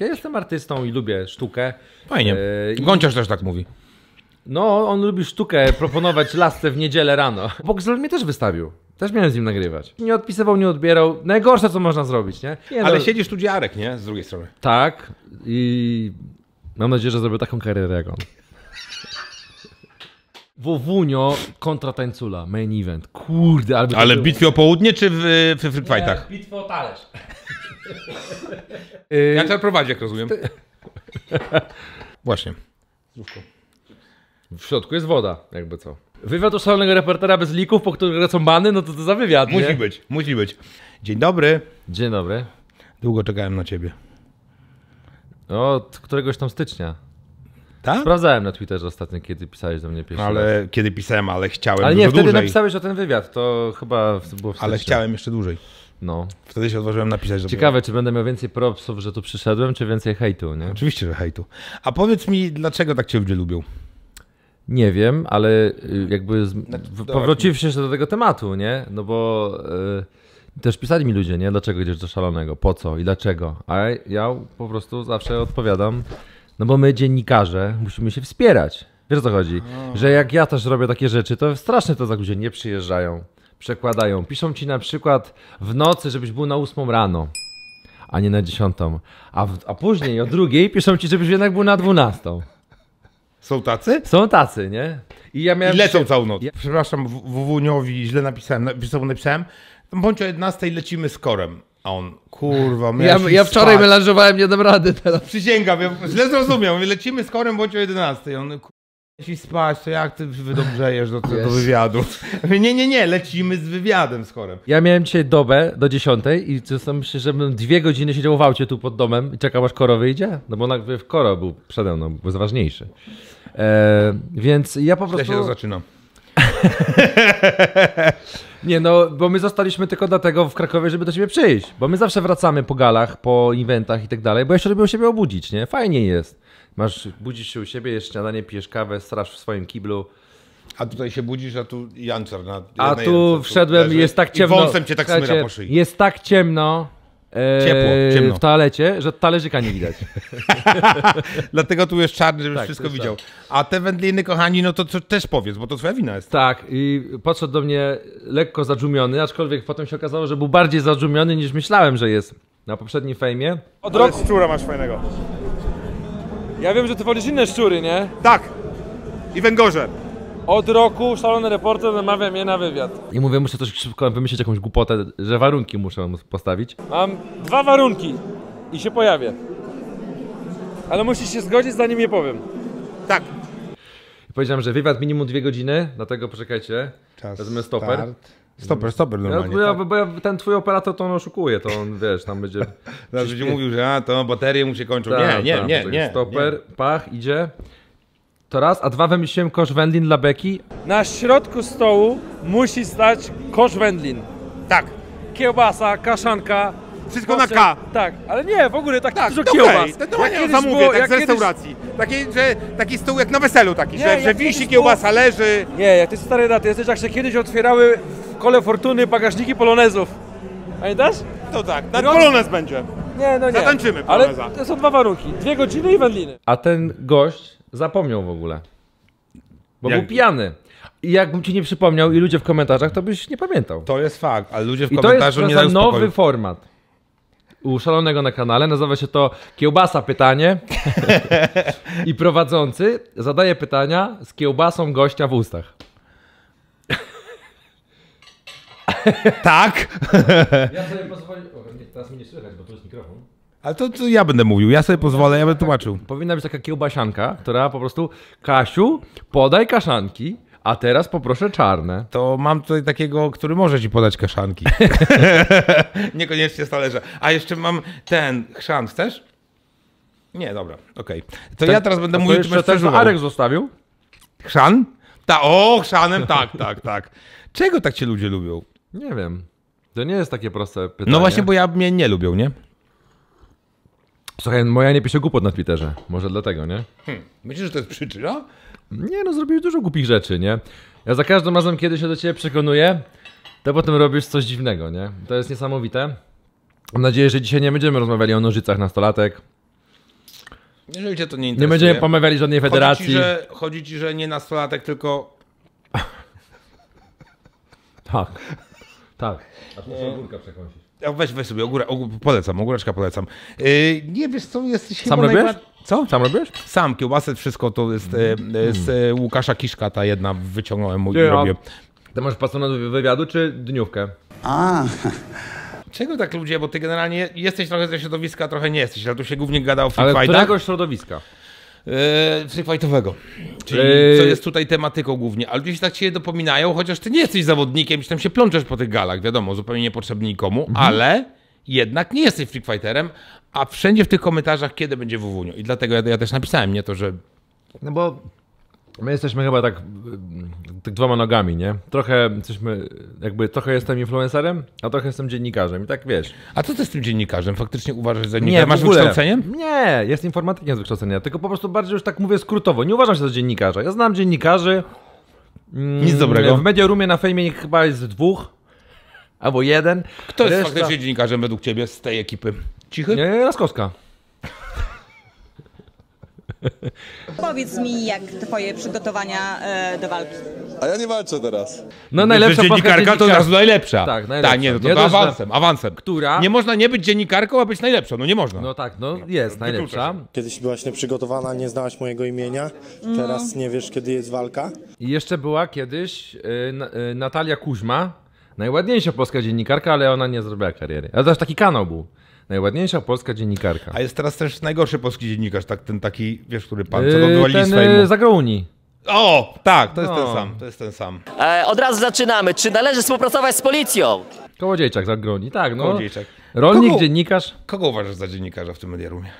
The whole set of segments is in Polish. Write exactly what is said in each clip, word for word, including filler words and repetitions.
Ja jestem artystą i lubię sztukę. Fajnie. E, Gąciarz i... też tak mówi. No, on lubi sztukę, proponować lasce w niedzielę rano. Boxer mnie też wystawił. Też miałem z nim nagrywać. Nie odpisywał, nie odbierał. Najgorsze, co można zrobić, nie? nie Ale no... siedzisz tu dziarek, nie? Z drugiej strony. Tak. I mam nadzieję, że zrobię taką karierę jak on. Wowunio kontra Tańcula. Main event. Kurde. Albo Ale w bitwie o południe czy w, w Free Fightach? Nie, bitwy o talerz. Ja to prowadzi, jak rozumiem. Właśnie. W środku jest woda, jakby co. Wywiad u szalonego reportera bez lików, po których lecą bany, no to to za wywiad, nie? Musi być, musi być. Dzień dobry. Dzień dobry. Długo czekałem na ciebie. Od któregoś tam stycznia. Tak? Sprawdzałem na Twitterze ostatnio, kiedy pisałeś do mnie pierwszy Ale raz. Kiedy pisałem, ale chciałem Ale nie, wtedy dłużej. napisałeś o ten wywiad, to chyba było w styczniu. Ale chciałem jeszcze dłużej. No. Wtedy się odważyłem napisać. Ciekawe, żeby... czy będę miał więcej propsów, że tu przyszedłem, czy więcej hejtu, nie? Oczywiście, że hejtu. A powiedz mi, dlaczego tak cię ludzie lubią? Nie wiem, ale jakby z... Dobra, powróciwszy jeszcze do tego tematu, nie? No bo yy, też pisali mi ludzie, nie? Dlaczego idziesz do szalonego? Po co? I dlaczego? A ja po prostu zawsze odpowiadam, no bo my dziennikarze musimy się wspierać. Wiesz, o co chodzi? A. Że jak ja też robię takie rzeczy, to strasznie to za ludzie nie przyjeżdżają. Przekładają. Piszą ci na przykład w nocy, żebyś był na ósmą rano, a nie na dziesiątą. A, w, a później o drugiej piszą ci, żebyś jednak był na dwunastą. Są tacy? Są tacy, nie? I ja miałem... I lecą całą noc. Ja... Przepraszam, Wuwuniowi źle napisałem. Napisałem, napisałem. Bądź o jedenastej lecimy z korem. A on, kurwa, my ja, ja wczoraj melanżowałem, nie dam rady teraz. Przysięgam, ja źle zrozumiał. Lecimy z korem, bądź o jedenastej. On, kurwa, jeśli spać, to jak ty wydobrzejesz do, do wywiadu? Nie, nie, nie, lecimy z wywiadem z chorem. Ja miałem dzisiaj dobę do dziesiątej i myślę, że bym dwie godziny siedział w aucie tu pod domem i czekał, aż Koro wyjdzie. No bo nagle w Koro był przede mną, był ważniejszy. E, więc ja po prostu... Ja się to zaczynam. Nie no, bo my zostaliśmy tylko dlatego w Krakowie, żeby do ciebie przyjść. Bo my zawsze wracamy po galach, po eventach i tak dalej, bo jeszcze lubią siebie obudzić, nie? Fajnie jest. Masz, budzisz się u siebie, jesz śniadanie, pijesz kawę, strasz w swoim kiblu. A tutaj się budzisz, a tu Janczar na A tu jęce, wszedłem tu i jest tak ciemno. I wąsem cię tak smyra po szyi. Jest tak ciemno, e, ciepło, ciemno w toalecie, że talerzyka nie widać. Dlatego tu jest czarny, żebyś tak, wszystko widział. Tak. A te wędliny, kochani, no to, to też powiedz, bo to twoja wina jest. Tak, i podszedł do mnie lekko zadżumiony, aczkolwiek potem się okazało, że był bardziej zadżumiony niż myślałem, że jest na poprzednim fejmie. Od roku szczura masz fajnego. Ja wiem, że ty wolisz inne szczury, nie? Tak. I węgorze. Od roku szalony reporter namawia mnie na wywiad. I mówię, muszę coś szybko wymyślić, jakąś głupotę, że warunki muszę postawić. Mam dwa warunki i się pojawię. Ale musisz się zgodzić, zanim je powiem. Tak. I powiedziałem, że wywiad minimum dwie godziny, dlatego poczekajcie. Czas Wezmę stoper. Start. Stoper, stoper normalnie. Ja, tak. Bo ja, ten twój operator to on oszukuje, to on wiesz, tam będzie... Zaraz będzie mówił, że a, to baterie mu się kończą. Ta, nie, nie, ta, nie, nie. Stoper, nie. Pach, idzie. To raz, a dwa wymyśliłem kosz wędlin dla beki. Na środku stołu musi stać kosz wędlin. Tak. Kiełbasa, kaszanka. Wszystko kosze, na K. Tak, ale nie, w ogóle tak, tak dużo okay. kiełbas. Tak, no, ja zamówię, było, tak z restauracji. Kiedyś... Taki, że, taki stół jak na weselu taki, nie, że, że wisi, kiełbasa było... leży. Nie, jak ty stary daty jesteś, jak się kiedyś otwierały Kole Fortuny, bagażniki polonezów. Pamiętasz? To tak, na polonez będzie. Nie, no nie. Zatańczymy poloneza. Ale to są dwa warunki, dwie godziny i wędliny. A ten gość zapomniał w ogóle, bo jak... był pijany. I jakbym ci nie przypomniał i ludzie w komentarzach, to byś nie pamiętał. To jest fakt, ale ludzie w I komentarzu to jest, nie dają spokoju. Nowy format u szalonego na kanale, nazywa się to Kiełbasa Pytanie i prowadzący zadaje pytania z kiełbasą gościa w ustach. Tak. Ja sobie pozwolę. Teraz mnie nie słychać, bo to jest mikrofon. Ale to, to ja będę mówił, ja sobie pozwolę, ja będę tłumaczył. Powinna być taka kiełbasianka, która po prostu Kasiu, podaj kaszanki, a teraz poproszę czarne. To mam tutaj takiego, który może ci podać kaszanki. Niekoniecznie z talerza. A jeszcze mam ten chrzan, chcesz? Nie, dobra, okej. Okay. To ten, ja teraz będę to mówił, że też Arek zostawił. Chrzan? Ta, o, chrzanem, tak, tak, tak. Czego tak cię ludzie lubią? Nie wiem. To nie jest takie proste pytanie. No właśnie, bo ja mnie nie lubią, nie? Słuchaj, moja nie pisze głupot na Twitterze. Może dlatego, nie? Hmm. Myślisz, że to jest przyczyna? Nie, no zrobiłeś dużo głupich rzeczy, nie? Ja za każdym razem, kiedy się do ciebie przekonuję, to potem robisz coś dziwnego, nie? To jest niesamowite. Mam nadzieję, że dzisiaj nie będziemy rozmawiali o nożycach nastolatek. Jeżeli cię to nie interesuje. Nie będziemy pomawiali żadnej federacji. Chodzi ci, że, chodzi ci, że nie nastolatek, tylko... tak, tak. Aż muszę ogórka przekąsić. Weź, weź sobie, ogóra, ogór, polecam, ogóreczka polecam. Yy, nie wiesz co, jesteś Sam chyba robisz? Najba... Co? Sam robisz? Sam, kiełbasę, wszystko to jest mm. z Łukasza Kiszka, ta jedna, wyciągnąłem mu i robię. Ty masz pasjonat wywiadu czy dniówkę? A. Czego tak ludzie, bo ty generalnie jesteś trochę ze środowiska, trochę nie jesteś, ale tu się głównie gada o free fightach. Ale którego środowiska? Yy, free fightowego, czyli yy... co jest tutaj tematyką głównie, ale ludzie się tak cię dopominają, chociaż ty nie jesteś zawodnikiem, czy tam się plączesz po tych galach, wiadomo, zupełnie niepotrzebny nikomu, mhm. ale jednak nie jesteś free fighterem, a wszędzie w tych komentarzach kiedy będzie wuwuniu i dlatego ja, ja też napisałem, nie to, że... No bo... My jesteśmy chyba tak, tak dwoma nogami, nie? Trochę jesteśmy, jakby trochę jestem influencerem, a trochę jestem dziennikarzem i tak wiesz. A co ty z tym dziennikarzem? Faktycznie uważasz za dziennikarza? Nie, masz wykształcenie? Nie, jest informatykiem z wykształcenia, tylko po prostu bardziej już tak mówię skrótowo. Nie uważam się za dziennikarza. Ja znam dziennikarzy. Mm, Nic dobrego. W Media Roomie na fejmie chyba jest dwóch albo jeden. Kto jest Reszta... faktycznie dziennikarzem według ciebie z tej ekipy? Cichy? Nie, Laskowska. Powiedz mi, jak twoje przygotowania e, do walki? A ja nie walczę teraz. No najlepsza dziennikarka to teraz najlepsza. Tak, najlepsza. Ta, nie, to, to, to, to awansem, awansem. Która? Nie można nie być dziennikarką, a być najlepszą. No nie można. No tak, no jest najlepsza. Kiedyś byłaś nieprzygotowana, nie znałaś mojego imienia. No. Teraz nie wiesz, kiedy jest walka. I jeszcze była kiedyś y, na, y, Natalia Kuźma. Najładniejsza polska dziennikarka, ale ona nie zrobiła kariery. Ale też taki kanał był. Najładniejsza polska dziennikarka. A jest teraz też najgorszy polski dziennikarz, tak, ten taki, wiesz, który pan, co do dualizmu swojemu. Zagrouni. O, tak, to jest no. ten sam, to jest ten sam. E, od razu zaczynamy. Czy należy współpracować z policją? Kołodziejczak Zagrouni, tak, no. Kołodziejczak. Rolnik, kogo, dziennikarz. Kogo uważasz za dziennikarza w tym Media Roomie?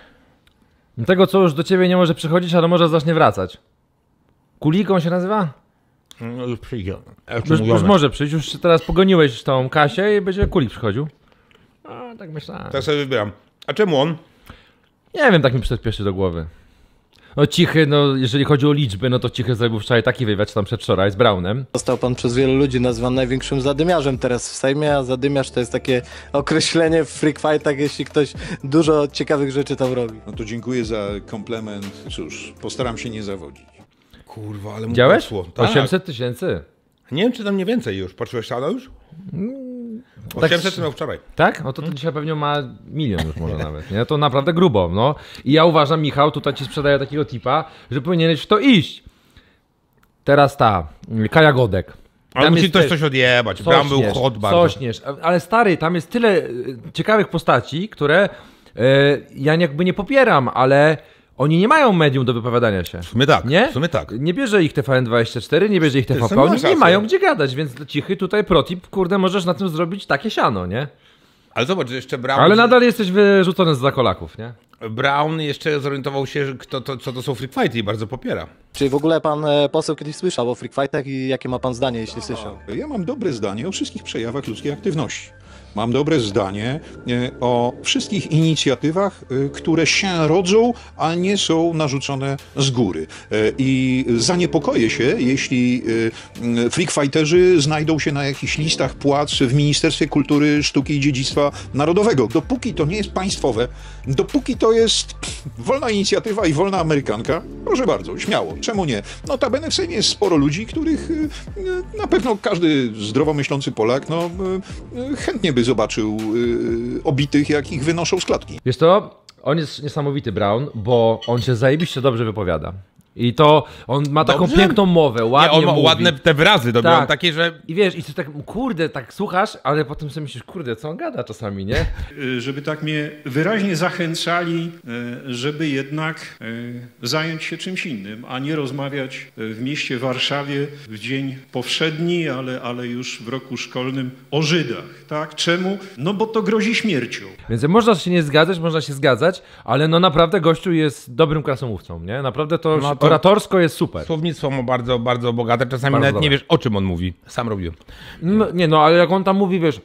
Tego, co już do ciebie nie może przychodzić, ale może zacznie wracać. Kuliką się nazywa? No, już przyjdzie. Już, już może przyjść, już teraz pogoniłeś tą Kasię i będzie Kulik przychodził. A, tak myślałem. Tak sobie wybieram. A czemu on? Nie wiem, tak mi przyspieszy do głowy. No Cichy, no jeżeli chodzi o liczby, no to Cichy zrobił wczoraj taki wywiad, tam przedwczoraj z Braunem. Został pan przez wielu ludzi nazwany największym zadymiarzem teraz w Sejmie, a zadymiarz to jest takie określenie w freak fightach, jeśli ktoś dużo ciekawych rzeczy tam robi. No to dziękuję za komplement. Cóż, postaram się nie zawodzić. Kurwa, ale mu poszło. Tak. osiemset tysięcy. Nie wiem, czy tam nie więcej już. Patrzyłeś na już? osiemset miał wczoraj. Tak? No to, to dzisiaj pewnie ma milion już może nawet. Nie? To naprawdę grubo. No. I ja uważam, Michał, tutaj ci sprzedaję takiego tipa, że powinieneś w to iść. Teraz ta, Kaja Godek. Tam ale musi ktoś coś odjebać. Sośnierz, tam był hot bardzo. Sośnierz. Ale stary, tam jest tyle ciekawych postaci, które yy, ja jakby nie popieram, ale... Oni nie mają medium do wypowiadania się. W sumie tak, nie? W sumie tak. Nie bierze ich T V N dwadzieścia cztery, nie bierze ich T V P, oni nie mają gdzie gadać, więc Cichy tutaj protip, kurde, możesz na tym zrobić takie siano, nie? Ale zobacz, że jeszcze Brown... Ale nadal jesteś wyrzucony z zakolaków, nie? Brown jeszcze zorientował się, kto to, co to są freak fighty i bardzo popiera. Czy w ogóle pan poseł kiedyś słyszał o freak fightach i jakie ma pan zdanie, jeśli słyszał? Ja mam dobre zdanie o wszystkich przejawach ludzkiej aktywności. Mam dobre zdanie o wszystkich inicjatywach, które się rodzą, a nie są narzucone z góry. I zaniepokoję się, jeśli freakfighterzy znajdą się na jakichś listach płac w Ministerstwie Kultury, Sztuki i Dziedzictwa Narodowego. Dopóki to nie jest państwowe, dopóki to jest wolna inicjatywa i wolna amerykanka, proszę bardzo, śmiało, czemu nie? Notabene w Sejmie jest sporo ludzi, których na pewno każdy zdrowomyślący Polak no, chętnie by zobaczył yy, obitych, jak ich wynoszą z klatki. Wiesz to, on jest niesamowity Brown, bo on się zajebiście dobrze wypowiada. I to, on ma taką dobrze? piękną mowę, ładnie Nie, on ma mówi. ładne te wyrazy, dobre, tak. takie, że... I wiesz, i ty tak, kurde, tak słuchasz, ale potem sobie myślisz, kurde, co on gada czasami, nie? Żeby tak mnie wyraźnie zachęcali, żeby jednak zająć się czymś innym, a nie rozmawiać w mieście Warszawie w dzień powszedni, ale, ale już w roku szkolnym o Żydach, tak? Czemu? No bo to grozi śmiercią. Więc można się nie zgadzać, można się zgadzać, ale no naprawdę gościu jest dobrym krasomówcą, nie? Naprawdę to... No, oratorsko jest super. Słownictwo ma bardzo, bardzo bogate. Czasami bardzo nawet dobre. Nie wiesz, o czym on mówi. Sam robił. No, nie no, ale jak on tam mówi, wiesz,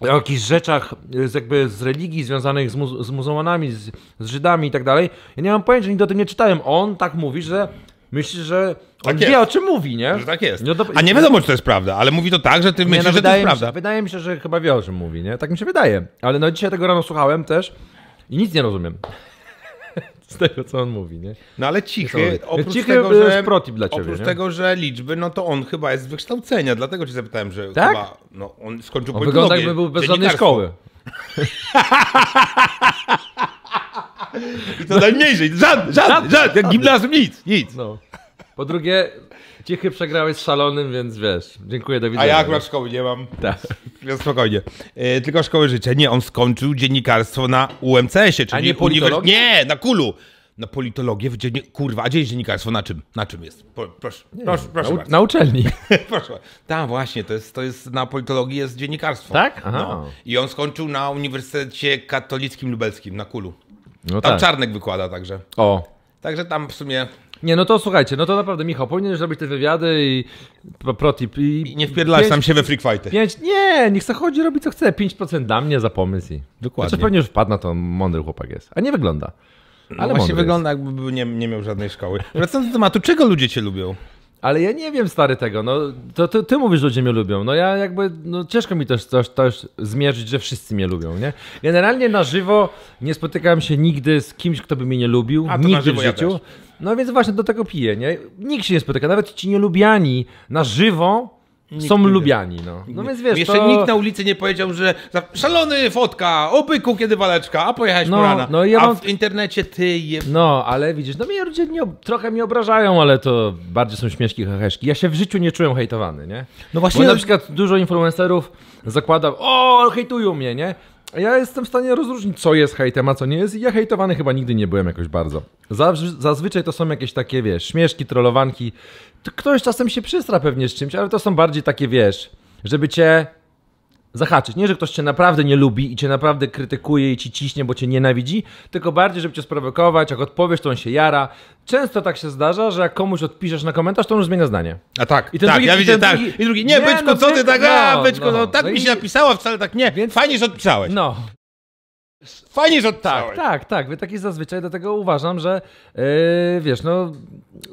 o jakichś rzeczach z, jakby z religii związanych z, muzu z muzułmanami, z, z Żydami i tak dalej. Ja nie mam pojęcia, nigdy o tym nie czytałem. On tak mówi, że myśli, że on tak wie jest. o czym mówi, nie? Że tak jest. No to... A nie wiadomo, czy to jest prawda, ale mówi to tak, że ty nie, myślisz, no, że to jest mi się, prawda. Wydaje mi się, że chyba wie, o czym mówi, nie? Tak mi się wydaje. Ale no dzisiaj tego rano słuchałem też i nic nie rozumiem. z tego, co on mówi, nie? No ale Cichy, oprócz, Cichy tego, że, dla ciebie, oprócz tego, że liczby, no to on chyba jest z wykształcenia, dlatego cię zapytałem, że tak? Chyba no, on skończył on wygląda, jakby był bez żadnej szkoły. I to no. Najmniejszej, żadny, żadny, żadny, jak gimnazjum, nic, nic. No. Po drugie, Cichy przegrałeś z Szalonym, więc wiesz, dziękuję, do widzenia. A ja akurat szkoły nie mam, tak. Więc spokojnie. E, tylko szkoły życia. Nie, on skończył dziennikarstwo na U M C S ie, czyli... A nie politologię? Nie, na Kulu. Na politologię, w dziennik... kurwa, a gdzie jest dziennikarstwo? Na czym? Na czym jest? Po, proszę, nie, proszę, proszę na, na uczelni. Proszę. Tak, właśnie, to jest, to jest, na politologii jest dziennikarstwo. Tak? Aha. No. I on skończył na Uniwersytecie Katolickim Lubelskim, na Kulu. No tam tak. Czarnek wykłada także. O. Także tam w sumie... Nie, no to słuchajcie, no to naprawdę, Michał, powinieneś robić te wywiady i protip. I, I nie wpierdlać tam się we freak fighty. Pięć, nie, niech se chodzi, robi co chce. pięć procent dla mnie za pomysł i... Dokładnie. Znaczy, pewnie już wpadł na to, mądry chłopak jest. A nie wygląda. No ale właśnie wygląda, jest. Jakby nie, nie miał żadnej szkoły. Wracając do tematu, czego ludzie cię lubią? Ale ja nie wiem, stary, tego. No, to, to ty mówisz, że ludzie mnie lubią. No ja jakby, no ciężko mi też coś, coś zmierzyć, że wszyscy mnie lubią, nie? Generalnie na żywo nie spotykałem się nigdy z kimś, kto by mnie nie lubił. A to nigdy na żywo w życiu. Ja no więc właśnie do tego piję, nie? Nikt się nie spotyka, nawet ci nielubiani na żywo nikt są nie lubiani, no. No więc wiesz, jeszcze to... nikt na ulicy nie powiedział, że szalony fotka, opyku kiedy waleczka, a pojechałeś no, po rana. No, ja mam... A w internecie ty je... No, ale widzisz, no mnie ludzie nie, trochę mnie obrażają, ale to bardziej są śmieszki, heheszki. Ja się w życiu nie czułem hejtowany, nie? No właśnie... Bo na przykład dużo influencerów zakłada, o, hejtują mnie, nie? Ja jestem w stanie rozróżnić, co jest hejtem, a co nie jest. Ja hejtowany chyba nigdy nie byłem jakoś bardzo. Zazwyczaj to są jakieś takie, wiesz, śmieszki, trollowanki. Ktoś czasem się przystra pewnie z czymś, ale to są bardziej takie, wiesz, żeby cię zahaczyć. Nie, że ktoś cię naprawdę nie lubi i cię naprawdę krytykuje i ci ciśnie, bo cię nienawidzi, tylko bardziej, żeby cię sprowokować. Jak odpowiesz, to on się jara. Często tak się zdarza, że jak komuś odpiszesz na komentarz, to on już zmienia zdanie. A tak, I ten tak, drugi, ja i ten widzę, drugi, tak. I drugi, nie, nie byczku, no, co ty tak, no, a, byczku, no, no tak no mi i... się napisało, wcale tak nie. Więc... Fajnie, że odpisałeś. No. Fajnie, że odpisałeś. Tak, tak, tak. Taki zazwyczaj, dlatego uważam, że yy, wiesz, no,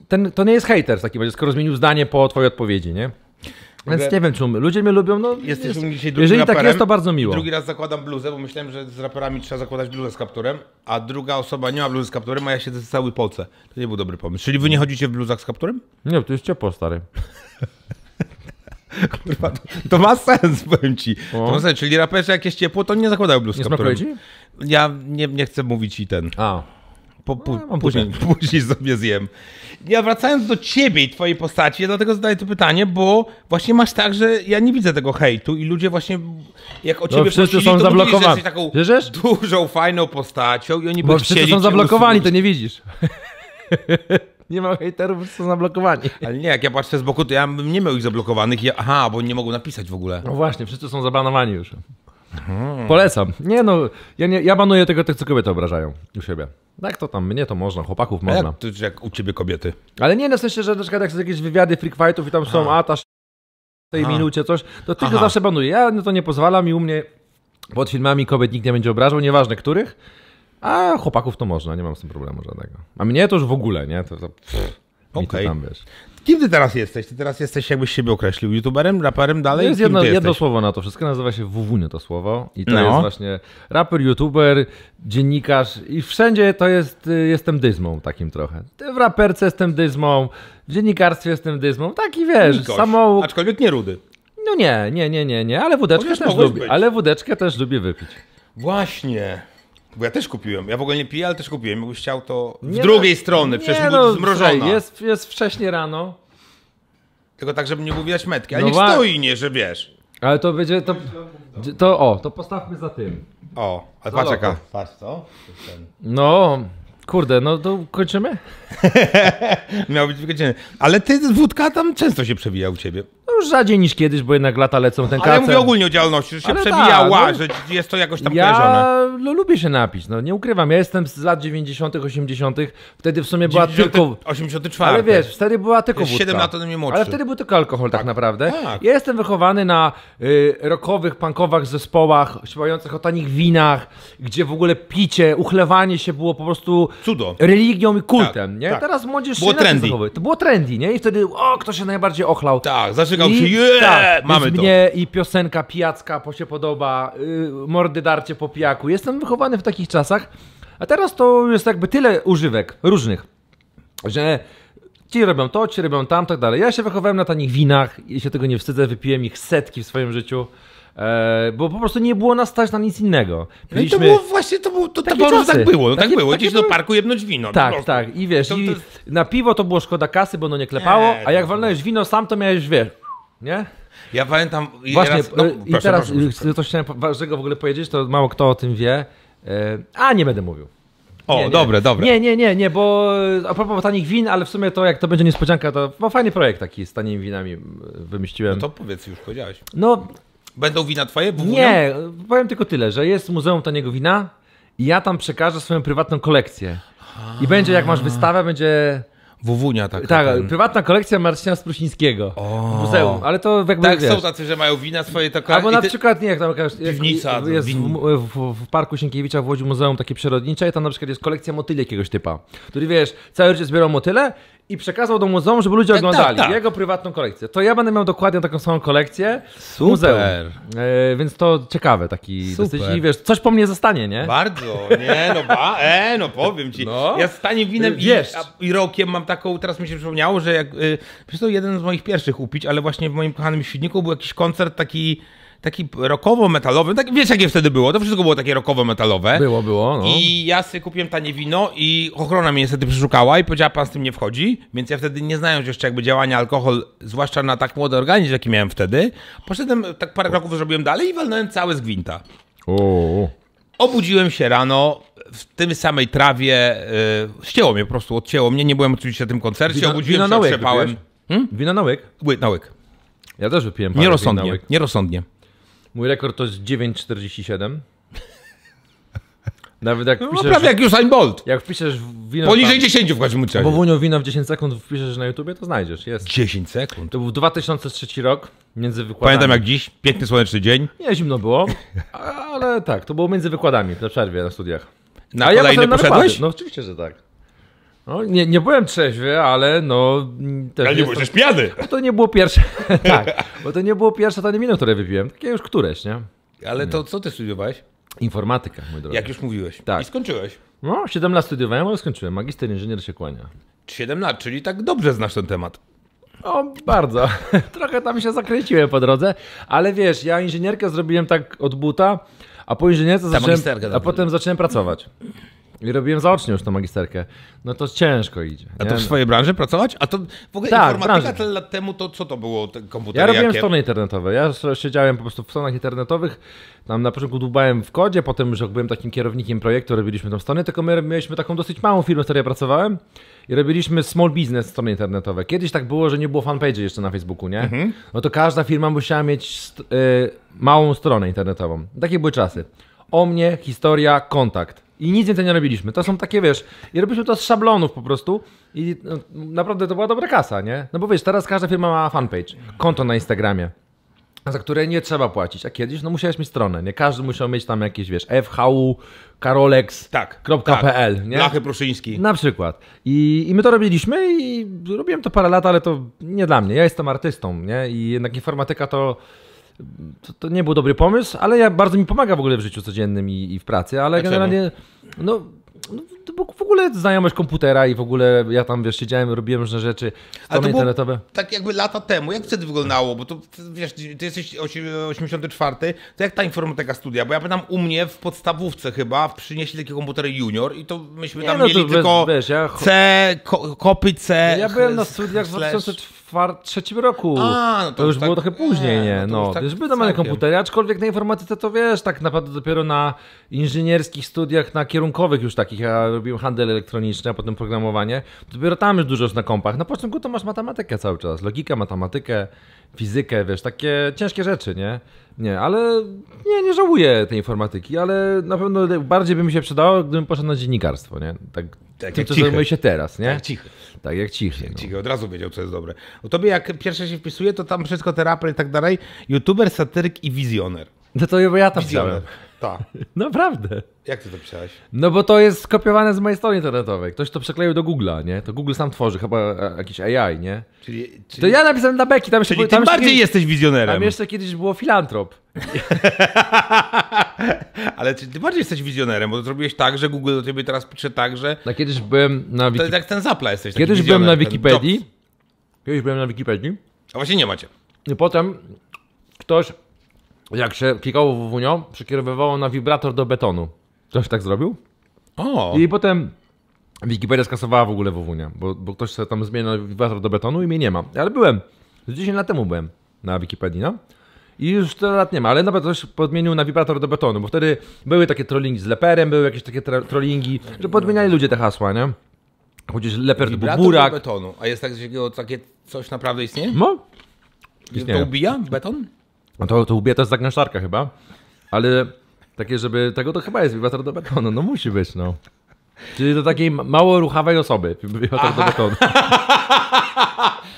ten, to nie jest hejter taki, będzie skoro zmienił zdanie po twojej odpowiedzi, nie? Więc nie wiem, czy ludzie mnie lubią, no jest, jest, dzisiaj drugim jeżeli raperem, tak jest, to bardzo miło. Drugi raz zakładam bluzę, bo myślałem, że z raperami trzeba zakładać bluzę z kapturem, a druga osoba nie ma bluzy z kapturem, a ja siedzę cały polce. To nie był dobry pomysł. Czyli wy nie chodzicie w bluzach z kapturem? Nie, to jest ciepło, stary. Kurwa, to, to ma sens, powiem ci. To ma sens, czyli raperzy jak jest ciepło, to nie zakładają bluz z kapturem. Ci? Ja nie, nie chcę mówić i ten. A. Po, po, no, później, później sobie zjem. Ja wracając do ciebie i twojej postaci, ja dlatego zadaję to pytanie, bo właśnie masz tak, że ja nie widzę tego hejtu i ludzie właśnie jak o ciebie no, prosili, są to zablokowani. Mówili, że jesteś taką Wierzysz? dużą, fajną postacią i oni bo by chcieli są zablokowani, to nie widzisz. Nie ma hejterów, są zablokowani. Ale nie, jak ja patrzę z boku, to ja bym nie miał ich zablokowanych. Ja, aha, bo nie mogą napisać w ogóle. No właśnie, wszyscy są zabanowani już. Hmm. Polecam. Nie no, ja, nie, ja banuję tego tych, co kobiety obrażają u siebie. Tak to tam, mnie to można, chłopaków a można. Jak, jak u ciebie kobiety? Ale nie, na sensie, że na przykład jak są jakieś wywiady freak fightów i tam są, aha. a ta sz... w tej aha. minucie coś, to tylko zawsze banuję. Ja no to nie pozwalam i u mnie pod filmami kobiet nikt nie będzie obrażał, nieważne których, a chłopaków to można, nie mam z tym problemu żadnego. A mnie to już w ogóle, nie? To, to... Okej. Okay. Kim ty teraz jesteś? Ty teraz jesteś, jakbyś siebie określił, youtuberem, raperem, dalej? Jest jedno, jedno słowo na to wszystko, nazywa się wuwuniu to słowo i to no. jest właśnie raper, youtuber, dziennikarz i wszędzie to jest, jestem dyzmą takim trochę. W raperce jestem dyzmą, w dziennikarstwie jestem dyzmą, taki wiesz, Nikoś. Samą... Aczkolwiek nie rudy. No nie, nie, nie, nie, nie, ale wódeczkę też lubię, ale wódeczkę też lubię wypić. Właśnie. Bo ja też kupiłem. Ja w ogóle nie piję, ale też kupiłem. Jakbyś chciał, to z nie drugiej no, strony. Przecież nie no, zmrożona. Jest, jest wcześnie rano. Tylko tak, żeby nie było widać metki. Ale no niech wa... stoi, nie, że wiesz. Ale to będzie... To, to o, to postawmy za tym. O, ale patrz jaka. Patrz co? No, kurde, no to kończymy? Miało być wykończenie. Ale ty, wódka tam często się przewija u ciebie. No rzadziej niż kiedyś, bo jednak lata lecą ten kacem. Ale ja mówię ogólnie o działalności, że się ale przewijała, ta, no, że jest to jakoś tam ja, kojarzone. No lubię się napić, no nie ukrywam. Ja jestem z lat dziewięćdziesiątych, osiemdziesiątych. Wtedy w sumie była tylko... osiemdziesiąty czwarty. Ale wiesz, wtedy była tylko wódka. siedem lat ode mnie młodszy. Ale wtedy był tylko alkohol tak, tak naprawdę. Tak. Ja jestem wychowany na y, rockowych, punkowych zespołach, śpiewających o tanich winach, gdzie w ogóle picie, uchlewanie się było po prostu... Cudo. Religią i kultem, tak, nie? Tak. Teraz młodzież było się trendy. To było trendy, nie? I wtedy, o, kto się najbardziej ochlał. Tak, zaczynał. I, yeah, tak, mamy to. Mnie i piosenka pijacka po się podoba, yy, mordy darcie po pijaku. Jestem wychowany w takich czasach, A teraz to jest jakby tyle używek różnych, że ci robią to, ci robią tam, tak dalej. Ja się wychowałem na tanich winach i się tego nie wstydzę, wypiłem ich setki w swoim życiu. E, bo po prostu nie było nas stać na nic innego. Byliśmy... No i to było właśnie, to, było, to, to było, tak było, no takie, tak było, gdzieś do parku jednąć wino. Tak, tak i wiesz, to, to... I na piwo to było szkoda kasy, bo ono nie klepało, nie, a jak to... walnąłeś wino sam, to miałeś, wiesz, nie? Ja pamiętam... Właśnie, raz... no, i proszę, teraz proszę, coś chciałem ważnego w ogóle powiedzieć, to mało kto o tym wie, e, a nie będę mówił. O, nie, dobre, nie. dobre. Nie, nie, nie, nie, bo a propos tanich win, ale w sumie to jak to będzie niespodzianka, to bo fajny projekt taki z tanimi winami wymyśliłem. No to powiedz, już powiedziałeś. No... Będą wina twoje? Wówunią? Nie, powiem tylko tyle, że jest Muzeum Taniego Wina i ja tam przekażę swoją prywatną kolekcję. I będzie, jak masz wystawę, będzie... Wówunia taka. Tak, ten... prywatna kolekcja Marcina Sprusińskiego w muzeum, ale to jakby... Tak, wiesz, są tacy, że mają wina swoje to... Albo na ty... przykład, nie, jak tam jakaś... Piwnica. Jest w, w, w Parku Sienkiewicza w Łodzi muzeum takie przyrodnicze i tam na przykład jest kolekcja motyli jakiegoś typa, który, wiesz, całe życie zbierał motyle i przekazał do muzeum, żeby ludzie oglądali tak, tak. jego prywatną kolekcję. To ja będę miał dokładnie taką samą kolekcję w muzeum. E, więc to ciekawe taki dosyć, i wiesz, coś po mnie zostanie, nie? Bardzo, nie, no ba, e, no powiem ci. No. Ja z tanim winem i, i rokiem mam taką, teraz mi się przypomniało, że jak, y, to jeden z moich pierwszych upić, ale właśnie w moim kochanym Świdniku był jakiś koncert taki taki rockowo-metalowy, tak, wiesz jakie wtedy było, to wszystko było takie rockowo-metalowe. Było, było, no. I ja sobie kupiłem tanie wino i ochrona mnie niestety przeszukała i powiedziała, pan z tym nie wchodzi, więc ja wtedy, nie znając jeszcze jakby działania alkohol, zwłaszcza na tak młody organizm, jaki miałem wtedy, poszedłem, tak parę kroków zrobiłem dalej i walnąłem cały z gwinta. O. Obudziłem się rano w tej samej trawie, yy, ścięło mnie po prostu, odcięło mnie, nie byłem oczywiście na tym koncercie, wino, obudziłem wino się, nałyk, otrzepałem. Hmm? Wino na łyk? Ły, na łyk. Ja też wypiłem parę nierozsądnie, wino na łyk. Nierozsądnie. Mój rekord to jest dziewięć czterdzieści siedem. Nawet jak wpiszesz... No prawie jak Usain Bolt. Jak wpiszesz wino... Poniżej dziesięciu w każdym razie. Bo wunią wino w dziesięć sekund wpiszesz na YouTubie, to znajdziesz. Jest. dziesięć sekund? To był dwa tysiące trzeci rok, między wykładami. Pamiętam jak dziś, piękny słoneczny dzień. Nie, zimno było, ale tak, to było między wykładami, na przerwie, na studiach. Na A kolejne ja poszedłeś? Na no oczywiście, że tak. No, nie, nie byłem trzeźwy, ale no... Też ale nie byłeś pijany. No to nie było pierwsze, tak, bo to nie było pierwsze tanie wino, które wypiłem, takie już któreś, nie? Ale nie. To co ty studiowałeś? Informatykę, mój drogi. Jak już mówiłeś. Tak. I skończyłeś. No, siedem lat studiowałem, ale skończyłem. Magister, inżynier się kłania. siedem lat, czyli tak dobrze znasz ten temat. O, bardzo. Trochę tam się zakręciłem po drodze, ale wiesz, ja inżynierkę zrobiłem tak od buta, a po inżynierce zacząłem, a potem zacząłem pracować. I robiłem zaocznie już tą magisterkę. No to ciężko idzie. A nie? To w swojej branży pracować? A to w ogóle tak, informatyka tyle lat temu, to co to było? Te komputery? Ja robiłem jakie? Strony internetowe. Ja siedziałem po prostu w stronach internetowych. Tam na początku dłubałem w kodzie, potem już jak byłem takim kierownikiem projektu, robiliśmy tą stronę, tylko my mieliśmy taką dosyć małą firmę, w której ja pracowałem i robiliśmy small business strony internetowe. Kiedyś tak było, że nie było fanpage'y jeszcze na Facebooku, nie? Mhm. No to każda firma musiała mieć st y małą stronę internetową. Takie były czasy. O mnie, historia, kontakt. I nic więcej nie robiliśmy. To są takie, wiesz, i robiliśmy to z szablonów po prostu i no, naprawdę to była dobra kasa, nie? No bo wiesz, teraz każda firma ma fanpage, konto na Instagramie, za które nie trzeba płacić, a kiedyś no musiałeś mieć stronę, nie? Każdy musiał mieć tam jakieś, wiesz, f h u kropka karolex kropka p l, tak, nie? Lachy Pruszyński. Na przykład. I, I my to robiliśmy i robiłem to parę lat, ale to nie dla mnie. Ja jestem artystą, nie? I jednak informatyka to... To, to nie był dobry pomysł, ale ja, bardzo mi pomaga w ogóle w życiu codziennym i, i w pracy, ale generalnie no, no, w ogóle znajomość komputera i w ogóle ja tam wiesz, siedziałem, robiłem różne rzeczy, strony internetowe. Tak jakby lata temu, jak wtedy wyglądało, bo to wiesz, ty jesteś osiemdziesiąty czwarty, to jak ta informatyka studia, bo ja pamiętam u mnie w podstawówce chyba przynieśli takie komputery junior i to myśmy nie, tam no mieli to tylko wiesz, ja... C, ko, kopy C. Ja byłem na studiach w dwa tysiące trzecim roku, A, no to, to już tak... było trochę później, nie, nie. no, to już, tak już były normalne komputery, aczkolwiek na informatyce to wiesz, tak naprawdę dopiero na inżynierskich studiach, na kierunkowych już takich, ja robiłem handel elektroniczny, a potem programowanie, dopiero tam już dużo jest na kompach, na początku to masz matematykę cały czas, logikę, matematykę, fizykę, wiesz, takie ciężkie rzeczy, nie? Nie, ale nie, nie żałuję tej informatyki, ale na pewno bardziej by mi się przydało, gdybym poszedł na dziennikarstwo, nie? Tak, tak tym, co zajmuje się teraz, nie? Tak, cichy. Tak, jak cichy. Jak no. cichy, od razu wiedział, co jest dobre. O tobie, jak pierwsze się wpisuje, to tam wszystko terapia i tak dalej. YouTuber, satyryk i wizjoner. No to ja tam pisałem. Tak. Naprawdę. Jak ty to pisałeś? No bo to jest skopiowane z mojej strony internetowej. Ktoś to przekleił do Google'a, nie? To Google sam tworzy, chyba jakiś A I, nie? Czyli, czyli... To ja napisałem na beki. Tam czyli jeszcze, tam ty jeszcze bardziej kiedyś, jesteś wizjonerem. Tam jeszcze kiedyś było filantrop. Ale ty bardziej jesteś wizjonerem, bo zrobiłeś tak, że Google do ciebie teraz pisze tak, że... No, kiedyś byłem na Wikipedii. To jak ten Zapla jesteś. Kiedyś byłem na Wikipedii. Kiedyś byłem na Wikipedii. A właśnie nie macie. I potem ktoś, jak się klikało w wuwunio, przekierowywało na wibrator do betonu. Ktoś tak zrobił? O. I potem Wikipedia skasowała w ogóle wuwunię, bo, bo ktoś sobie tam zmienił wibrator do betonu i mnie nie ma. Ale byłem. dziesięć lat temu byłem na Wikipedii, no. I już cztery lat nie ma, ale nawet ktoś podmienił na wibrator do betonu, bo wtedy były takie trollingi z leperem, były jakieś takie trollingi, że podmieniali ludzie te hasła, nie? Chociaż leper to był burak. Do betonu. A jest tak, takie coś naprawdę istnieje? No. Istnieje. To ubija beton? No to, to ubija, to jest zagęszczarka chyba, ale takie, żeby tego, to chyba jest wibrator do betonu, no musi być, no. Czyli do takiej mało ruchawej osoby, wibrator do betonu.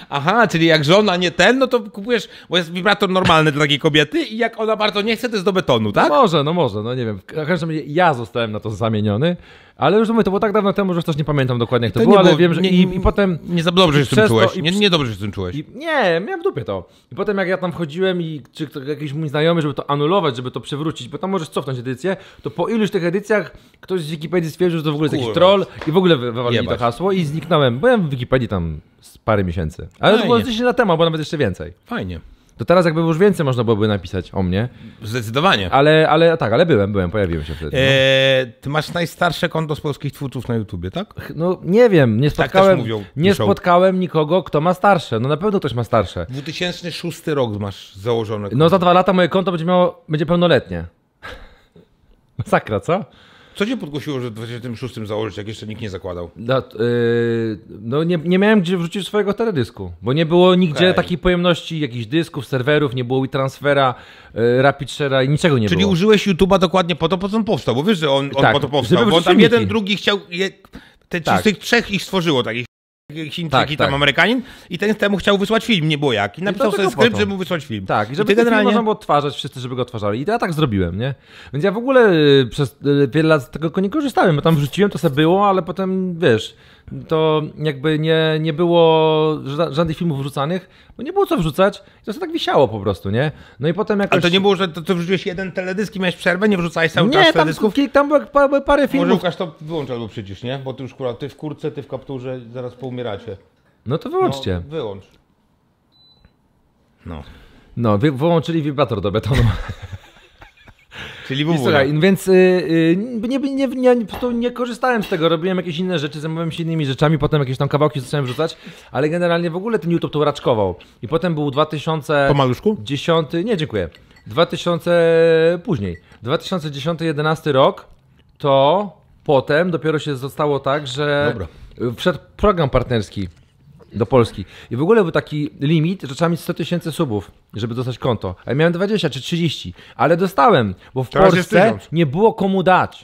Aha, czyli jak żona nie ten, no to kupujesz, bo jest wibrator normalny dla takiej kobiety i jak ona bardzo nie chce, to jest do betonu, tak? No może, no może, no nie wiem. W każdym razie ja zostałem na to zamieniony, ale już mówię, to było tak dawno temu, że już też nie pamiętam dokładnie jak to, to było, ale było, wiem, że nie, i, i potem... Nie za dobrze się z tym czułeś, i, nie, nie dobrze się z tym czułeś. I, nie, miałem w dupie to. I potem jak ja tam wchodziłem i czy jakiś mój znajomy, żeby to anulować, żeby to przywrócić, bo tam możesz cofnąć edycję, to po iluś tych edycjach ktoś z Wikipedii stwierdził, że to w ogóle jest jakiś troll i w ogóle wywalili to hasło i zniknąłem. Byłem w Wikipedii tam z parę miesięcy. Ale fajnie. To było dziesięć lat temu, bo nawet jeszcze więcej. Fajnie. To teraz jakby już więcej można byłoby napisać o mnie. Zdecydowanie. Ale, ale tak, ale byłem, byłem, pojawiłem się wtedy. Eee, ty masz najstarsze konto z polskich twórców na YouTubie, tak? No nie wiem, nie spotkałem, tak mówią, nie spotkałem nikogo, kto ma starsze. No na pewno ktoś ma starsze. dwa tysiące szósty rok masz założone konto. No za dwa lata moje konto będzie miało, będzie pełnoletnie. Masakra, co? Co cię podgłosiło, że w dwa tysiące szóstym założyć, jak jeszcze nikt nie zakładał? No, yy, no nie, nie miałem gdzie wrzucić swojego teledysku, bo nie było nigdzie okay. takiej pojemności jakichś dysków, serwerów, nie było transfera, yy, rapid share'a, niczego nie Czyli było. Czyli użyłeś YouTube'a dokładnie po to, po co on powstał, bo wiesz, że on, on tak, po to powstał, bo tam jeden, miki. drugi chciał, je, te, tak. z tych trzech ich stworzyło takich. Chińczyk tak, i tam tak. Amerykanin i ten temu chciał wysłać film, nie było jak. I napisał I sobie skrypt, żeby mu wysłać film. Tak, i żeby I ten generalnie... film można było odtwarzać wszyscy, żeby go odtwarzali. I to ja tak zrobiłem, nie? Więc ja w ogóle przez wiele lat z tego nie korzystałem, bo tam wrzuciłem, to sobie było, ale potem, wiesz, to jakby nie, nie było żadnych filmów wrzucanych, bo nie było co wrzucać i to sobie tak wisiało po prostu, nie? No i potem jakoś... Ale to nie było, że ty wrzuciłeś jeden teledysk i miałeś przerwę, nie wrzucałeś cały czas teledysków? Nie, tam były parę filmów. Może Łukasz to wyłącz albo przycisz, nie? Bo ty już kurwa, ty w kurce, ty w kapturze, zaraz poumieracie. No to wyłączcie. No, wyłącz. No. No, wy, wyłączyli wibrator do betonu. Czyli I słuchaj, więc yy, nie, nie, nie, nie korzystałem z tego, robiłem jakieś inne rzeczy, zajmowałem się innymi rzeczami, potem jakieś tam kawałki zacząłem wrzucać, ale generalnie w ogóle ten YouTube to raczkował. I potem był dwa tysiące dziesiąty... Pomaluszku? Nie, dziękuję. dwa tysiące... Później. dwa tysiące dziesiąty do dwa tysiące jedenastego rok to potem dopiero się zostało tak, że Dobra. wszedł program partnerski do Polski. I w ogóle był taki limit, że trzeba mieć sto tysięcy subów, żeby dostać konto. A ja miałem dwadzieścia czy trzydzieści, ale dostałem, bo w Teraz Polsce nie było komu dać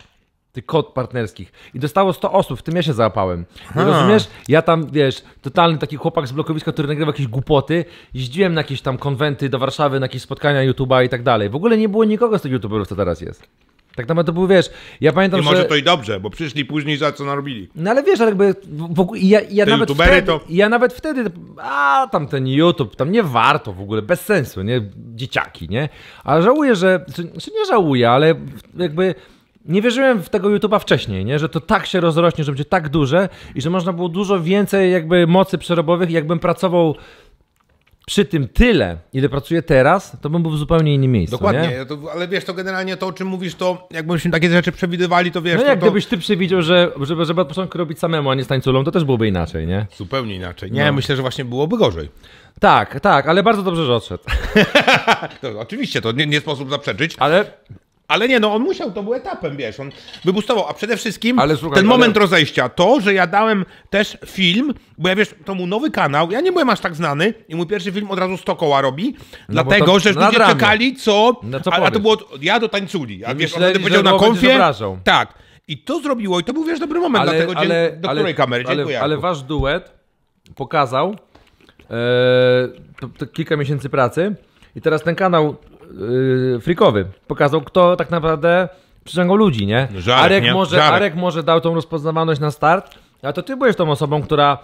tych kont partnerskich. I dostało sto osób, w tym ja się załapałem. I rozumiesz? Ja tam, wiesz, totalny taki chłopak z blokowiska, który nagrywa jakieś głupoty, jeździłem na jakieś tam konwenty do Warszawy, na jakieś spotkania YouTube'a i tak dalej. W ogóle nie było nikogo z tych YouTuberów, co teraz jest. Tak naprawdę to był, wiesz, ja pamiętam, I może że... to i dobrze, bo przyszli później za co narobili. No ale wiesz, ale jakby... W ogóle, ja, ja, nawet wtedy, to... ja nawet wtedy... A, tam ten YouTube, tam nie warto w ogóle, bez sensu, nie? Dzieciaki, nie? A żałuję, że... Znaczy nie żałuję, ale jakby... Nie wierzyłem w tego YouTube'a wcześniej, nie? Że to tak się rozrośnie, że będzie tak duże i że można było dużo więcej jakby mocy przerobowych. Jakbym pracował... Przy tym tyle, ile pracuję teraz, to bym był w zupełnie innym miejscu. Dokładnie, nie? To, ale wiesz, to generalnie to, o czym mówisz, to jakbyśmy takie rzeczy przewidywali, to wiesz... No to, jak to... gdybyś ty przewidział, że żeby, żeby od początku robić samemu, a nie z tańculą, to też byłoby inaczej, nie? Zupełnie inaczej. Nie, no. Myślę, że właśnie byłoby gorzej. Tak, tak, ale bardzo dobrze, że odszedł. To, oczywiście, to nie, nie sposób zaprzeczyć. Ale... Ale nie, no on musiał, to był etapem, wiesz, on wybustował, a przede wszystkim ale, słuchaj, ten moment ale... rozejścia, to, że ja dałem też film, bo ja wiesz, to mu nowy kanał, ja nie byłem aż tak znany i mój pierwszy film od razu sto koła robi, no dlatego, to, że ludzie dramie. czekali, co, no, co a, a to było, ja do tańculi, a I wiesz, on wtedy powiedział na konfie, tak, i to zrobiło i to był, wiesz, dobry moment, ale, dlatego, ale, dzień, do ale, której kamery, ale, dziękuję. Ale wasz duet pokazał ee, to, to kilka miesięcy pracy i teraz ten kanał freakowy. Pokazał, kto tak naprawdę przyciągał ludzi, nie? Żarek, Arek, nie? Może, Arek może dał tą rozpoznawalność na start, a to ty byłeś tą osobą, która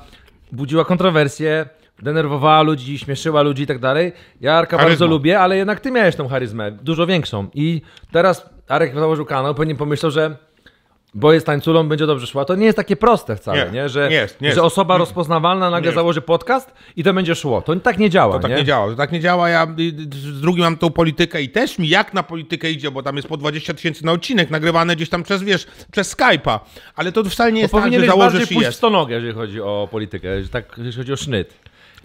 budziła kontrowersje, denerwowała ludzi, śmieszyła ludzi i tak dalej. Ja Arka Charyzma. bardzo lubię, ale jednak ty miałeś tą charyzmę, dużo większą. I teraz Arek założył kanał, pewnie pomyślał, że bo jest tańculą, będzie dobrze szła. To nie jest takie proste wcale, nie? nie? Że, nie jest, nie że jest. Osoba nie. rozpoznawalna nagle nie założy jest. podcast i to będzie szło. To tak nie działa. To tak nie, nie działa. To tak nie działa. Ja z drugim mam tą politykę i też mi jak na politykę idzie, bo tam jest po dwadzieścia tysięcy na odcinek nagrywane gdzieś tam przez, wiesz, przez Skype'a. Ale to wcale nie jest tak, że założysz bardziej pójść w stonogę, jeżeli chodzi o politykę, tak, jeżeli chodzi o sznyt.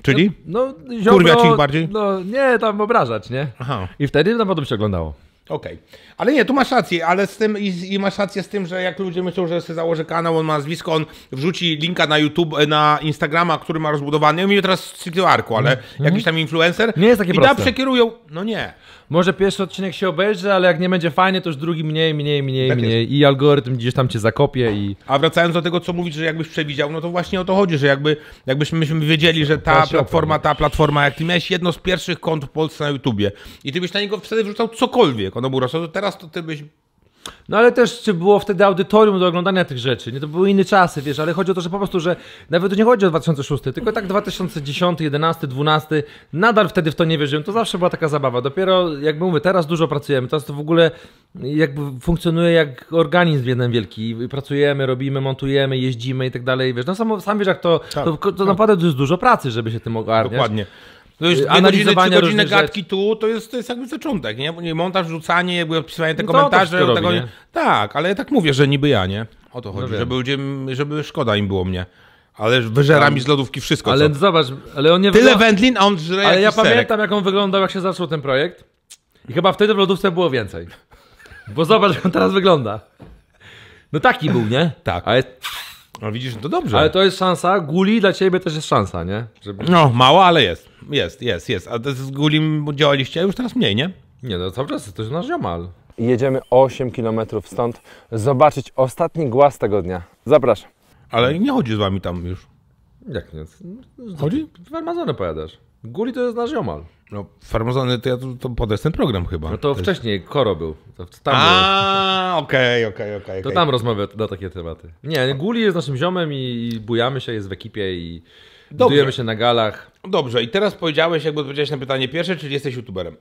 Czyli? No, no, kurwiać ich bardziej? No nie, tam obrażać, nie? Aha. I wtedy na potem się oglądało. Okej. Okay. Ale nie, tu masz rację, ale z tym, i, i masz rację z tym, że jak ludzie myślą, że sobie założy kanał, on ma nazwisko, on wrzuci linka na YouTube, na Instagrama, który ma rozbudowany. Ja mówię teraz stricte o Arku, ale mm -hmm. jakiś tam influencer. Nie jest takie i proste. I tam przekierują, no nie. Może pierwszy odcinek się obejrzy, ale jak nie będzie fajny, to już drugi mniej, mniej, mniej, tak mniej. Jest. I algorytm gdzieś tam cię zakopie i... A wracając do tego, co mówisz, że jakbyś przewidział, no to właśnie o to chodzi, że jakby, jakbyśmy myśmy wiedzieli, że ta platforma, ta platforma, jak ty miałeś jedno z pierwszych kont w Polsce na YouTubie i ty byś na niego wtedy wrzucał cokolwiek, ono było rosło, to teraz to ty byś... No ale też, czy było wtedy audytorium do oglądania tych rzeczy, nie? To były inne czasy, wiesz, ale chodzi o to, że po prostu, że nawet to nie chodzi o dwa tysiące szósty, tylko tak dwa tysiące dziesiąty, jedenasty, dwunasty, nadal wtedy w to nie wierzyłem, to zawsze była taka zabawa, dopiero jakby mówię, teraz dużo pracujemy, teraz to w ogóle jakby funkcjonuje jak organizm jeden wielki, pracujemy, robimy, montujemy, jeździmy i tak dalej, wiesz, no sam, sam wiesz jak to, tak, to, to tak. naprawdę to jest dużo pracy, żeby się tym ogarniać. Dokładnie. To jest analizowanie godzinę gadki rzecz. tu, to jest, to jest jakby zaczątek, nie? Montaż, rzucanie, jakby pisanie te no komentarze. Tak, tego, robi, nie? tak, ale tak mówię, że niby ja, nie? O to chodzi, no żeby, ludzie, żeby szkoda im było mnie. Ale wyżera mi z lodówki wszystko, Ale co? zobacz, ale on nie Tyle wędlin, a on żre Ale ja serek. pamiętam, jak on wyglądał, jak się zaczął ten projekt. I chyba wtedy w lodówce było więcej. Bo zobacz, jak on teraz wygląda. No taki był, nie? Tak. A jest... No widzisz, to dobrze. Ale to jest szansa, Guli dla ciebie też jest szansa, nie? Żeby... No, mało, ale jest. Jest, jest, jest. A z Gulim działaliście już teraz mniej, nie? Nie, no cały czas, to jest nasz ziomal. Jedziemy osiem kilometrów stąd zobaczyć ostatni głaz tego dnia. Zapraszam. Ale nie chodzi z wami tam już. Jak nie? Chodzi? W Farmazony powiadasz. Guli to jest nasz ziomal. No, Farmazony to ja tu to podejść ten program chyba. No to też... wcześniej Koro był. To tam A, okej, okej, okej. To tam rozmawia na takie tematy. Nie, Guli jest naszym ziomem i, i bujamy się, jest w ekipie i Dobrze. budujemy się na galach. Dobrze, i teraz powiedziałeś, jakby odpowiedziałeś na pytanie pierwsze, czyli jesteś youtuberem?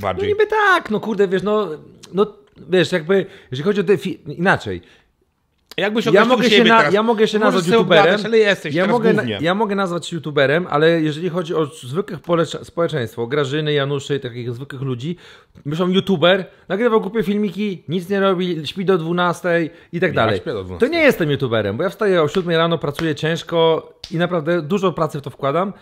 Bardziej. No niby tak, no kurde, wiesz, no, no wiesz, jakby, jeżeli chodzi o te inaczej. Jakbyś ja, mogę się na, teraz, ja mogę się nazwać youtuberem, obgadać, ale jesteś ja, mogę, ja mogę nazwać się youtuberem, ale jeżeli chodzi o zwykłych społeczeństwo, Grażyny, Januszy, takich zwykłych ludzi, myślą youtuber, nagrywał głupie filmiki, nic nie robi, śpi do dwunastej i tak dalej. To nie jestem youtuberem, bo ja wstaję o siódmej rano, pracuję ciężko i naprawdę dużo pracy w to wkładam.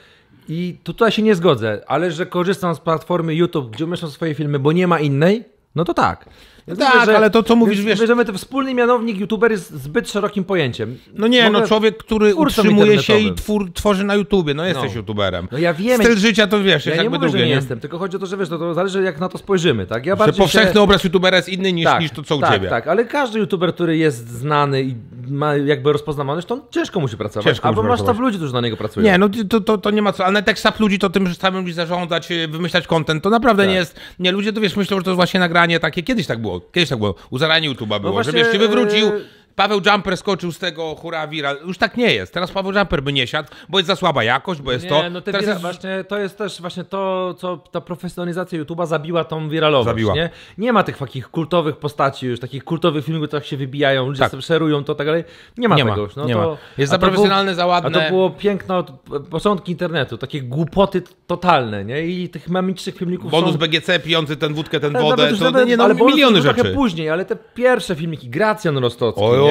I tutaj się nie zgodzę, ale że korzystam z platformy YouTube, gdzie umieszczam swoje filmy, bo nie ma innej, no to tak. Ja tak, myślę, że, ale to co mówisz, wiesz... Że ten wspólny mianownik youtuber jest zbyt szerokim pojęciem. No nie, Mogę... no człowiek, który utrzymuje się i twór, tworzy na YouTubie, no jesteś no. youtuberem. No ja wiem... Styl życia to wiesz, ja jest nie jakby mówię, drugie, że nie, nie jestem, tylko chodzi o to, że wiesz, to, to zależy jak na to spojrzymy, tak? Ja bardziej że powszechny się... obraz youtubera jest inny niż, tak, niż to co u tak, ciebie. Tak, ale każdy youtuber, który jest znany i ma jakby rozpoznawalność, to on ciężko musi pracować. Ciężko Albo masz sztab ludzi, którzy na niego pracują. Nie, no to, to, to nie ma co, ale tak sztab ludzi to tym, że samym ludzi zarządzać, wymyślać content, to naprawdę tak. nie jest... Nie, ludzie to wiesz, myślą, że to jest właśnie nagranie takie, kiedyś tak było. Kiedyś tak było, uzaranie YouTube'a było, no że wiesz, się wywrócił, Paweł Jumper skoczył z tego hura viral, już tak nie jest, teraz Paweł Jumper by nie siadł, bo jest za słaba jakość, bo jest nie, to... Nie, no teraz jest... Właśnie, to jest też właśnie to, co ta profesjonalizacja YouTube'a zabiła tą wiralowość, zabiła. nie? Nie ma tych takich kultowych postaci już, takich kultowych filmów, które się wybijają, ludzie tak. szerują to, tak dalej, nie ma nie tego ma, już. No nie to, ma. Jest za profesjonalne, za ładne. A to było piękno, początki internetu, takie głupoty totalne, nie? I tych mamicznych filmików Bonus są... B G C, pijący ten wódkę, ten wodę, nawet, to nawet, nie, no, ale miliony rzeczy. Trochę później, ale te pierwsze filmiki, Gracjan Rostocki, Ojo. Nie.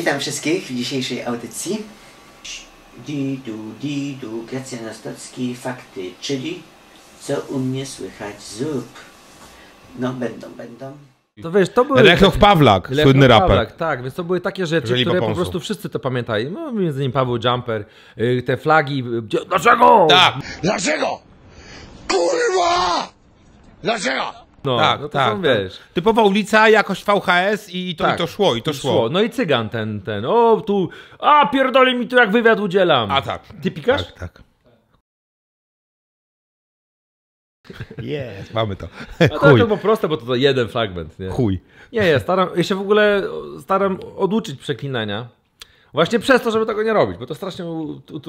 Witam wszystkich w dzisiejszej audycji. Didu, didu, Gracjan Rostocki, fakty, czyli co u mnie słychać zup. No będą, będą. To wiesz, to były... Lechnow Pawlak, Lechnow słynny raper. Pawlak, tak, więc to były takie rzeczy, Żyli które po, po prostu wszyscy to pamiętają. No, między innymi Paweł Jumper, te flagi... Dlaczego? Tak. Dlaczego? Kurwa! Dlaczego? No, tak, no to tak, są, wiesz. Typowa ulica, jakoś V H S i to, tak, i to szło, i to szło. szło. No i cygan ten, ten, o tu, a pierdolę mi tu jak wywiad udzielam. A tak. Ty pikasz? Tak, tak. Jest, mamy to. No tak, to było proste, bo to, to jeden fragment, nie? Chuj. Nie, ja staram, ja się w ogóle staram oduczyć przeklinania. Właśnie przez to, żeby tego nie robić, bo to strasznie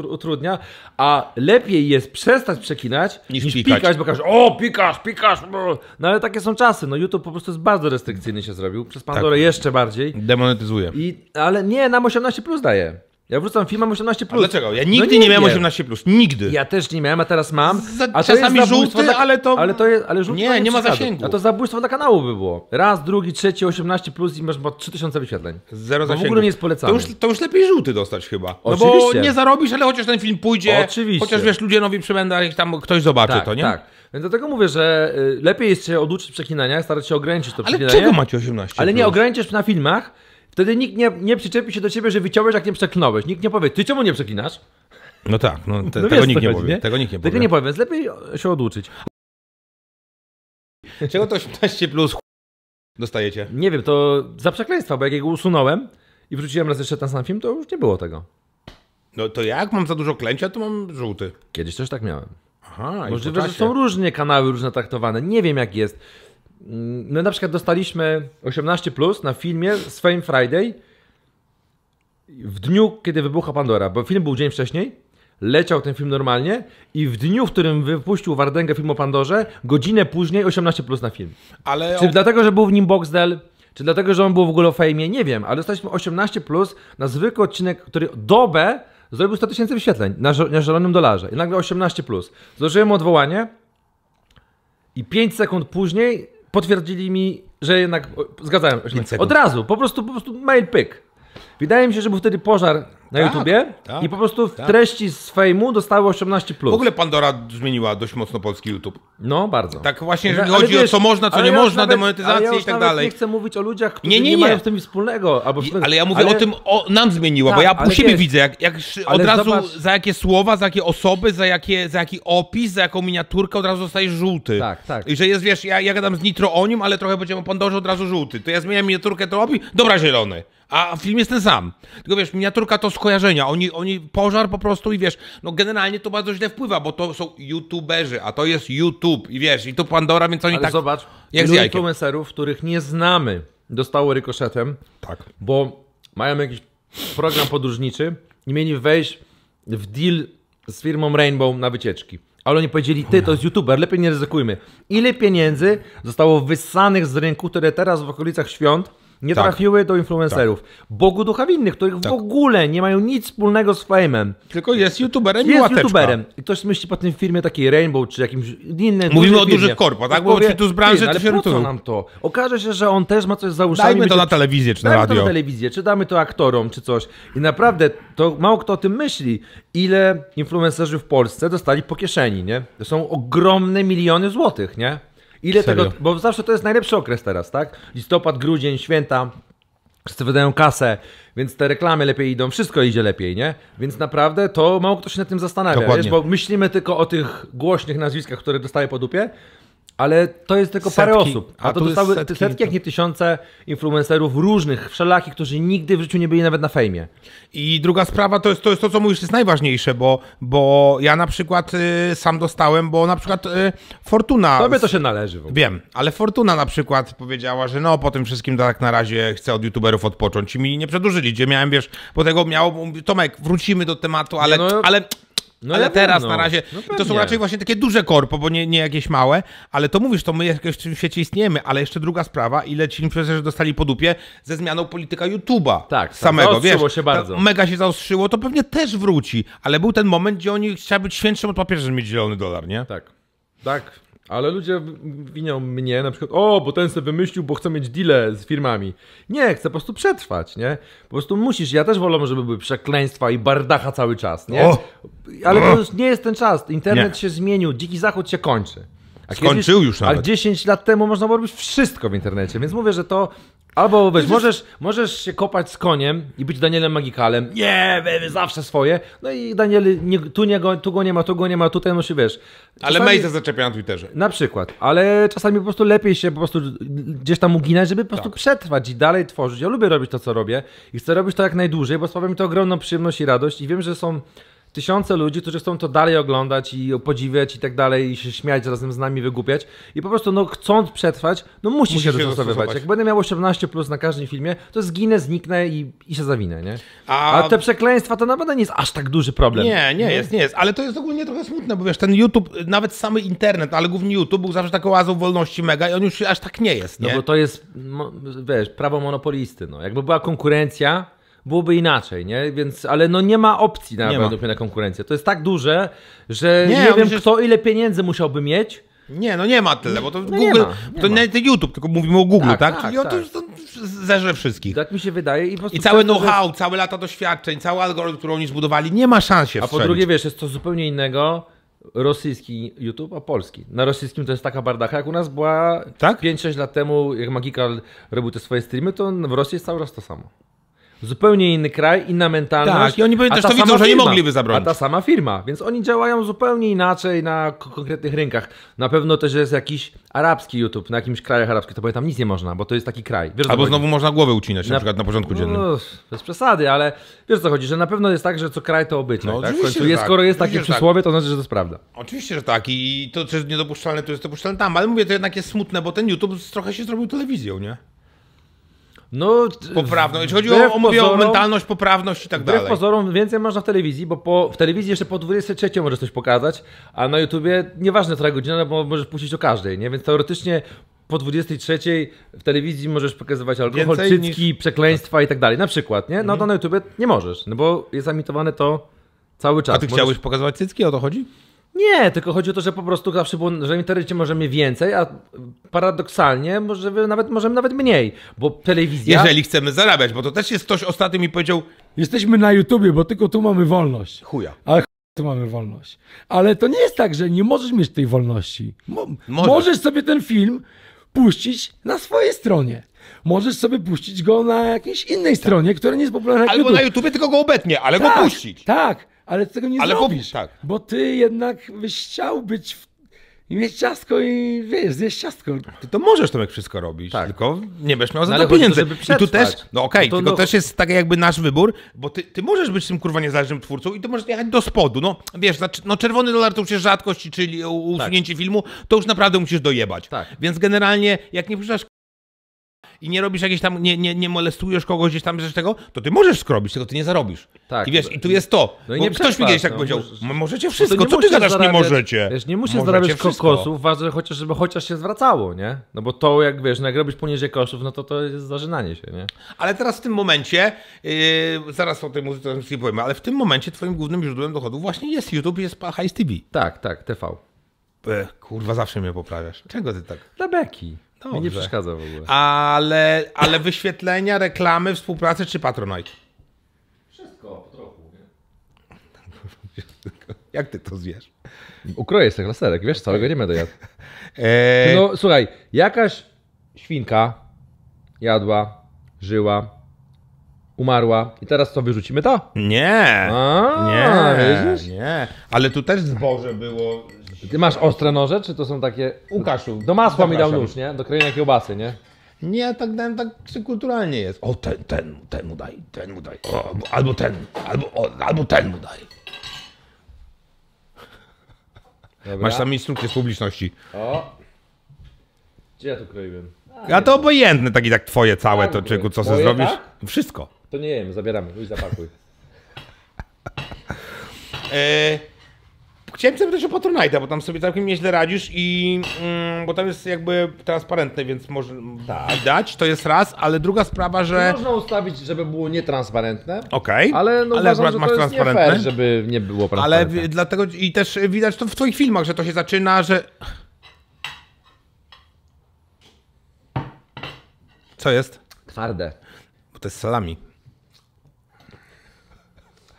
utrudnia, a lepiej jest przestać przeklinać niż, niż pikać. pikać, bo każdy, o, pikasz, pikasz, brr. No ale takie są czasy, no YouTube po prostu jest bardzo restrykcyjny się zrobił, przez Pandorę tak. Jeszcze bardziej. Demonetyzuje. I, ale nie, nam osiemnaście plus daje. Ja wrzucam film, mam osiemnaście plus. A dlaczego? Ja nigdy no nie, nie miałem osiemnaście plus. Nigdy. Ja też nie miałem, a teraz mam. A czasami żółty, na... ale to... Ale to jest, ale żółty nie, nie, nie ma zasięgu. A to zabójstwo dla kanału by było. Raz, drugi, trzeci, osiemnaście plus i masz trzy tysiące wyświetleń. Zero zasięgu. W ogóle nie jest polecane. To już, to już lepiej żółty dostać chyba. Oczywiście. No bo nie zarobisz, ale chociaż ten film pójdzie. Oczywiście. Chociaż wiesz, ludzie nowi przybędą, ale tam ktoś zobaczy tak, to, nie? Tak. Więc dlatego mówię, że lepiej jest się oduczyć przeklinania, starać się ograniczyć to przeklinanie. Ale czego macie osiemnaście plus? Ale nie ograniczysz na filmach. Wtedy nikt nie, nie przyczepi się do ciebie, że wyciąłeś, jak nie przeklnąłeś. Nikt nie powie, ty czemu nie przeklinasz? No tak, no, te, no tego, nikt nie chodzi, powie, nie? tego nikt nie powie. Tego nie powie, więc lepiej się oduczyć. Czego to osiemnaście plus dostajecie? Nie wiem, to za przekleństwa, bo jak jego usunąłem i wrzuciłem raz jeszcze ten sam film, to już nie było tego. No to jak mam za dużo klęcia, to mam żółty. Kiedyś też tak miałem. Aha, możliwe, że są różne kanały, różne traktowane. Nie wiem jak jest. No na przykład dostaliśmy osiemnaście plus na filmie z Fame Friday w dniu, kiedy wybucha Pandora, bo film był dzień wcześniej, leciał ten film normalnie i w dniu, w którym wypuścił Wardęga film o Pandorze, godzinę później osiemnaście plus na film. Ale czy on... dlatego, że był w nim Boxdel, czy dlatego, że on był w ogóle o Fejmie, nie wiem, ale dostaliśmy osiemnaście plus na zwykły odcinek, który dobę zrobił sto tysięcy wyświetleń na, na zielonym dolarze i nagle osiemnaście plus. Złożyłem odwołanie i pięć sekund później potwierdzili mi, że jednak zgadzałem się. Od razu, po prostu, po prostu mail pyk. Wydaje mi się, że był wtedy pożar na tak, YouTubie tak, i po prostu w tak. treści z fejmu dostały osiemnaście plus. W ogóle Pandora zmieniła dość mocno polski YouTube. No, bardzo. Tak właśnie, jeżeli ale chodzi wiesz, o co można, co nie ja można, nawet, demonetyzację ja i tak dalej. Nie chcę mówić o ludziach, którzy nie, nie, nie. nie mają z tym nic wspólnego. Albo wspólnego. Ale ja mówię ale... o tym, o nam zmieniło, tak, bo ja po siebie wiesz, widzę, jak, jak od razu zobacz... za jakie słowa, za jakie osoby, za, jakie, za jaki opis, za jaką miniaturkę od razu zostajesz żółty. Tak, tak. I że jest, wiesz, ja, ja gadam z Nitro o nim, ale trochę będziemy o Pandorze, od razu żółty. To ja zmieniam miniaturkę, to opis, dobra, zielony. A film jest ten sam. Tylko wiesz, miniaturka to skojarzenia. Oni, oni pożar po prostu i wiesz, no generalnie to bardzo źle wpływa, bo to są youtuberzy, a to jest YouTube i wiesz, i to Pandora, więc oni ale tak... zobacz, jak influencerów, których nie znamy, dostało rykoszetem, tak. Bo mają jakiś program podróżniczy i mieli wejść w deal z firmą Rainbow na wycieczki. Ale oni powiedzieli, ty to jest youtuber, lepiej nie ryzykujmy. Ile pieniędzy zostało wyssanych z rynku, które teraz w okolicach świąt nie tak. trafiły do influencerów. Tak. Bogu ducha winnych, których tak. w ogóle nie mają nic wspólnego z fejmem. Tylko jest youtuberem i łateczka. Jest youtuberem. I ktoś myśli po tym firmie takiej Rainbow, czy jakimś innym... Mówimy o dużych korpach, tak? Bo ci tu z branży to się rzucą. nam to? Okaże się, że on też ma coś za uszami. Dajmy to na telewizję, czy na radio. Dajmy to na telewizję, czy damy to aktorom, czy coś. I naprawdę, to mało kto o tym myśli. Ile influencerzy w Polsce dostali po kieszeni, nie? To są ogromne miliony złotych, nie? Ile Serio? tego, bo zawsze to jest najlepszy okres teraz, tak? Listopad, grudzień, święta, wszyscy wydają kasę, więc te reklamy lepiej idą, wszystko idzie lepiej, nie? Więc naprawdę to mało kto się nad tym zastanawia, wiesz, bo myślimy tylko o tych głośnych nazwiskach, które dostaje po dupie, ale to jest tylko setki. parę osób. A, a to dostały setki, setki, jak nie tysiące influencerów różnych, wszelakich, którzy nigdy w życiu nie byli nawet na fejmie. I druga sprawa to jest to, jest to co mówisz, jest najważniejsze, bo, bo ja na przykład y, sam dostałem, bo na przykład y, Fortuna... Tobie to się należy. W ogóle. Wiem, ale Fortuna na przykład powiedziała, że no po tym wszystkim tak na razie chcę od youtuberów odpocząć i mi nie przedłużyli, gdzie miałem, wiesz, po tego miał... Tomek, wrócimy do tematu, ale... No. ale... No ale ja teraz wiem, no. na razie, no to są raczej właśnie takie duże korpo, bo nie, nie jakieś małe, ale to mówisz, to my jakoś w tym świecie istniejemy, ale jeszcze druga sprawa, ile ci influencerzy dostali po dupie ze zmianą polityka YouTube'a tak, samego, tak, wiesz, się bardzo. mega się zaostrzyło, to pewnie też wróci, ale był ten moment, gdzie oni chciały być świętszym od papieża, żeby mieć zielony dolar, nie? Tak, tak, ale ludzie winią mnie na przykład, o, bo ten sobie wymyślił, bo chce mieć deale z firmami. Nie, chcę po prostu przetrwać, nie? Po prostu musisz, ja też wolę, żeby były przekleństwa i bardacha cały czas, nie? Oh. Ale to już nie jest ten czas. Internet nie. się zmienił, dziki zachód się kończy. A Skończył kiedyś, już nawet. A dziesięć lat temu można było robić wszystko w internecie, więc mówię, że to... Albo weź, możesz, możesz się kopać z koniem i być Danielem Magikalem. Nie, yeah, zawsze swoje. No i Daniel, nie, tu, nie go, tu go nie ma, tu go nie ma, tutaj musi, wiesz. Czasami, ale Mejza zaczepia na Twitterze. Na przykład. Ale czasami po prostu lepiej się po prostu gdzieś tam uginać, żeby po prostu tak. przetrwać i dalej tworzyć. Ja lubię robić to, co robię i chcę robić to jak najdłużej, bo sprawia mi to ogromną przyjemność i radość i wiem, że są tysiące ludzi, którzy chcą to dalej oglądać i podziwiać i tak dalej, i się śmiać razem z nami, wygłupiać i po prostu no chcąc przetrwać, no musi, musi się, się dostosowywać. dostosować. Jak będę miał osiemnaście plus na każdym filmie, to zginę, zniknę i, i się zawinę, nie? A... Ale te przekleństwa to naprawdę nie jest aż tak duży problem. Nie, nie jest, nie jest, ale to jest ogólnie trochę smutne, bo wiesz, ten YouTube, nawet sam internet, ale głównie YouTube był zawsze taką oazą wolności mega i on już aż tak nie jest, nie? No bo to jest, wiesz, prawo monopolisty, no. Jakby była konkurencja, byłoby inaczej, nie? Więc, ale no nie ma opcji na, nie według mnie na konkurencję. To jest tak duże, że nie, nie wiem się... kto ile pieniędzy musiałby mieć. Nie, no nie ma tyle, bo to no Google, nie ma, nie to nie ma. YouTube, tylko mówimy o Google, tak? tak? Czyli tak, on to zerze wszystkich. Tak mi się wydaje. I, po prostu I całe know-how, jest... całe lata doświadczeń, cały algorytm, który oni zbudowali, nie ma szans się A wstrzelić. Po drugie, wiesz, jest to zupełnie innego rosyjski YouTube, a polski. Na rosyjskim to jest taka bardacha, jak u nas była tak? pięć sześć lat temu, jak Magikal robił te swoje streamy, to w Rosji jest cały raz to samo. Zupełnie inny kraj, inna mentalność. Tak, i oni też to widzą, że nie mogliby zabronić. A ta sama firma, więc oni działają zupełnie inaczej na konkretnych rynkach. Na pewno też jest jakiś arabski YouTube, na jakimś krajach arabskich, to pamiętam, nic nie można, bo to jest taki kraj. Wiesz, albo znowu można głowę ucinać, na, na przykład na porządku no, dziennym. Bez przesady, ale wiesz o co chodzi, że na pewno jest tak, że co kraj to obyczaj. No, tak? W końcu jest, tak. Skoro jest takie przysłowie, to znaczy, że to jest prawda. Oczywiście, że tak i to, co jest niedopuszczalne, to jest dopuszczalne tam, ale mówię, to jednak jest smutne, bo ten YouTube trochę się zrobił telewizją, nie? No, poprawną. Jeśli chodzi o, o, mówię, pozorom, o mentalność, poprawność i tak dalej. Wbrew pozorom więcej można w telewizji, bo po, w telewizji jeszcze po dwudziestej trzeciej możesz coś pokazać, a na YouTubie nieważne która godzina, bo możesz puścić o każdej, nie? Więc teoretycznie po dwudziestej trzeciej w telewizji możesz pokazywać alkohol, cycki, niż... przekleństwa i tak dalej, na przykład, nie? No mhm. to na YouTubie nie możesz, no bo jest emitowane to cały czas. A ty możesz... chciałeś pokazywać cycki? O to chodzi? Nie, tylko chodzi o to, że po prostu zawsze było, że w internecie możemy więcej, a paradoksalnie możemy nawet, możemy nawet mniej, bo telewizja... Jeżeli chcemy zarabiać, bo to też jest ktoś ostatnio mi powiedział... Jesteśmy na YouTubie, bo tylko tu mamy wolność. Chuja. Ale tu mamy wolność. Ale to nie jest tak, że nie możesz mieć tej wolności. Mo możesz. możesz sobie ten film puścić na swojej stronie. Możesz sobie puścić go na jakiejś innej tak. stronie, która nie jest popularna jak albo YouTube. Na YouTubie tylko go obetnie, ale tak, go puścić. Tak. Ale tego nie ale zrobisz, bo, tak. bo ty jednak byś chciał być w... i mieć ciastko i wiesz, zjeść ciastko. Ty to możesz to jak wszystko robić, tak. tylko nie będziesz miał za to pieniędzy. I tu też, no okej, okay, no tylko no... też jest tak jakby nasz wybór, bo ty, ty możesz być tym kurwa niezależnym twórcą i ty możesz jechać do spodu. No wiesz, no czerwony dolar to już jest rzadkość, czyli usunięcie tak. filmu, to już naprawdę musisz dojebać. Tak. Więc generalnie jak nie puszczasz i nie robisz jakieś tam, nie, nie, nie molestujesz kogoś gdzieś tam, tego, to ty możesz skrobić, tylko ty nie zarobisz. Tak. I wiesz, i tu jest to. No i nie ktoś mi kiedyś tak no, powiedział, możesz, możecie wszystko, co ty gadasz, nie możecie. Wiesz, nie musisz zarabiać kokosów, ważne chociaż, żeby chociaż się zwracało, nie? No bo to jak wiesz, no jak robisz poniżej koszów, no to to jest zażynanie się, nie? Ale teraz w tym momencie, yy, zaraz o tej muzyce nie powiem, ale w tym momencie twoim głównym źródłem dochodu właśnie jest YouTube i jest Highs T V. Tak, tak, T V. Ech, kurwa, zawsze mnie poprawiasz. Czego ty tak? Dla beki. Dobrze. Mi nie przeszkadza w ogóle. Ale, ale wyświetlenia, reklamy, współpracy czy Patronite? Wszystko, po trochu. Nie? Jak ty to zjesz? Ukroję sobie laserek, wiesz, całego nie będę jadł. Eee... No słuchaj, jakaś świnka jadła, żyła, umarła i teraz co, wyrzucimy to? Nie, A, nie, wierzysz? nie. Ale tu też zboże było... Ty masz ostre noże, czy to są takie... Łukaszu, do masła mi dał nóż, nie? Do krojenia kiełbasy, nie? Nie, tak dałem, tak kulturalnie jest. O, ten, ten, ten mu daj, ten mu daj. O, albo ten, albo, o, albo ten mu daj. Dobra. Masz tam instrukcję z publiczności. O! Gdzie ja tu kroiłem? A, A to obojętne, taki tak twoje całe, tak, to czyku, co sobie zrobisz? Tak? Wszystko. To nie wiem, zabieramy, już zapakuj. e Chciałem sobie też o Patronite'a, bo tam sobie całkiem nieźle radzisz i mm, bo tam jest jakby transparentne, więc może tak. widać, to jest raz, ale druga sprawa, że... To można ustawić, żeby było nietransparentne, okay. ale, no ale uważam, że masz to jest nie fair, żeby nie było transparentne. Ale dlatego i też widać to w twoich filmach, że to się zaczyna, że... Co jest? Twarde. Bo to jest salami.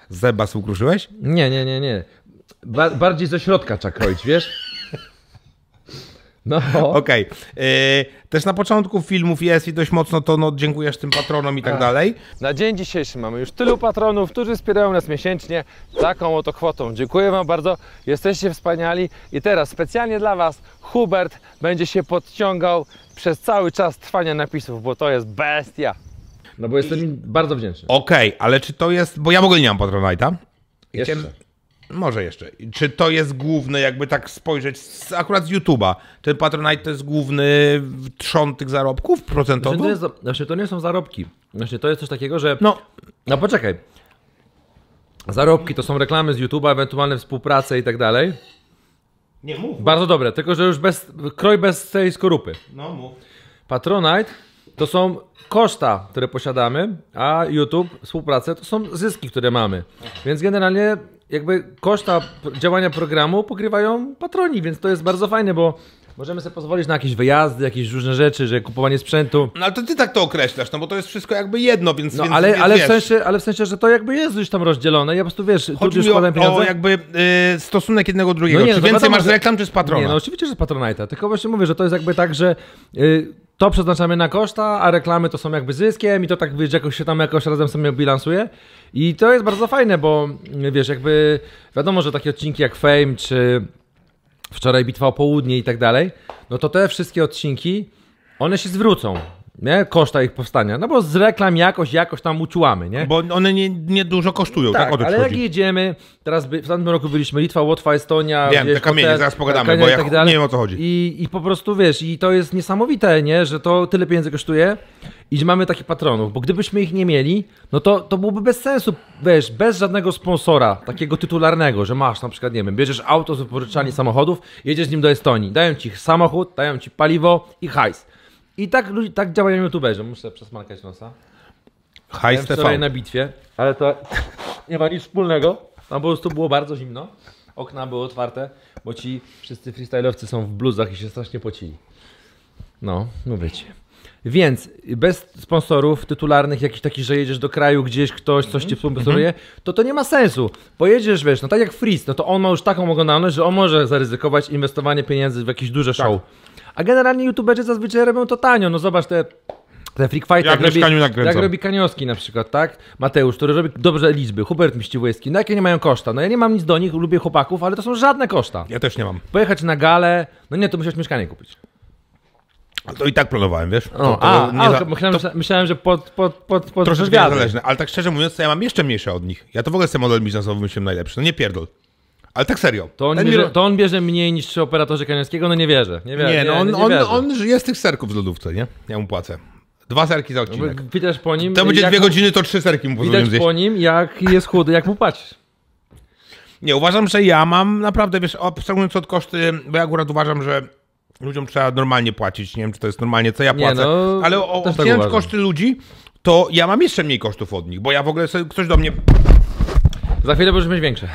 Zęba ukruszyłeś? Nie, nie, nie, nie. Ba bardziej ze środka trzeba kroić, wiesz? No. Okej. Okay. Yy, też na początku filmów jest i dość mocno to no, dziękujesz tym patronom i tak A. dalej. Na dzień dzisiejszy mamy już tylu patronów, którzy wspierają nas miesięcznie taką oto kwotą. Dziękuję wam bardzo, jesteście wspaniali i teraz specjalnie dla was Hubert będzie się podciągał przez cały czas trwania napisów, bo to jest bestia. No bo jestem I... bardzo wdzięczny. Okej, okay, ale czy to jest... Bo ja w ogóle nie mam Patronite'a. Jeszcze. Może jeszcze. Czy to jest główny, jakby tak spojrzeć, z, akurat z YouTube'a, ten Patronite to jest główny trzon tych zarobków procentowo? Znaczy to, jest, znaczy to nie są zarobki. Znaczy to jest coś takiego, że... No, no poczekaj. Zarobki to są reklamy z YouTube'a, ewentualne współprace i tak dalej. Nie mów. Bardzo dobre, tylko że już bez, kroj bez tej skorupy. No mów. Patronite to są koszta, które posiadamy, a YouTube, współprace to są zyski, które mamy. Więc generalnie jakby koszta działania programu pokrywają patroni, więc to jest bardzo fajne, bo możemy sobie pozwolić na jakieś wyjazdy, jakieś różne rzeczy, że kupowanie sprzętu. No ale to ty tak to określasz, no bo to jest wszystko jakby jedno, więc... No więc, ale, więc ale, w sensie, ale w sensie, że to jakby jest już tam rozdzielone, ja po prostu wiesz, tu już składam pieniądze. O jakby y, stosunek jednego drugiego, no nie, czy no, więcej wiadomo, masz z reklam, czy z patrona? Nie, no oczywiście, że z Patronite'a, tylko właśnie mówię, że to jest jakby tak, że... Y, to przeznaczamy na koszta, a reklamy to są jakby zyskiem i to tak, wiesz, jakoś się tam jakoś razem sobie bilansuje. I to jest bardzo fajne, bo wiesz, jakby wiadomo, że takie odcinki jak Fame, czy wczoraj Bitwa o Południe i tak dalej, no to te wszystkie odcinki, one się zwrócą, nie? Koszta ich powstania, no bo z reklam jakoś, jakoś tam uciłamy, nie? Bo one nie, nie dużo kosztują, tak? tak ale jak jedziemy, teraz by, w tamtym roku byliśmy Litwa, Łotwa, Estonia... Wiem, wiesz, te kamienie, hotel, zaraz pogadamy, bo ja tak dalej. nie wiem o co chodzi. I, I po prostu, wiesz, i to jest niesamowite, nie? Że to tyle pieniędzy kosztuje i że mamy takich patronów, bo gdybyśmy ich nie mieli, no to, to byłoby bez sensu, wiesz, bez żadnego sponsora, takiego tytularnego, że masz na przykład, nie wiem, bierzesz auto z wypożyczalni samochodów, jedziesz z nim do Estonii, dają ci samochód, dają ci paliwo i hajs. I tak, tak działają youtuberzy. Muszę przesmarkać nosa. Hajs wczoraj na bitwie, ale to nie ma nic wspólnego. Tam po prostu było bardzo zimno. Okna były otwarte, bo ci wszyscy freestyle'owcy są w bluzach i się strasznie pocili. No, mówię ci. Więc bez sponsorów tytularnych, jakiś taki, że jedziesz do kraju gdzieś, ktoś coś ci sponsoruje, to to nie ma sensu. Pojedziesz, wiesz, no tak jak Freeze, no to on ma już taką oglądalność, że on może zaryzykować inwestowanie pieniędzy w jakieś duże show. Tak. A generalnie youtuberzy zazwyczaj robią to tanio. No zobacz te, te Freak Fight, jak, jak, robi, jak robi Kaniowski na przykład, tak? Mateusz, który robi dobrze liczby, Hubert Miściwojski, no jakie nie mają koszta? No ja nie mam nic do nich, lubię chłopaków, ale to są żadne koszta. Ja też nie mam. Pojechać na galę, no nie, to musiałeś mieszkanie kupić. To i tak planowałem, wiesz? No, to, a, nie a, za... myślałem, to... myślałem, że pod, pod, pod, pod troszeczkę niezależne, ale tak szczerze mówiąc, to ja mam jeszcze mniejsze od nich. Ja to w ogóle jestem model biznesowy, myślę najlepszy, no nie pierdol. Ale tak serio. To on, bierze, mi... to on bierze mniej niż przy operatorze Kaniowskiego, no nie wierzę. Nie, wierzę, nie, no on, nie, nie wierzę. On, on, on żyje z tych serków z lodówce, nie? Ja mu płacę. Dwa serki za odcinek. Widać po nim... To będzie jak... dwie godziny, to trzy serki mu pozwolę zjeść. Widać po nim, jak jest chudy, jak mu płacisz. Nie, uważam, że ja mam naprawdę, wiesz, abstrahując od koszty, bo ja akurat uważam, że ludziom trzeba normalnie płacić, nie wiem, czy to jest normalnie, co ja płacę, no, ale o, o tak koszty ludzi, to ja mam jeszcze mniej kosztów od nich, bo ja w ogóle sobie, ktoś do mnie... Za chwilę będziesz mieć większe.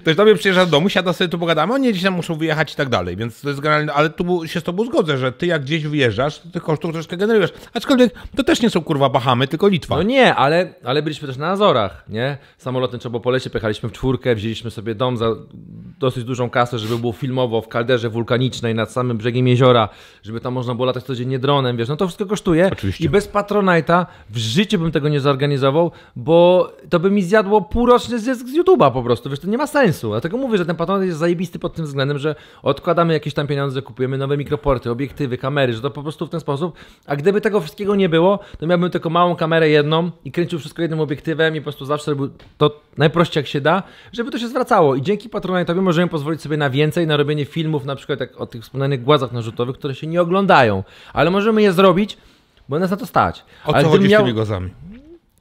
Ktoś do mnie przyjeżdża do domu, siada sobie, tu pogadamy, oni gdzieś tam muszą wyjechać i tak dalej, więc to jest generalnie, ale tu się z tobą zgodzę, że ty jak gdzieś wyjeżdżasz, to tych kosztów troszkę generujesz, aczkolwiek to też nie są kurwa Bahamy, tylko Litwa. No nie, ale, ale byliśmy też na Azorach, nie? Samolotem trzeba po lesie, pojechaliśmy w czwórkę, wzięliśmy sobie dom za dosyć dużą kasę, żeby było filmowo w kalderze wulkanicznej nad samym brzegiem jeziora, żeby tam można było latać codziennie dronem, wiesz, no to wszystko kosztuje. Oczywiście. I bez Patronite'a w życiu bym tego nie zorganizował, bo to by mi zjadło półroczny zysk z YouTube'a po prostu, wiesz, to nie ma sensu. Dlatego mówię, że ten Patronite jest zajebisty pod tym względem, że odkładamy jakieś tam pieniądze, kupujemy nowe mikroporty, obiektywy, kamery, że to po prostu w ten sposób. A gdyby tego wszystkiego nie było, to miałbym tylko małą kamerę jedną i kręcił wszystko jednym obiektywem i po prostu zawsze robił to najprościej jak się da, żeby to się zwracało. I dzięki Patronite'owi możemy pozwolić sobie na więcej, na robienie filmów, na przykład jak o tych wspomnianych głazach narzutowych, które się nie oglądają. Ale możemy je zrobić, bo nas na to stać. O co chodzi z tymi głazami?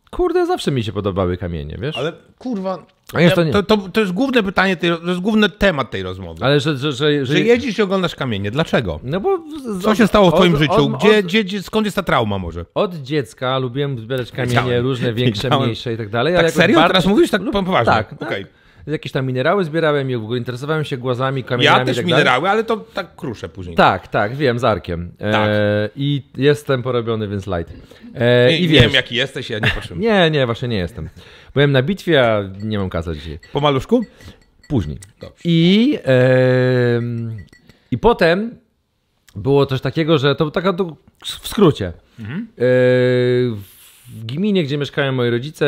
Kurde, zawsze mi się podobały kamienie, wiesz? Ale kurwa... Ja, to, to, to, to jest główne pytanie, tej, to jest główny temat tej rozmowy. Ale że, że, że, że... że jedzisz i oglądasz kamienie. Dlaczego? No bo z, Co się stało w od, twoim od, życiu? Od, gdzie, od... Gdzie, skąd jest ta trauma może? Od dziecka lubiłem zbierać kamienie, Wiedziałem. różne, większe, Wiedziałem. mniejsze i tak dalej. Tak serio? Bardzo... Teraz mówisz tak poważnie? Tak, okay. tak. Jakieś tam minerały zbierałem i w ogóle interesowałem się głazami, kamieniami. Ja też tak minerały, dalej. ale to tak kruszę później. Tak, tak, wiem, z arkiem. E, tak. I jestem porobiony, więc light. E, nie, i wiesz, wiem, jaki jesteś, ja nie patrzę. Nie, nie, właśnie nie jestem. Byłem na bitwie, a nie mam kasa dzisiaj. Po maluszku? Później. Dobrze. I, e, I potem było coś takiego, że to taka to w skrócie. Mhm. E, W gminie, gdzie mieszkają moi rodzice,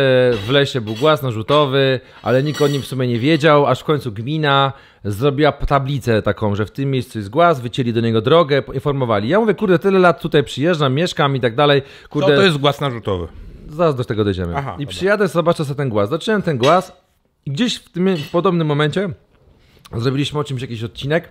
w lesie był głaz narzutowy, ale nikt o nim w sumie nie wiedział, aż w końcu gmina zrobiła tablicę taką, że w tym miejscu jest głaz, wycięli do niego drogę, informowali. Ja mówię, kurde, tyle lat tutaj przyjeżdżam, mieszkam i tak dalej. Kurde, co to jest głaz narzutowy? Zaraz do tego dojdziemy. Aha, I dobra. przyjadę, zobaczę sobie ten głaz. Zacząłem ten głaz, I gdzieś w tym w podobnym momencie zrobiliśmy o czymś jakiś odcinek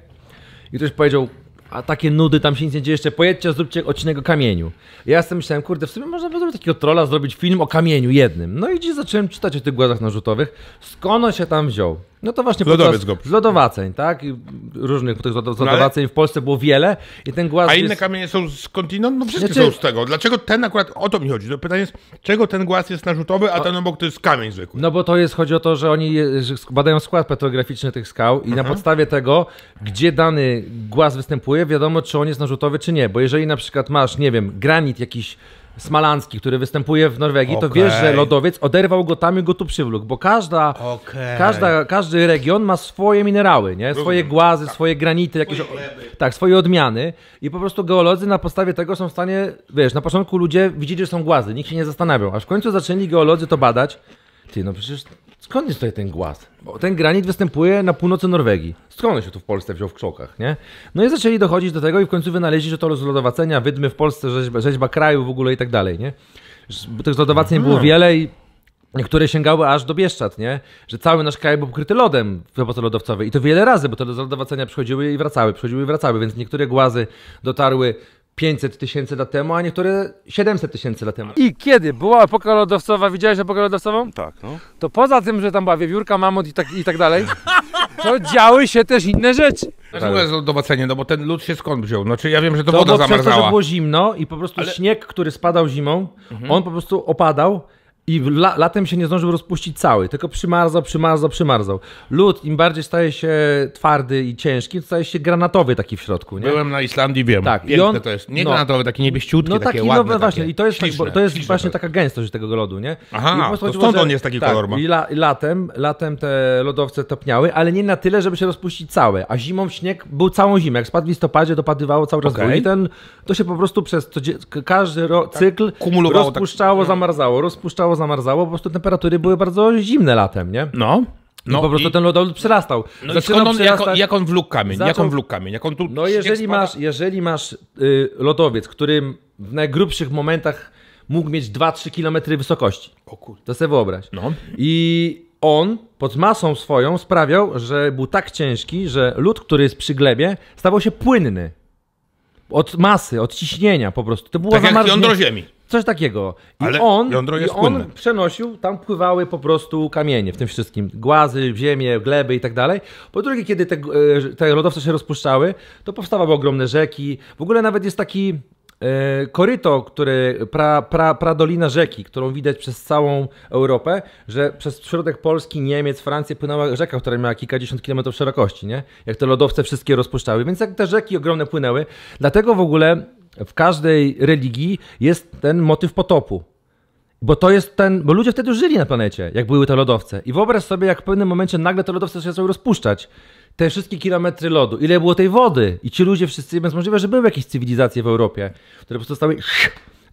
i ktoś powiedział, a takie nudy, tam się nic nie dzieje jeszcze, pojedźcie, zróbcie odcinek o kamieniu. Ja sobie myślałem, kurde, w sumie można by zrobić takiego trolla, zrobić film o kamieniu jednym. No i gdzieś zacząłem czytać o tych głazach narzutowych, skąd on się tam wziął. No to właśnie podczas lodowaceń, tak? I różnych tych lodowaceń w Polsce było wiele i ten głaz... A inne jest... kamienie są skądinąd? No wszystkie znaczy... są z tego. Dlaczego ten akurat, o to mi chodzi, to pytanie jest, czego ten głaz jest narzutowy, a ten obok to jest kamień zwykły? No bo to jest, chodzi o to, że oni je, że badają skład petrograficzny tych skał i mhm. na podstawie tego, gdzie dany głaz występuje, wiadomo, czy on jest narzutowy, czy nie. Bo jeżeli na przykład masz, nie wiem, granit jakiś smalanski, który występuje w Norwegii, okay. to wiesz, że lodowiec oderwał go tam i go tu przywlókł, bo każda, okay. każda, każdy region ma swoje minerały, nie? Swoje głazy, swoje granity, jakieś, tak, swoje odmiany i po prostu geolodzy na podstawie tego są w stanie, wiesz, na początku ludzie widzieli, że są głazy, nikt się nie zastanawiał, aż w końcu zaczęli geolodzy to badać, ty, no przecież skąd jest tutaj ten głaz? Bo ten granit występuje na północy Norwegii. Skąd on się tu w Polsce wziął w krzokach, nie? No i zaczęli dochodzić do tego i w końcu wynaleźli, że to z lodowacenia, wydmy w Polsce, rzeźba, rzeźba kraju w ogóle i tak dalej, nie? Bo tych lodowaceń hmm. było wiele i niektóre sięgały aż do Bieszczad, nie? Że cały nasz kraj był pokryty lodem w epoce lodowcowej i to wiele razy, bo te lodowacenia przychodziły i wracały, przychodziły i wracały, więc niektóre głazy dotarły pięćset tysięcy lat temu, a niektóre siedemset tysięcy lat temu. I kiedy była epoka lodowcowa, widziałeś epokę lodowcową? Tak, no. To poza tym, że tam była wiewiórka, mamut i tak, i tak dalej, to działy się też inne rzeczy. Dlaczego jest lodowacenie? No bo ten lód się skąd wziął? Znaczy ja wiem, że to, to woda zamarzała. To przez to, że było zimno i po prostu ale... śnieg, który spadał zimą, mhm. on po prostu opadał i la latem się nie zdążył rozpuścić cały, tylko przymarzał, przymarzał, przymarzał. Lód im bardziej staje się twardy i ciężki, to staje się granatowy taki w środku. Nie? Byłem na Islandii, wiem. Tak, piękne on, to jest. Nie no, granatowy, taki niebieściutki, no taki, takie ładne. No właśnie, takie. I to jest, śliczne, tak, to jest właśnie to jest. Taka gęstość tego lodu, nie? Aha, i to stąd on jest taki tak, kolor ma. I la latem, latem te lodowce topniały, ale nie na tyle, żeby się rozpuścić całe, a zimą śnieg był całą zimę. Jak spadł w listopadzie, dopadywało cały czas okay. i ten to się po prostu przez to, każdy tak, cykl rozpuszczało, tak, zamarzało, rozpuszczało, zamarzało, po prostu temperatury były bardzo zimne latem, nie? No. No i po prostu i... ten lodowód przerastał. No skąd on, jak, on, jak on wlókł kamień? Zaczął... Jak on wlókł kamień? Jak on tu no jeżeli masz, jeżeli masz y, lodowiec, który w najgrubszych momentach mógł mieć dwa trzy kilometry wysokości. O kurde. To sobie wyobraź. No. I on pod masą swoją sprawiał, że był tak ciężki, że lód, który jest przy glebie, stawał się płynny. Od masy, od ciśnienia po prostu. To było tak jak jądro ziemi. Coś takiego. I ale on, jądro jest i on przenosił, tam pływały po prostu kamienie w tym wszystkim. Głazy, ziemie, gleby i tak dalej. Po drugie, kiedy te, te lodowce się rozpuszczały, to powstawały ogromne rzeki. W ogóle nawet jest taki e, koryto, który, pra, pra, pradolina rzeki, którą widać przez całą Europę, że przez środek Polski, Niemiec, Francji płynęła rzeka, która miała kilkadziesiąt kilometrów szerokości, nie? Jak te lodowce wszystkie rozpuszczały. Więc jak te rzeki ogromne płynęły, dlatego w ogóle... W każdej religii jest ten motyw potopu. Bo to jest ten. Bo ludzie wtedy żyli na planecie, jak były te lodowce. I wyobraź sobie, jak w pewnym momencie nagle te lodowce się zaczęły rozpuszczać. Te wszystkie kilometry lodu, ile było tej wody. I ci ludzie wszyscy, więc możliwe, że były jakieś cywilizacje w Europie, które po prostu zostały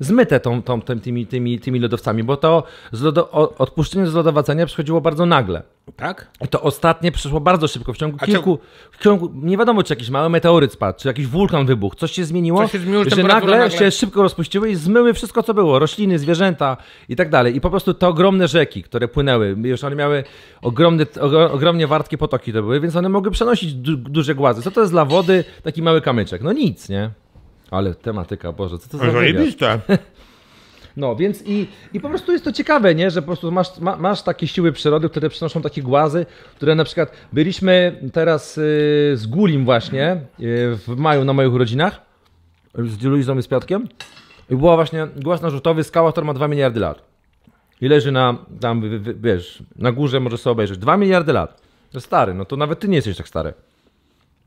zmyte tą, tą, tymi, tymi, tymi lodowcami, bo to z lodo, odpuszczenie z lodowacenia przychodziło bardzo nagle. Tak? I to ostatnie przyszło bardzo szybko, w ciągu A kilku, ciągu... w ciągu, nie wiadomo, czy jakiś mały meteoryt spadł, czy jakiś wulkan wybuchł, coś się zmieniło, coś się zmieniło że nagle, nagle się szybko rozpuściły i zmyły wszystko, co było, rośliny, zwierzęta i tak dalej. I po prostu te ogromne rzeki, które płynęły, już one miały ogromne, ogromnie wartkie potoki to były, więc one mogły przenosić du duże głazy. Co to jest dla wody taki mały kamyczek? No nic, nie? Ale tematyka, Boże, co to za zajebiste. No, więc i, i po prostu jest to ciekawe, nie? Że po prostu masz, ma, masz takie siły przyrody, które przynoszą takie głazy, które na przykład byliśmy teraz yy, z Gulim właśnie yy, w maju na moich urodzinach z Luizą i z Piotkiem i była właśnie głaz narzutowy, skała, która ma dwa miliardy lat i leży na, tam, w, w, wiesz, na górze możesz sobie obejrzeć, dwa miliardy lat. To stary, no to nawet ty nie jesteś tak stary.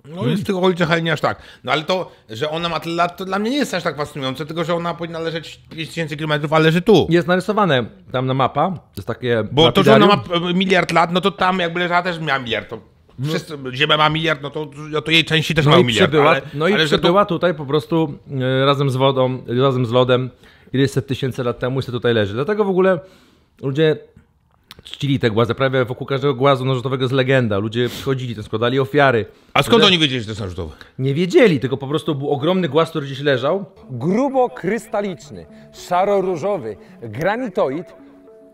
No hmm. jest w tych okolicach nie aż tak. No ale to, że ona ma tyle lat, to dla mnie nie jest aż tak fascynujące, tylko że ona powinna leżeć pięć tysięcy kilometrów, a leży tu. Jest narysowane tam na mapa, to jest takie... Bo lapidarium. To, że ona ma miliard lat, no to tam jakby leżała też miała miliard. To no. Wszyscy, Ziemia ma miliard, no to, to jej części też no mają miliard. Przybyła, ale, no i ale przybyła to... tutaj po prostu yy, razem z wodą, yy, razem z lodem, ile set tysięcy lat temu i sobie tutaj leży. Dlatego w ogóle ludzie... czcili te głazy, prawie wokół każdego głazu narzutowego jest legenda. Ludzie przychodzili, tam składali ofiary. A skąd Ludzie... oni wiedzieli, że to jest narzutowy? Nie wiedzieli, tylko po prostu był ogromny głaz, który gdzieś leżał. Grubo krystaliczny, szaro-różowy, granitoid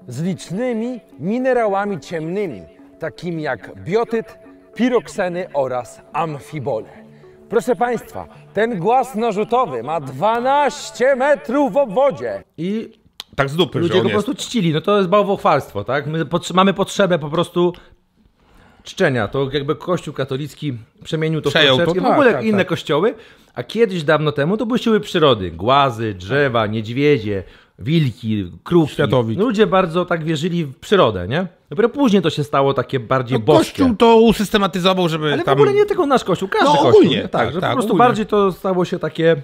z licznymi minerałami ciemnymi. takimi jak biotyt, pirokseny oraz amfibole. Proszę Państwa, ten głaz narzutowy ma dwanaście metrów w obwodzie. I tak z dupy, ludzie go po prostu czcili, no to jest bałwochwalstwo, tak? My mamy potrzebę po prostu czczenia. To jakby Kościół katolicki przemienił to w troszeczkę, w ogóle tak, inne tak. kościoły, a kiedyś dawno temu to były siły przyrody, głazy, drzewa, niedźwiedzie, wilki, krówki. Światowid. Ludzie bardzo tak wierzyli w przyrodę, nie? Dopiero później to się stało takie bardziej no, boskie. Kościół to usystematyzował, żeby Ale tam... w ogóle nie tylko nasz Kościół, każdy no, Kościół. Ogólnie, tak, tak, że tak, po prostu ogólnie. bardziej to stało się takie...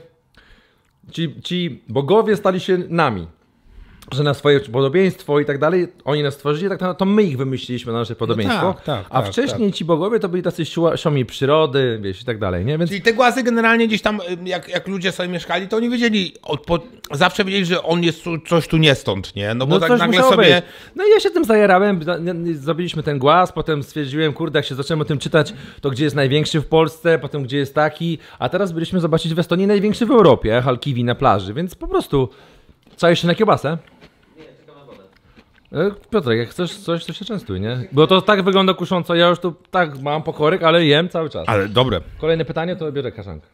Ci, ci bogowie stali się nami. Że na swoje podobieństwo i tak dalej, oni nas stworzyli, tak to my ich wymyśliliśmy na nasze podobieństwo, no tak, tak, a tak, wcześniej tak. ci bogowie to byli tacy siłami przyrody, wiesz, i tak dalej, nie? Więc... Czyli te głazy generalnie gdzieś tam, jak, jak ludzie sobie mieszkali, to oni wiedzieli, od, po, zawsze wiedzieli, że on jest coś tu nie stąd, nie? No bo no tak nagle sobie... Być. No i ja się tym zajarałem, zrobiliśmy ten głaz, potem stwierdziłem, kurde, jak się zacząłem o tym czytać, to gdzie jest największy w Polsce, potem gdzie jest taki, a teraz byliśmy zobaczyć w Estonii największy w Europie, Halkiwi na plaży, więc po prostu... Co, jeszcze na kiełbasę? Piotrek, jak chcesz coś, to się częstuj, nie? Bo to tak wygląda kusząco, ja już tu tak mam pokoryk, ale jem cały czas. Ale dobre. Kolejne pytanie, to biorę kaszankę.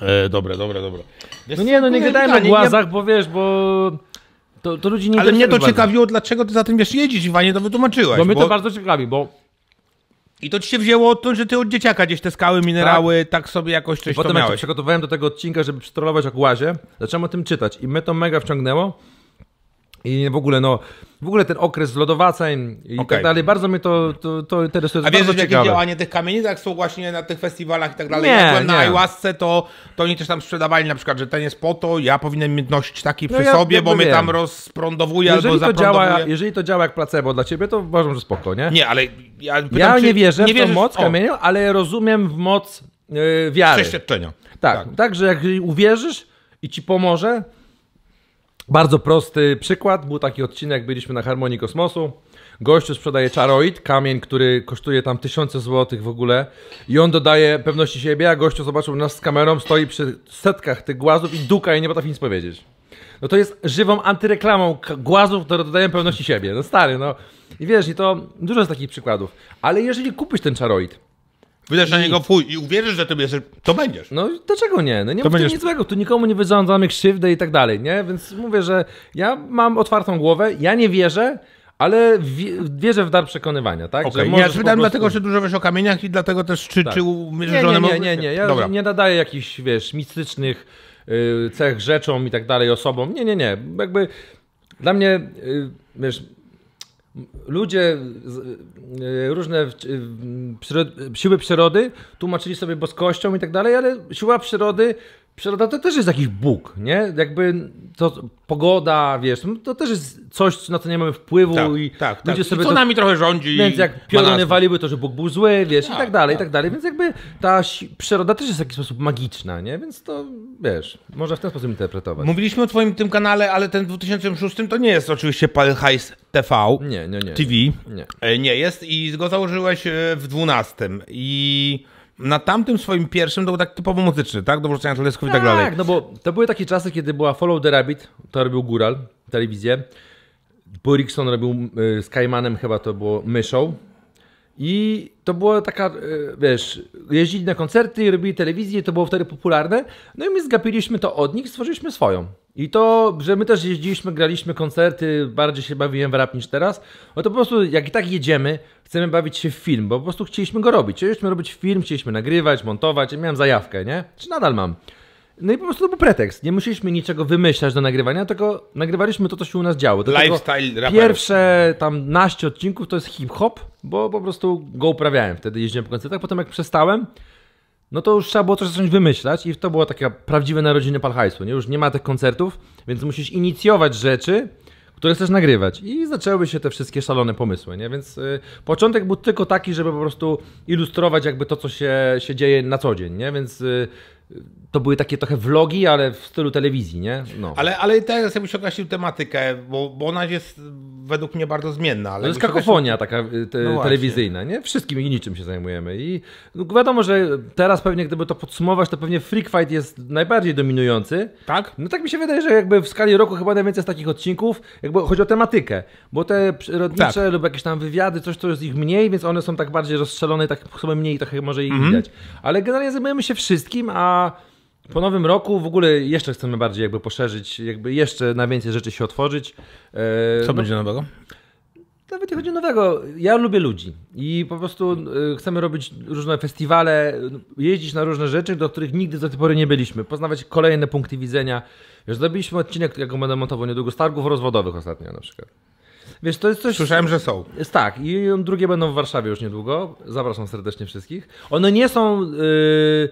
E, dobre, dobre, dobre. Wiesz, no nie, no nie gadałem na głazach, nie... bo wiesz, bo... To, to ludzi nie ale mnie to ciekawiło, bardzo. Dlaczego ty za tym wiesz jeździć i fajnie to wytłumaczyłaś. Bo mnie bo... to bardzo ciekawi, bo... I to ci się wzięło od to, że ty od dzieciaka gdzieś te skały, minerały, tak, tak sobie jakoś coś I potem to miałeś. Potem przygotowałem do tego odcinka, żeby przytrolować o głazie, zacząłem o tym czytać i mnie to mega wciągnęło. I w ogóle, no, w ogóle ten okres lodowacań i okay. tak dalej, bardzo mnie to, to, to interesuje. A wiesz, że jakie działanie tych kamieni, tak są właśnie na tych festiwalach i tak dalej. Nie, jak nie. Na Ayahuasce to, to oni też tam sprzedawali na przykład, że ten jest po to, ja powinienem nosić taki no przy ja sobie, bo mnie wiem. tam rozprądowuje jeżeli albo zaprądowuje. Działa, jeżeli to działa jak placebo dla ciebie, to uważam, że spoko, nie? Nie, ale ja, pytam, ja nie wierzę nie w tą wierzysz... moc kamieniu, ale rozumiem w moc yy, wiary. Przeświadczenia. Tak, tak, tak, że jak uwierzysz i ci pomoże. Bardzo prosty przykład, był taki odcinek, byliśmy na Harmonii Kosmosu, gościu sprzedaje czaroid, kamień, który kosztuje tam tysiące złotych w ogóle i on dodaje pewności siebie, a gościu zobaczył nas z kamerą, stoi przy setkach tych głazów i duka i nie potrafi nic powiedzieć. No to jest żywą antyreklamą głazów, które dodają pewności siebie, no stary, no i wiesz, i to dużo jest takich przykładów, ale jeżeli kupisz ten czaroid, wydasz na niego fuj i uwierzysz, że ty jesteś, to będziesz. No dlaczego nie? No nie ma nic złego, tu nikomu nie wyrządzamy krzywdy i tak dalej, nie? Więc mówię, że ja mam otwartą głowę, ja nie wierzę, ale wierzę w dar przekonywania, tak? Okay. Ja spytałem prostu... dlatego, że dużo wiesz o kamieniach i dlatego też czy, tak. czy uwierzysz, że one mogą... Nie, nie, nie, ja Dobra. nie nadaję jakichś, wiesz, mistycznych yy, cech rzeczom i tak dalej, osobom. Nie, nie, nie, jakby dla mnie, yy, wiesz... Ludzie, różne siły przyrody tłumaczyli sobie boskością i tak dalej, ale siła przyrody, przyroda to też jest jakiś Bóg, nie? Jakby to pogoda, wiesz, to też jest coś, na co nie mamy wpływu tak, i tak, ludzie tak. sobie... I to nami trochę rządzi. Więc jak piorony waliły, to że Bóg był zły, wiesz, tak, i tak dalej, tak. i tak dalej. Więc jakby ta przyroda też jest w jakiś sposób magiczna, nie? Więc to, wiesz, można w ten sposób interpretować. Mówiliśmy o twoim tym kanale, ale ten dwa tysiące szósty to nie jest oczywiście Palhajs T V. Nie, nie, nie. T V. Nie. nie jest i go założyłeś w dwunastym i... Na tamtym swoim pierwszym to był tak typowo muzyczny, tak? Do wrzucania teledysków i tak dalej. Tak, no bo to były takie czasy, kiedy była Follow the Rabbit, to robił Góral, telewizję. Burikson robił y, z Kajmanem, chyba to było Myszą. I to była taka, y, wiesz, jeździli na koncerty i robili telewizję, to było wtedy popularne. No i my zgapiliśmy to od nich, stworzyliśmy swoją. I to, że my też jeździliśmy, graliśmy koncerty, bardziej się bawiłem w rap niż teraz, no to po prostu jak i tak jedziemy, chcemy bawić się w film, bo po prostu chcieliśmy go robić. Chcieliśmy robić film, chcieliśmy nagrywać, montować, ja miałem zajawkę, nie? Czy nadal mam? No i po prostu to był pretekst. Nie musieliśmy niczego wymyślać do nagrywania, tylko nagrywaliśmy to, co się u nas działo. Do Lifestyle raperów. Pierwsze tam naście odcinków to jest hip-hop, bo po prostu go uprawiałem. Wtedy jeździłem po koncertach, potem jak przestałem, no to już trzeba było coś zacząć wymyślać i to było takie prawdziwe narodziny Palhajsu. Nie? Już nie ma tych koncertów, więc musisz inicjować rzeczy, które chcesz nagrywać. I zaczęły się te wszystkie szalone pomysły, nie? Więc yy, początek był tylko taki, żeby po prostu ilustrować jakby to, co się, się dzieje na co dzień, nie? Więc yy, to były takie trochę vlogi, ale w stylu telewizji, nie? No. Ale, ale teraz jakbyś określił tematykę, bo, bo ona jest według mnie bardzo zmienna. Ale to jest kakofonia określił... taka te, no telewizyjna, nie? Wszystkim i niczym się zajmujemy. I wiadomo, że teraz pewnie gdyby to podsumować, to pewnie Freak Fight jest najbardziej dominujący. Tak? No tak mi się wydaje, że jakby w skali roku chyba najwięcej z takich odcinków, jakby chodzi o tematykę, bo te przyrodnicze tak. lub jakieś tam wywiady, coś, to jest ich mniej, więc one są tak bardziej rozstrzelone, tak chyba mniej trochę może ich mhm. widać. Ale generalnie zajmujemy się wszystkim, a po nowym roku w ogóle jeszcze chcemy bardziej jakby poszerzyć, jakby jeszcze na więcej rzeczy się otworzyć. Eee, Co no, będzie nowego? Nawet nie chodzi o nowego. Ja lubię ludzi i po prostu e, chcemy robić różne festiwale, jeździć na różne rzeczy, do których nigdy do tej pory nie byliśmy. Poznawać kolejne punkty widzenia. Już zrobiliśmy odcinek, jak go będę montował niedługo, z targów rozwodowych ostatnio na przykład. Wiesz, to jest coś... Słyszałem, że są. Tak, i drugie będą w Warszawie już niedługo. Zapraszam serdecznie wszystkich. One nie są... Yy...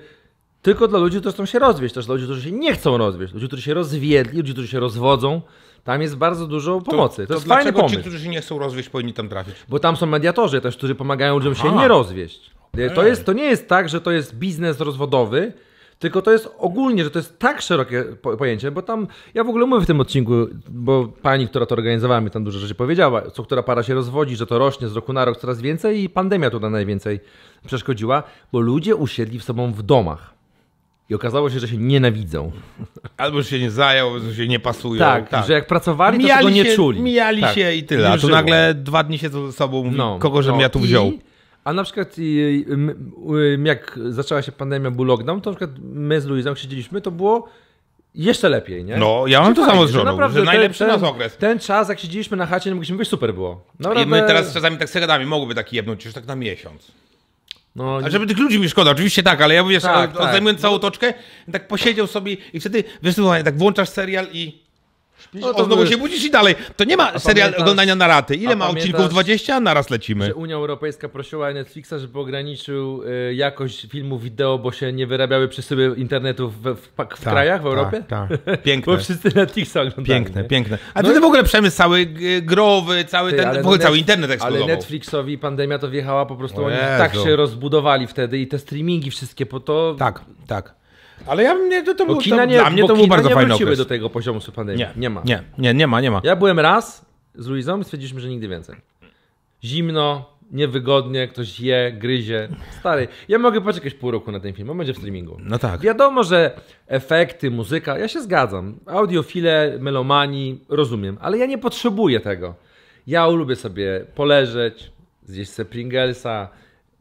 Tylko dla ludzi, którzy chcą się rozwieść, też dla ludzi, którzy się nie chcą rozwieść, ludzi, którzy się rozwiedli, ludzi, którzy się rozwodzą. Tam jest bardzo dużo pomocy. To, to, to jest fajny pomysł. Ci, którzy się nie chcą rozwieść, powinni tam trafić? Bo tam są mediatorzy też, którzy pomagają ludziom Aha. się nie rozwieść. To, jest, to nie jest tak, że to jest biznes rozwodowy, tylko to jest ogólnie, że to jest tak szerokie pojęcie, bo tam, ja w ogóle mówię w tym odcinku, bo pani, która to organizowała, mi tam dużo rzeczy powiedziała, co która para się rozwodzi, że to rośnie z roku na rok coraz więcej i pandemia tutaj najwięcej przeszkodziła, bo ludzie usiedli w sobą w domach. I okazało się, że się nienawidzą. Albo że się nie zajął, że się nie pasują. Tak, tak. Że jak pracowali, mijali to tego nie czuli. Mijali tak. się i tyle. A tu nagle dwa dni siedzą ze sobą, no, kogo żebym no. ja tu wziął. I, a na przykład jak zaczęła się pandemia, był lockdown, to na przykład my z Luizą siedzieliśmy, to było jeszcze lepiej, nie? No, ja mam to samo z żoną, naprawdę, że najlepszy ten, nas okres. Ten czas, jak siedzieliśmy na chacie, nie mogliśmy być, super było. Naprawdę... I my teraz czasami tak seradami mogłyby tak jebnąć, już tak na miesiąc. No, a żeby tych ludzi mi szkoda, oczywiście tak, ale ja mówię, tak, tak. zajmując całą toczkę, tak posiedział sobie i wtedy, wiesz, tak włączasz serial i śpisz, no to o, znowu wiesz, się budzisz i dalej. To nie ma serial oglądania na raty. Ile ma odcinków? dwadzieścia? Naraz lecimy. Że Unia Europejska prosiła Netflixa, żeby ograniczył y, jakość filmów wideo, bo się nie wyrabiały przesyły internetu w, w, w, w ta, krajach, w ta, Europie? Tak, piękne. Bo wszyscy Netflixa oglądali. Piękne, nie? piękne. A no wtedy i... w ogóle przemysł cały growy, cały, Ty, ten, w ogóle no cały internet eksplodował. Ale Netflixowi pandemia to wjechała po prostu, oni tak się rozbudowali wtedy i te streamingi wszystkie po to... Tak, tak. Ale ja mnie to, to, bo kina nie, dla mnie bo to był bardzo fajny okres. Do tego poziomu pandemii. Nie, nie ma. Nie, nie, nie ma, nie ma. Ja byłem raz z Luizą i stwierdziliśmy, że nigdy więcej. Zimno, niewygodnie, ktoś je, gryzie. Stary, ja mogę poczekać pół roku na ten film, on będzie w streamingu. No tak. Wiadomo, że efekty, muzyka, ja się zgadzam. Audiofile, melomani, rozumiem, ale ja nie potrzebuję tego. Ja lubię sobie poleżeć, zjeść sobie Pringlesa,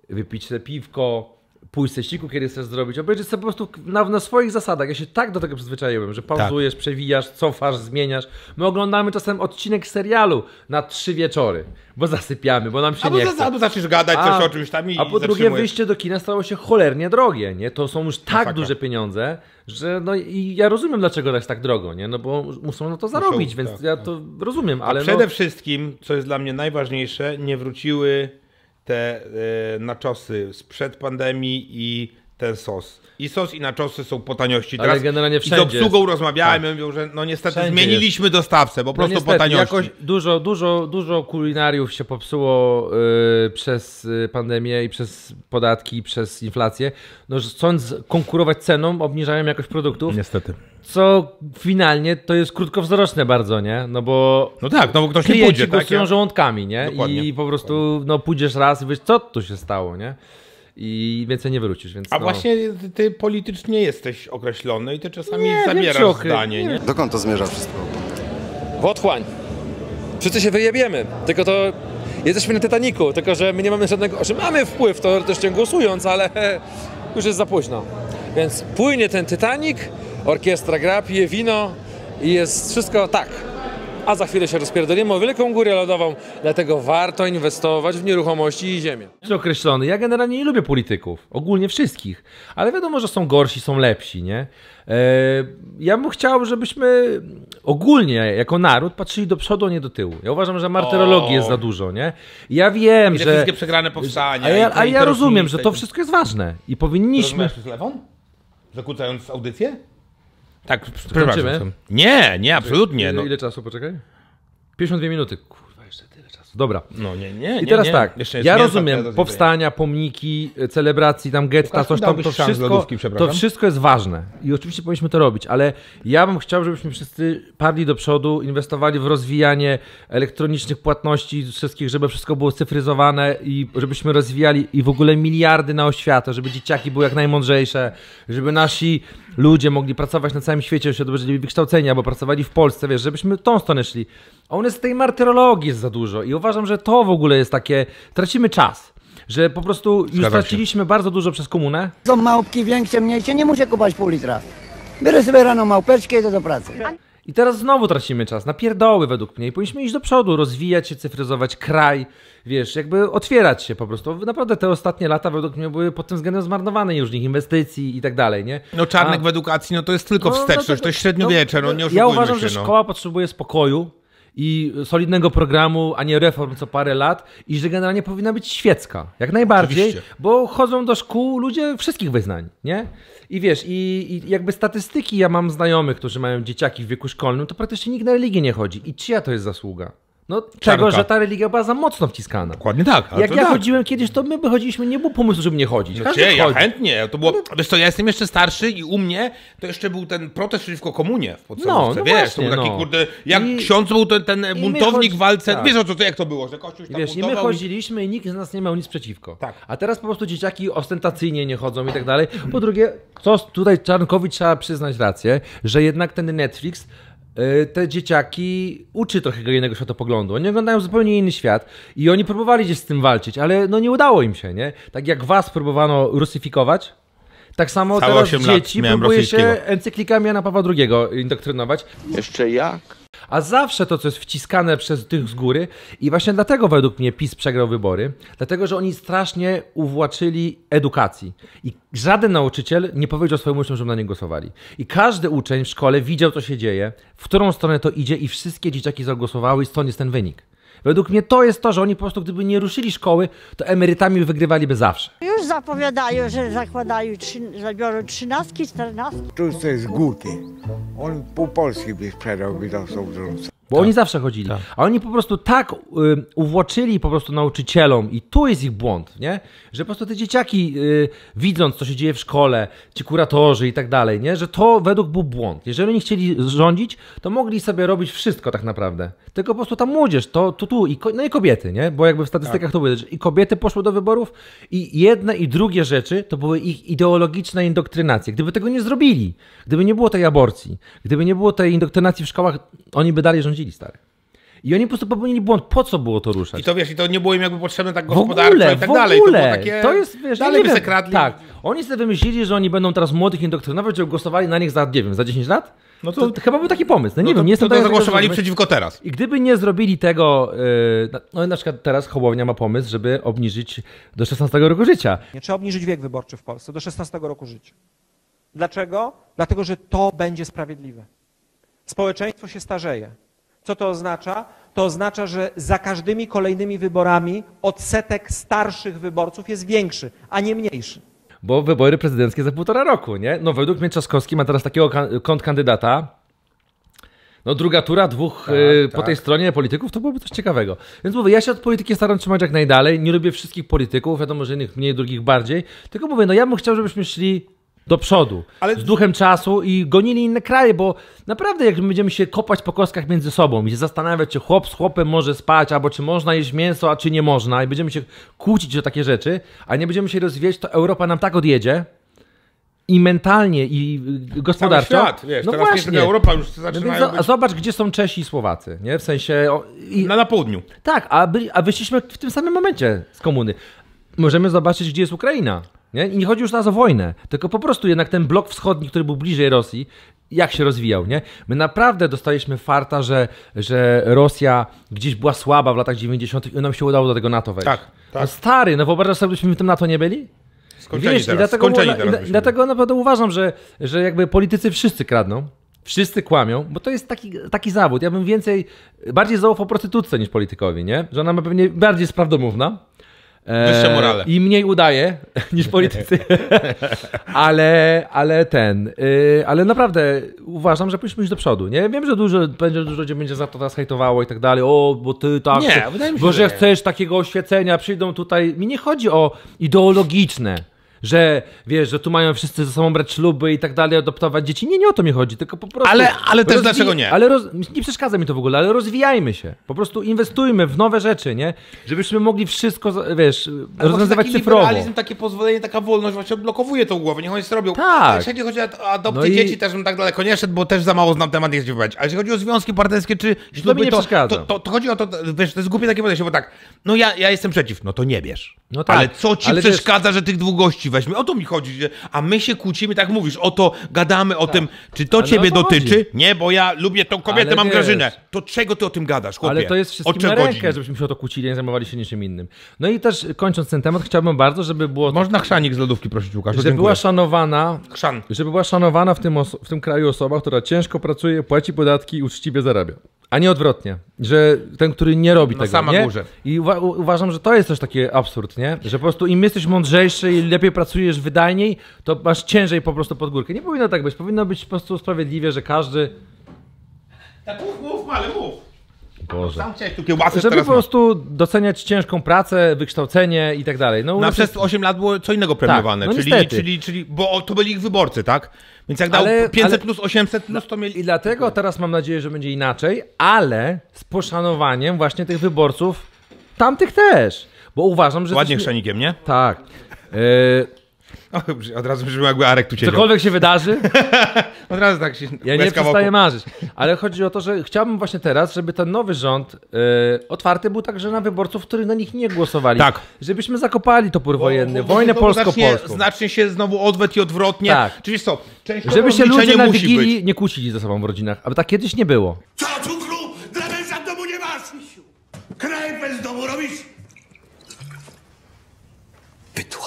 wypić sobie piwko, pójść ze ściku, kiedy chcesz zrobić, obejrzeć sobie po prostu na, na swoich zasadach. Ja się tak do tego przyzwyczaiłem, że pauzujesz, tak. przewijasz, cofasz, zmieniasz. My oglądamy czasem odcinek serialu na trzy wieczory, bo zasypiamy, bo nam się albo nie chce. Albo zaczniesz gadać a, coś o czymś tam i A po drugie wyjście do kina stało się cholernie drogie, nie? To są już tak no duże pieniądze, że no i ja rozumiem, dlaczego jest tak drogo, nie? No bo muszą na to zarobić, muszą, więc tak, ja tak. to rozumiem, ale a przede no... wszystkim, co jest dla mnie najważniejsze, nie wróciły te y, naczosy sprzed pandemii i ten sos. I sos i naczosy są po taniości. Teraz ale generalnie wszędzie i z obsługą jest. Rozmawiałem, tak. mówią, że no niestety wszędzie zmieniliśmy jest. Dostawcę, bo no prosto niestety, po taniości. Jakoś dużo, dużo, dużo kulinariów się popsuło y, przez pandemię i przez podatki, i przez inflację. No, że chcąc konkurować ceną, obniżają jakość produktów. Niestety. Co finalnie to jest krótkowzroczne bardzo, nie? No bo no tak, no bo ktoś nie pójdzie, tak? Ja... żołądkami, nie? Dokładnie. I po prostu no, pójdziesz raz i wiesz, co tu się stało, nie? I więcej nie wrócisz, więc a no. właśnie ty politycznie jesteś określony i ty czasami nie, zabierasz okry... zdanie, nie? Dokąd to zmierza wszystko? W otchłań. Wszyscy się wyjebiemy, tylko to jesteśmy na Titanicu, tylko że my nie mamy żadnego, że mamy wpływ, to też głosując, ale już jest za późno. Więc płynie ten Titanic, orkiestra gra, pije wino i jest wszystko tak. A za chwilę się rozpierdolimy o wielką górę lodową, dlatego warto inwestować w nieruchomości i ziemię. Określony. Ja generalnie nie lubię polityków, ogólnie wszystkich, ale wiadomo, że są gorsi, są lepsi, nie? Eee, ja bym chciał, żebyśmy ogólnie jako naród patrzyli do przodu, a nie do tyłu. Ja uważam, że martyrologii jest za dużo, nie? Ja wiem, I że... wszystkie przegrane powstania. A ja, a ja rozumiem, że to wszystko jest ważne i powinniśmy... Rozumiesz telefon? Zakłócając audycję? Tak, przepraszam. Nie, nie, absolutnie. Ile, ile no. czasu, poczekaj? pięćdziesiąt dwie minuty. Kurwa, jeszcze tyle czasu. prostu. Dobra. No nie, nie, I teraz nie, nie. tak, Jeszcze ja rozumiem mięso, powstania, pomniki, celebracji, tam getta, coś tam, to wszystko, lodówki, to wszystko jest ważne. I oczywiście powinniśmy to robić, ale ja bym chciał, żebyśmy wszyscy parli do przodu, inwestowali w rozwijanie elektronicznych płatności wszystkich, żeby wszystko było cyfryzowane i żebyśmy rozwijali i w ogóle miliardy na oświatę, żeby dzieciaki były jak najmądrzejsze, żeby nasi ludzie mogli pracować na całym świecie, żeby byli wykształceni, albo pracowali w Polsce, wiesz, żebyśmy tą stronę szli. A u nas tej martyrologii jest za dużo i uważam, że to w ogóle jest takie, tracimy czas, że po prostu już straciliśmy bardzo dużo przez komunę. Są małpki większe, mniejsze, nie muszę kupować pół litra. Biorę sobie rano małpeczkę i idę do pracy. I teraz znowu tracimy czas na pierdoły według mnie i powinniśmy iść do przodu, rozwijać się, cyfryzować kraj, wiesz, jakby otwierać się po prostu. Naprawdę te ostatnie lata według mnie były pod tym względem zmarnowane już, inwestycji i tak dalej, nie? No Czarnek A... w edukacji, no to jest tylko no, wsteczność, no, to, to jest średniowiecze, no, no nie oszukujmy się. Ja uważam, się, że no. szkoła potrzebuje spokoju i solidnego programu, a nie reform co parę lat i że generalnie powinna być świecka, jak najbardziej, Oczywiście. bo chodzą do szkół ludzie wszystkich wyznań, nie? I wiesz, i, i jakby statystyki, ja mam znajomych, którzy mają dzieciaki w wieku szkolnym, to praktycznie nikt na religię nie chodzi i czyja to jest zasługa? No tego, że ta religia była za mocno wciskana. Dokładnie tak. Jak ja tak. chodziłem kiedyś, to my wychodziliśmy, nie było pomysłu, żeby nie chodzić. No cię, ja chętnie. To było, ale... Wiesz co, ja jestem jeszcze starszy i u mnie to jeszcze był ten protest przeciwko komunie w podstawówce. No, no wiesz, właśnie, to był taki no. kurde, jak I... ksiądz był ten, ten buntownik w walce. Tak. Wiesz o co, to jak to było, że kościół tam wiesz, i my chodziliśmy i nikt z nas nie miał nic przeciwko. Tak. A teraz po prostu dzieciaki ostentacyjnie nie chodzą i tak dalej. Po drugie, co tutaj Czarnkowi trzeba przyznać rację, że jednak ten Netflix te dzieciaki uczy trochę innego światopoglądu. Oni oglądają zupełnie inny świat i oni próbowali gdzieś z tym walczyć, ale no nie udało im się, nie? Tak jak was próbowano rusyfikować, tak samo Całe teraz dzieci próbuje się encyklikami Jana Pawła drugiego indoktrynować. Jeszcze jak? A zawsze to, co jest wciskane przez tych z góry i właśnie dlatego według mnie PiS przegrał wybory, dlatego, że oni strasznie uwłaczyli edukacji i żaden nauczyciel nie powiedział swoim uczniom, żeby na nie głosowali. I każdy uczeń w szkole widział, co się dzieje, w którą stronę to idzie i wszystkie dzieciaki zagłosowały i stąd jest ten wynik. Według mnie to jest to, że oni po prostu gdyby nie ruszyli szkoły, to emerytami wygrywaliby zawsze. Już zapowiadają, że zakładają, zabiorą trzynastki, czternastki. Tu jest głupi. On pół Polski by sprzedał, by dał sobie wrzucę. Bo tak. oni zawsze chodzili. Tak. A oni po prostu tak y, uwłoczyli po prostu nauczycielom i tu jest ich błąd, nie? Że po prostu te dzieciaki y, widząc, co się dzieje w szkole, ci kuratorzy i tak dalej, nie? Że to według był błąd. Jeżeli oni chcieli rządzić, to mogli sobie robić wszystko tak naprawdę. Tylko po prostu ta młodzież, to tu, tu i, no i kobiety, nie? Bo jakby w statystykach tak. to było, że i kobiety poszły do wyborów i jedne i drugie rzeczy to były ich ideologiczne indoktrynacje. Gdyby tego nie zrobili, gdyby nie było tej aborcji, gdyby nie było tej indoktrynacji w szkołach, oni by dalej rządzili. Stary. I oni po prostu popełnili błąd, po co było to ruszać. I to wiesz, i to nie było im jakby potrzebne tak gospodarczo i tak w ogóle. dalej. To, było takie, to jest, wiesz, dalej by sekradli. Tak. Oni sobie wymyślili, że oni będą teraz młodych indoktrynować, żeby głosowali na nich za, nie wiem, za dziesięć lat? No to, to, to chyba był taki pomysł. No nie no wiem, nie jestem to, to zagłosowali przeciwko teraz. I gdyby nie zrobili tego, yy, no na przykład teraz Hołownia ma pomysł, żeby obniżyć do szesnastego roku życia. Nie trzeba obniżyć wiek wyborczy w Polsce do szesnastego roku życia. Dlaczego? Dlatego, że to będzie sprawiedliwe. Społeczeństwo się starzeje. Co to oznacza? To oznacza, że za każdymi kolejnymi wyborami odsetek starszych wyborców jest większy, a nie mniejszy. Bo wybory prezydenckie za półtora roku, nie? No według mnie Trzaskowski ma teraz takiego kontrkandydata. No druga tura, dwóch tak, y, po tak. tej stronie polityków, to byłoby coś ciekawego. Więc mówię, ja się od polityki staram trzymać jak najdalej, nie lubię wszystkich polityków, wiadomo, że innych mniej, drugich bardziej. Tylko mówię, no ja bym chciał, żebyśmy szli do przodu, ale... z duchem czasu i gonili inne kraje, bo naprawdę jak będziemy się kopać po kostkach między sobą i się zastanawiać, czy chłop z chłopem może spać, albo czy można jeść mięso, a czy nie można i będziemy się kłócić o takie rzeczy, a nie będziemy się rozwijać, to Europa nam tak odjedzie i mentalnie, i gospodarczo. Cały świat, wiesz, no teraz właśnie. Europa już zaczyna być... Zobacz, gdzie są Czesi i Słowacy, nie? W sensie... O, i... na, na południu. Tak, a, byli, a wyszliśmy w tym samym momencie z komuny. Możemy zobaczyć, gdzie jest Ukraina. Nie? I nie chodzi już teraz o wojnę, tylko po prostu jednak ten blok wschodni, który był bliżej Rosji, jak się rozwijał, nie? My naprawdę dostaliśmy farta, że, że Rosja gdzieś była słaba w latach dziewięćdziesiątych i nam się udało do tego NATO wejść. Tak, tak. No stary, no wyobrażasz sobie, byśmy w tym NATO nie byli? Skończeni Wiesz, teraz, i dlatego, skończeni było, teraz i dlatego naprawdę uważam, że, że jakby politycy wszyscy kradną, wszyscy kłamią, bo to jest taki, taki zawód. Ja bym więcej, bardziej zaufał prostytutce niż politykowi, nie? Że ona ma pewnie bardziej jest prawdomówna. Wyższe morale. I mniej udaje niż politycy. ale, ale ten. Yy, ale naprawdę uważam, że powinniśmy iść do przodu. Nie? Wiem, że dużo będzie dużo ludzi będzie za to nas hejtowało i tak dalej. O, bo ty tak. Nie, chcesz, wydaje mi się, bo że nie. Chcesz takiego oświecenia, przyjdą tutaj. Mi nie chodzi o ideologiczne, że wiesz, że tu mają wszyscy ze sobą brać śluby i tak dalej, adoptować dzieci. Nie, nie o to mi chodzi, tylko po prostu... Ale, ale też dlaczego nie? Ale roz... Nie przeszkadza mi to w ogóle, ale rozwijajmy się. Po prostu inwestujmy w nowe rzeczy, nie? Żebyśmy mogli wszystko, wiesz, ale rozwiązywać taki cyfrowo. Liberalizm, takie pozwolenie, taka wolność właśnie odblokowuje tą głowę. Niech oni robią. Tak. Jeśli chodzi o adopcję no i... dzieci, też bym tak daleko nie szedł, bo też za mało znam temat, nie chcę wypowiadać. Ale jeśli chodzi o związki partnerskie czy śluby, to, nie to, przeszkadza. To, to, to chodzi o to, wiesz, to jest głupie takie podejście, bo tak, no ja, ja jestem przeciw, no to nie bierz. No tak. Ale co ci ale przeszkadza, wiesz... że tych dwóch gości weźmy, o to mi chodzi, a my się kłócimy, tak mówisz, o to gadamy o tak. tym, czy to ale ciebie to dotyczy? Chodzi. Nie, bo ja lubię tą kobietę, ale mam wiesz. Grażynę. To czego ty o tym gadasz, chłopie? Ale to jest wszystkim na rękę, żebyśmy się o to kłócili, nie zajmowali się niczym innym. No i też kończąc ten temat, chciałbym bardzo, żeby było... Można chrzanik z lodówki prosić, Łukasz. Żeby była szanowana, Chrzan. żeby była szanowana w tym, w tym kraju osoba, która ciężko pracuje, płaci podatki i uczciwie zarabia. A nie odwrotnie, że ten, który nie robi na tego, sama nie? Górze. I uwa uważam, że to jest też taki absurd, nie? Że po prostu im jesteś mądrzejszy i lepiej pracujesz wydajniej, to masz ciężej po prostu pod górkę. Nie powinno tak być, powinno być po prostu sprawiedliwie, że każdy... Tak mów, mów, ale mów! Boże. Sam chciałeś tu kiełbasę. Żeby po prostu doceniać ciężką pracę, wykształcenie i tak dalej. No, no przez jest... osiem lat było co innego premiowane, tak, no czyli, czyli, czyli, bo to byli ich wyborcy, tak? Więc jak ale, dał pięćset ale... plus, osiemset plus, to mieli... I dlatego teraz mam nadzieję, że będzie inaczej, ale z poszanowaniem właśnie tych wyborców, tamtych też, bo uważam, że... Ładnie chrzanikiem, nie? Tak. Yy... O, od razu brzmi, jakby Arek tu siedział. Cokolwiek się wydarzy, od razu tak się... Ja nie przestaję marzyć. Ale chodzi o to, że chciałbym właśnie teraz, żeby ten nowy rząd yy, otwarty był także na wyborców, którzy na nich nie głosowali. Tak. Żebyśmy zakopali topór wojenny, bo, bo, wojnę polsko-polską. Znacznie się znowu odwet i odwrotnie. Tak. Czyli co? Żeby się ludzie na Wigilii nie kłócili ze sobą w rodzinach. Aby tak kiedyś nie było. Co cukru? Dla męża w domu nie masz! Krajpę z domu robisz! Pytło.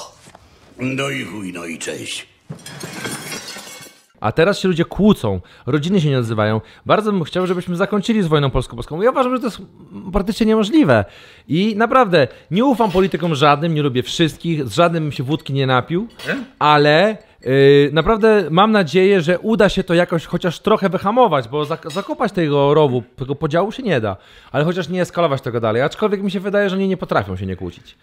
No i chuj, no i cześć. A teraz się ludzie kłócą, rodziny się nie odzywają. Bardzo bym chciał, żebyśmy zakończyli z wojną polsko-polską. Ja uważam, że to jest praktycznie niemożliwe. I naprawdę, nie ufam politykom żadnym, nie lubię wszystkich, z żadnym bym się wódki nie napił, ale yy, naprawdę mam nadzieję, że uda się to jakoś chociaż trochę wyhamować, bo zakopać tego rowu, tego podziału się nie da, ale chociaż nie eskalować tego dalej. Aczkolwiek mi się wydaje, że oni nie potrafią się nie kłócić.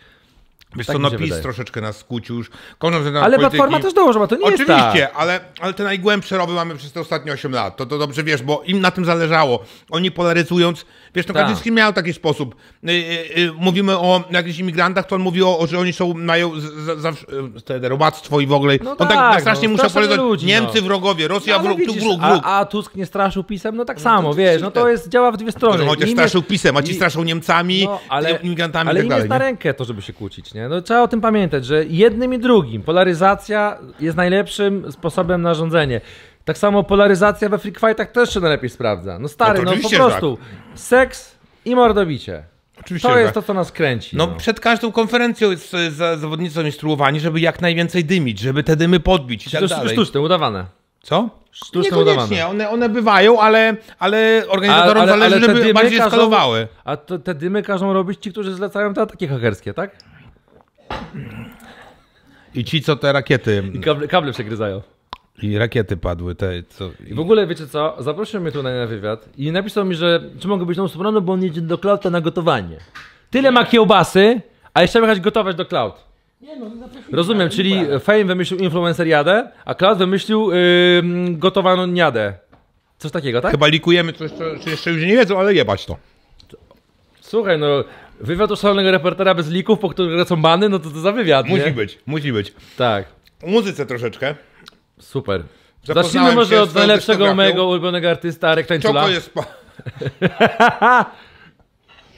Wiesz tak co, no PiS wydaje. Troszeczkę nas skłócił już. Kończąc, ale Platforma też dołożyła, to nie oczywiście, jest Oczywiście, tak. ale, ale te najgłębsze rowy mamy przez te ostatnie osiem lat. To, to dobrze wiesz, bo im na tym zależało. Oni polaryzując, wiesz, no tak. Kaczyński miał taki sposób. Yy, yy, mówimy o jakichś imigrantach, to on mówi o, że oni są, mają te robactwo i w ogóle. No on tak, tak strasznie no, musiał polegać. Niemcy no. wrogowie, Rosja no, wróg, widzisz, tu wróg, wróg. A, a Tusk nie straszył PiS-em? No tak no, samo, to, wiesz, no to jest, działa w dwie strony. No, chociaż straszył PiS-em, a ci straszą Niemcami, imigrantami i tak dalej. Ale im jest na rękę to, żeby się kłócić, nie? No, trzeba o tym pamiętać, że jednym i drugim polaryzacja jest najlepszym sposobem na rządzenie. Tak samo polaryzacja we freak fightach też się najlepiej sprawdza. No stary, no, no po prostu tak. Seks i mordobicie. Oczywiście, to jest tak. to, co nas kręci. No, no. Przed każdą konferencją jest za zawodnicą instruowani, żeby jak najwięcej dymić, żeby te dymy podbić i tak dalej. Sztuczne, udawane. Co? Sztuczne, udawane. One, one bywają, ale, ale organizatorom ale, ale, zależy, ale żeby bardziej każą, skalowały. A to, te dymy każą robić ci, którzy zlecają te ataki hakerskie, tak? I ci, co te rakiety... I kable, kable przegryzają. I rakiety padły. Te, co... I w ogóle, wiecie co, zaprosił mnie tutaj na wywiad i napisał mi, że czy mogę być tą stroną, bo on jedzie do Klauta na gotowanie. Tyle ma kiełbasy, a jeszcze jechać gotować do Klaut. Nie, no, rozumiem, czyli Fame wymyślił influencer jadę, a Klaut wymyślił yy, gotowaną jadę. Coś takiego, tak? Chyba likujemy coś, co jeszcze ludzie nie wiedzą, ale jebać to. Słuchaj, no... Wywiad u szalonego reportera bez lików, po których lecą bany, no to to za wywiad, musi nie? być, musi być. Tak. O muzyce troszeczkę. Super. Zacznijmy może od najlepszego mojego ulubionego artysta, Arek Tańcula. Co to jest?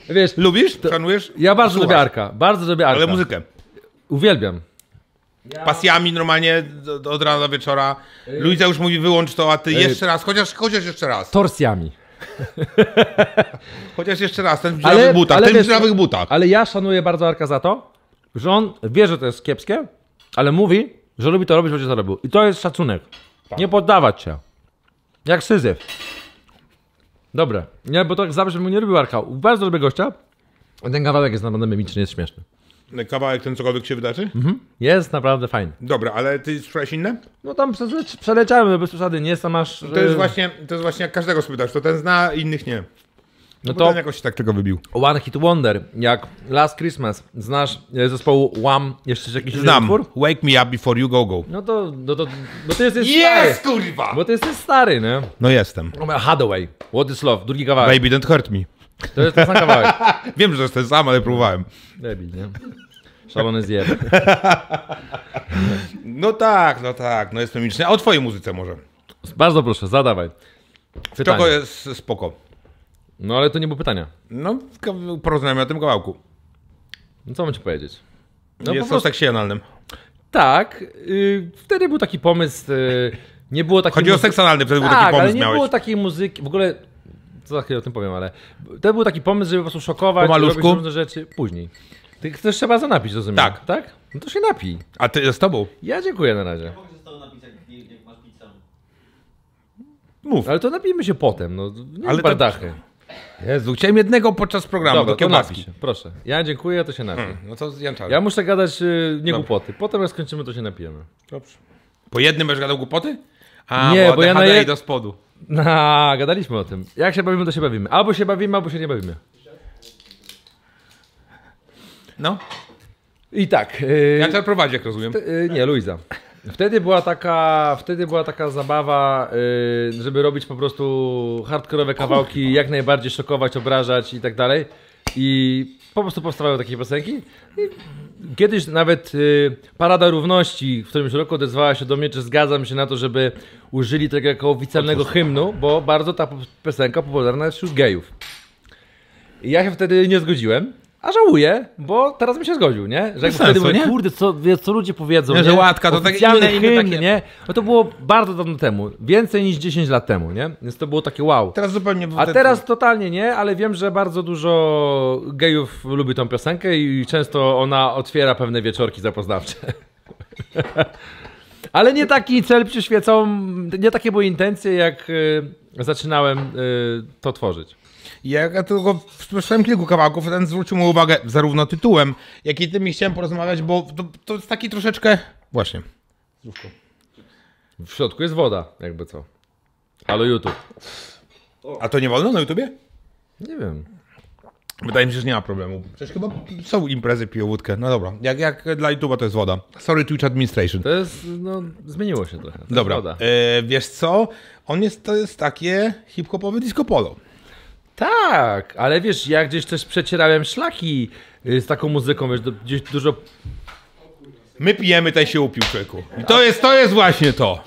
Wiesz, lubisz? Szanujesz? Ja bardzo lubię Arka, bardzo lubię Arka. Ale muzykę? Uwielbiam. Ja... Pasjami normalnie od rana do wieczora. Yy. Luisa już mówi wyłącz to, a ty yy. jeszcze raz, chociaż, chociaż jeszcze raz. Torsjami. Chociaż jeszcze raz, ten w dziurawych butach, ale, ten wiesz, w dziurawych butach. Ale ja szanuję bardzo Arka za to, że on wie, że to jest kiepskie, ale mówi, że lubi to robić, będzie to robił. I to jest szacunek. Tak. Nie poddawać się. Jak Syzyf. Dobra, nie, bo tak zawsze bym nie lubił Arka. Bardzo lubię gościa. Ten kawałek jest naprawdę memiczny, jest śmieszny. kawałek ten cokolwiek się wydarzy? Mhm. Jest naprawdę fajny. Dobra, ale ty słyszałeś inne? No tam przeleciałem, bez przesady, nie, sam masz... To jest właśnie, to jest właśnie jak każdego spytasz, to ten zna, innych nie. No, no to ten jakoś się tak tego wybił. One Hit Wonder, jak Last Christmas, znasz zespołu Wham, jeszcze jakiś utwór? Wake Me Up Before You Go Go. No to, no to, bo ty jesteś stary. Jest, kurwa! Bo ty jesteś stary, nie? No jestem. Hathaway, What Is Love, drugi kawałek. Baby Don't Hurt Me. To jest ten sam kawałek. Wiem, że to jest ten sam, ale próbowałem. Debil, nie? Szalony zjeb. No tak, no tak, no jest mimiczny. A o twojej muzyce może? Bardzo proszę, zadawaj. Czoko jest spoko. No ale to nie było pytania. No, porozmawiamy o tym kawałku. No co mam ci powiedzieć? No, jest coś tak analnym. Tak, yy, wtedy był taki pomysł, yy, nie było takiej... Chodzi muzy... o seks analny, wtedy tak, był taki pomysł, ale nie miałeś. Było takiej muzyki, w ogóle... Co za chwilę o tym powiem, ale... To był taki pomysł, żeby po prostu szokować, robić różne rzeczy później. Ty też trzeba za napić, rozumiem? Tak. Tak? No to się napij. A ty z tobą? Ja dziękuję na razie. Ja mogę się z tobą napić, jak nie masz pić sam. Mów. Ale to napijmy się potem, no. Nie ale bardachy. Jezu, chciałem jednego podczas programu. Dobra, do kiełbaski. Proszę. Ja dziękuję, to się napij. Hmm, no to janczarz. Ja muszę gadać yy, nie głupoty. Potem jak skończymy, to się napijemy. Dobrze. Po jednym będziesz gadał głupoty? A, nie, bo, bo ja na je... do spodu. Na, gadaliśmy o tym. Jak się bawimy, to się bawimy. Albo się bawimy, albo się nie bawimy. No. I tak. Yy, jak to prowadzi, jak rozumiem? Yy, nie, Luiza. Wtedy była taka, wtedy była taka zabawa, yy, żeby robić po prostu hardkorowe kawałki, jak najbardziej szokować, obrażać i tak dalej. I po prostu powstawały takie piosenki. I kiedyś nawet y, Parada Równości w którymś roku odezwała się do mnie, czy zgadzam się na to, żeby użyli tego jako oficjalnego hymnu, bo bardzo ta piosenka popularna wśród gejów. I ja się wtedy nie zgodziłem, a żałuję, bo teraz mi się zgodził, nie? Że sensu, wtedy mówię, kurde, co, co ludzie powiedzą, nie? Że łatka, to takie inne, inne hymn, takie... nie? No to było bardzo dawno temu, więcej niż dziesięć lat temu, nie? Więc to było takie wow. Teraz zupełnie... A teraz totalnie nie, ale wiem, że bardzo dużo gejów lubi tą piosenkę i często ona otwiera pewne wieczorki zapoznawcze. Ale nie taki cel przyświecał, nie takie były intencje, jak y, zaczynałem y, to tworzyć. Ja tylko słyszałem kilku kawałków, ten zwrócił mu uwagę zarówno tytułem, jak i tymi chciałem porozmawiać, bo to, to jest taki troszeczkę... Właśnie. W środku jest woda, jakby co. Halo YouTube. A to nie wolno na YouTubie? Nie wiem. Wydaje mi się, że nie ma problemu. Przecież chyba są imprezy, piją wódkę. No dobra, jak, jak dla YouTube'a to jest woda. Sorry Twitch Administration. To jest, no, zmieniło się trochę. To dobra, woda. Yy, wiesz co? On jest, to jest takie hip-hopowe disco polo. Tak, ale wiesz, ja gdzieś też przecierałem szlaki z taką muzyką, wiesz, do, gdzieś dużo... My pijemy, ten się upił, człowieku. To jest, to jest właśnie to.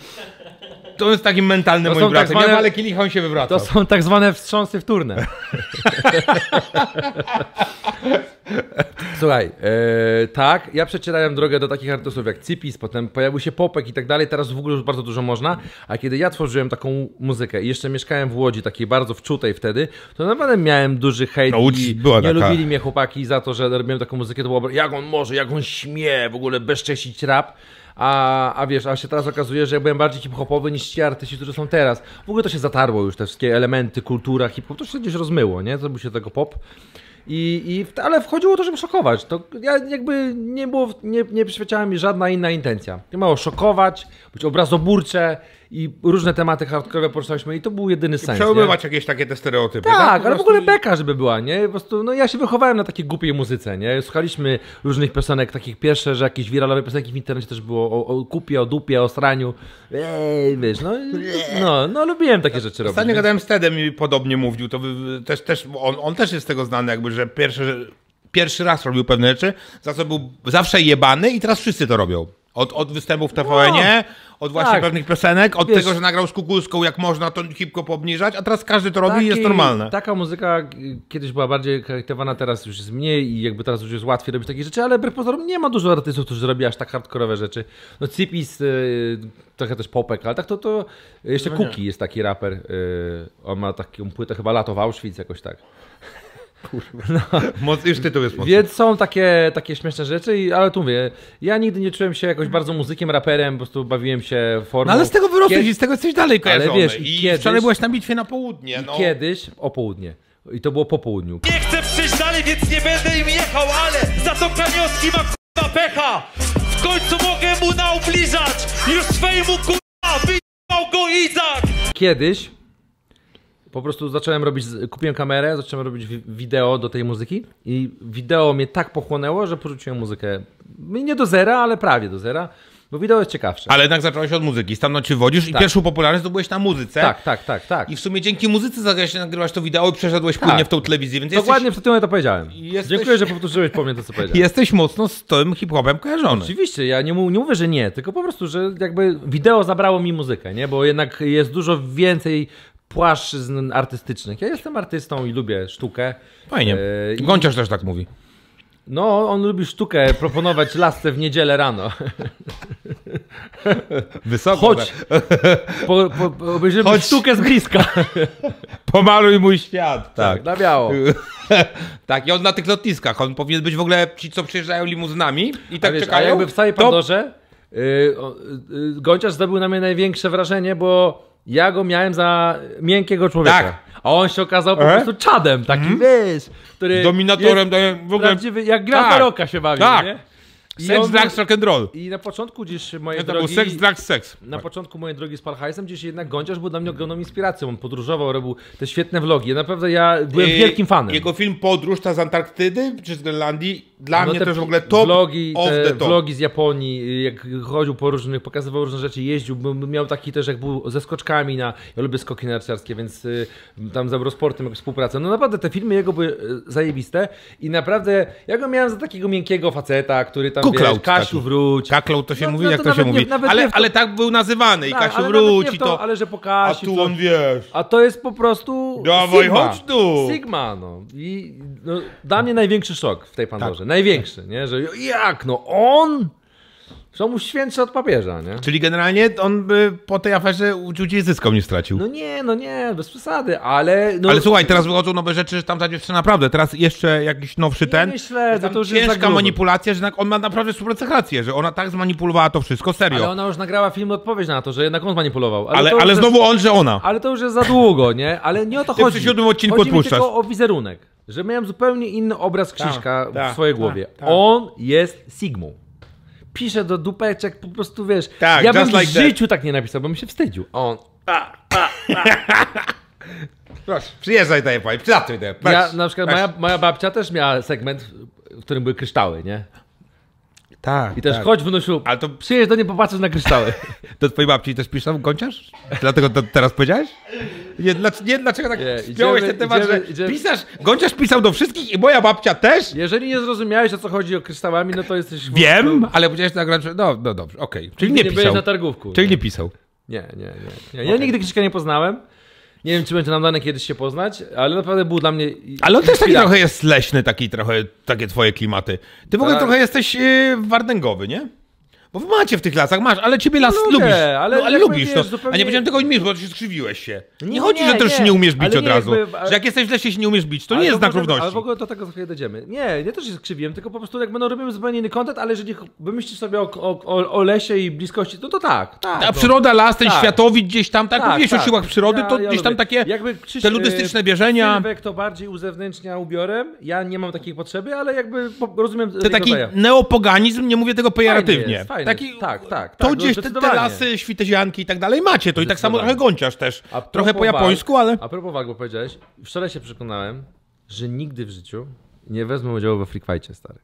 To jest takim mentalnym moim bratem. Tak zwane... Ja ale kielicha, on się wywraca. To są tak zwane wstrząsy wtórne. Słuchaj, e, tak, ja przecierałem drogę do takich artystów jak Cipis, potem pojawił się Popek i tak dalej, teraz w ogóle już bardzo dużo można, a kiedy ja tworzyłem taką muzykę i jeszcze mieszkałem w Łodzi, takiej bardzo wczutej wtedy, to naprawdę miałem duży hejt, no, i nie taka... lubili mnie chłopaki za to, że robiłem taką muzykę, to było jak on może, jak on śmie w ogóle bezcześcić rap. A, a wiesz, a się teraz okazuje, że ja byłem bardziej hip-hopowy niż ci artyści, którzy są teraz. W ogóle to się zatarło już, te wszystkie elementy, kultura, hip-hop, to się gdzieś rozmyło, nie? Zrobił się tego pop. I, i, ale wchodziło to, żeby szokować. To ja jakby nie było, nie, nie przyświecała mi żadna inna intencja. Nie mało szokować, być obrazoburcze i różne tematy hardkorowe poruszaliśmy i to był jedyny I sens. Przełamywać jakieś takie te stereotypy. Tak, tak? ale w ogóle i... beka, żeby była, nie? Po prostu, no ja się wychowałem na takiej głupiej muzyce, nie? Słuchaliśmy różnych piosenek, takich pierwsze, że jakieś wiralowe piosenki w internecie też było o, o kupie, o dupie, o straniu. Eee, wiesz, no, no, no lubiłem takie rzeczy robić. Ostatnio gadałem z Tedem i podobnie mówił, to też, też, on, on też jest z tego znany jakby, że pierwszy, pierwszy raz robił pewne rzeczy, za co był zawsze jebany i teraz wszyscy to robią. Od, od występów w T V N-ie, no, od właśnie tak. pewnych piosenek, od Wiesz, tego, że nagrał z Kukulską, jak można to hipko poobniżać, a teraz każdy to robi taki, i jest normalne. Taka muzyka kiedyś była bardziej charakteryzowana, teraz już jest mniej i jakby teraz już jest łatwiej robić takie rzeczy, ale wbrew pozorom nie ma dużo artystów, którzy robi aż tak hardkorowe rzeczy. No Cipis, yy, trochę też Popek, ale tak to, to jeszcze no Kuki jest taki raper, yy, on ma taką płytę chyba Lato w Auschwitz, jakoś tak. Kurwa. No. Moc, już tytuł jest mocny. Więc są takie, takie śmieszne rzeczy, i, ale tu mówię, ja nigdy nie czułem się jakoś bardzo muzykiem, raperem, po prostu bawiłem się formą. No ale z tego wyrosłeś Kied... i z tego jesteś dalej kojarzony. Ale wiesz, i, i kiedyś... wczoraj byłeś na bitwie na południe. No. I kiedyś, o południe, I to było po południu. Nie chcę przyjść dalej, więc nie będę im jechał, ale za to Kaniowski ma k***a pecha. W końcu mogę mu naubliżać. Już swojemu k***a wyjechał go Izak. Kiedyś po prostu zacząłem robić, kupiłem kamerę, zacząłem robić wideo do tej muzyki i wideo mnie tak pochłonęło, że porzuciłem muzykę. Nie do zera, ale prawie do zera. Bo wideo jest ciekawsze. Ale jednak zacząłeś od muzyki. Stamtąd się wodzisz i tak. Pierwszą popularność zdobyłeś na muzyce. Tak, tak, tak, tak. I w sumie dzięki muzyce zagrałeś, nagrywasz to wideo i przeszedłeś tak. Płynnie w tą telewizję. Więc dokładnie jesteś... przed tym ja to powiedziałem. Jesteś... Dziękuję, że powtórzyłeś po mnie to, co powiedziałem. Jesteś mocno z tym hip-hopem kojarzony. Oczywiście, ja nie, nie mówię, że nie, tylko po prostu, że jakby wideo zabrało mi muzykę, nie? Bo jednak jest dużo więcej płaszczyzn artystycznych. Ja jestem artystą i lubię sztukę. Fajnie. E... Gonciarz też tak mówi. No, on lubi sztukę, proponować lasce w niedzielę rano. Wysoko. Chodź, po, po, po, obejrzymy Chodź. sztukę z bliska. Pomaluj mój świat. Tak, tak na biało. Tak, i on na tych lotniskach. On powinien być w ogóle, ci co przyjeżdżają limuzynami i tak a wiesz, czekają. A jakby w całej Pandorze to... yy, yy, Gonciarz zrobił na mnie największe wrażenie, bo ja go miałem za miękkiego człowieka. Tak. A on się okazał po prostu czadem, takim, wiesz, który dominatorem, daje w ogóle... prawdziwy, jak gra tak, baroka się bawi, tak. Nie? I sex, on... drugs, rock and roll. I na początku gdzieś moje ja to drogi... To był sex, drugs, seks. Na tak. początku mojej drogi z Palhajsem gdzieś jednak Gonciarz był dla mnie ogromną inspiracją. On podróżował, robił te świetne vlogi. Ja naprawdę ja byłem I... wielkim fanem. Jego film Podróż, ta z Antarktydy czy z Grenlandii, dla no mnie też w ogóle top vlogi, of the top. Vlogi z Japonii, jak chodził po różnych, pokazywał różne rzeczy, jeździł, miał taki też jak był ze skoczkami na... Ja lubię skoki narciarskie, więc y, tam z Eurosportem jakąś współpracę. No naprawdę te filmy jego były zajebiste i naprawdę ja go miałem za takiego miękkiego faceta, który tam Kuklaut, Kasiu taki. Wróć. Kaklaut to się no, mówi, no to jak to się nie, mówi. Ale, to... ale tak był nazywany i tak, Kasiu ale wróć. I to... to, ale że po Kasi, a tu on to... wiesz. A to jest po prostu dawaj, Sigma. Chodź tu. Sigma, no. I no, dla mnie największy szok w tej Pandorze. Tak. Największy, nie? Że jak, no on? Są mu świętszy od papieża, nie? Czyli generalnie on by po tej aferze uczucie zyskał, nie stracił. No nie, no nie, bez przesady, ale... No... Ale słuchaj, teraz wychodzą nowe rzeczy, że tam ta dziewczyna naprawdę, teraz jeszcze jakiś nowszy ten... Nie, nie śledzę, to już ciężka jest tak manipulacja, że on ma naprawdę sto procent rację, że ona tak zmanipulowała to wszystko, serio. Ale ona już nagrała film odpowiedź na to, że jednak on zmanipulował. Ale, ale, ale znowu jest... on, że ona. Ale to już jest za długo, nie? Ale nie o to Ty chodzi. W siódmym odcinku chodzi mi tylko o wizerunek, że miałem zupełnie inny obraz Krzyśka ta, ta, w swojej głowie. Ta, ta. On jest Sigmą. Pisze do dupeczek, po prostu wiesz, tak, ja bym like w życiu that. tak nie napisał, bo bym się wstydził. On... A, a, a. Proszę, przyjeżdżaj tutaj, panie, przylatuj tutaj. Proszę, ja, na przykład moja, moja babcia też miała segment, w którym były kryształy, nie? Tak, I też tak. chodź wnusiu, ale to... przyjedź do niej, popatrzysz na kryształy. To twojej babci też piszą, Gonciarz? Dlatego to teraz powiedziałeś? Nie, dlaczego, nie, dlaczego tak spiąłeś ten temat, idziemy, że idziemy. Pisarz, Gonciarz pisał do wszystkich i moja babcia też? Jeżeli nie zrozumiałeś, o co chodzi o kryształami, no to jesteś... Wiem, wózką. Ale powiedziałeś tak, że no, no dobrze, okej. Okay. Czyli nie, nie pisał. Byłeś na targówku. Czyli nie, nie pisał. Nie, nie, nie. nie. Ja okay. nigdy Krzyśka nie poznałem. Nie wiem, czy będzie nam dane kiedyś się poznać, ale naprawdę był dla mnie... Ale on też taki trochę jest leśny, taki trochę, takie twoje klimaty. Ty w ogóle tak. trochę jesteś yy, wardęgowy, nie? Bo wy macie w tych lasach, masz, ale ciebie las Lubię, lubisz. Ale, no, ale lubisz wiesz, to. Zupełnie... A nie będziemy tego nie mieć, bo się skrzywiłeś się. Nie, nie chodzi, że też nie, nie umiesz bić od razu. Jakby, ale... Że jak jesteś w lesie się nie umiesz bić, to ale nie jest znak równości. Ale w ogóle do tego za chwilę dojdziemy. Nie, nie też się skrzywiłem, tylko po prostu jak będą robimy zupełnie inny kontent, ale jeżeli wymyślisz sobie o, o, o lesie i bliskości, no to tak. tak Ta przyroda, las, ten tak. światowid gdzieś tam, tak, tak mówisz tak. o siłach przyrody, ja, to ja gdzieś tam lubię. takie jakby Krzyś, te ludystyczne bierzenia. Sylwek to bardziej uzewnętrznia ubiorem, ja nie mam takiej potrzeby, ale jakby rozumiem... To taki neopoganizm, nie mówię tego pejoratywnie. Taki, tak, tak. To tak, gdzieś te, te lasy, świtezianki i tak dalej macie. To i tak samo trochę Gonciarz też. A trochę po japońsku, ale... A propos walk, bo powiedziałeś, wczoraj się przekonałem, że nigdy w życiu nie wezmę udziału we Freak Fight'cie, stary.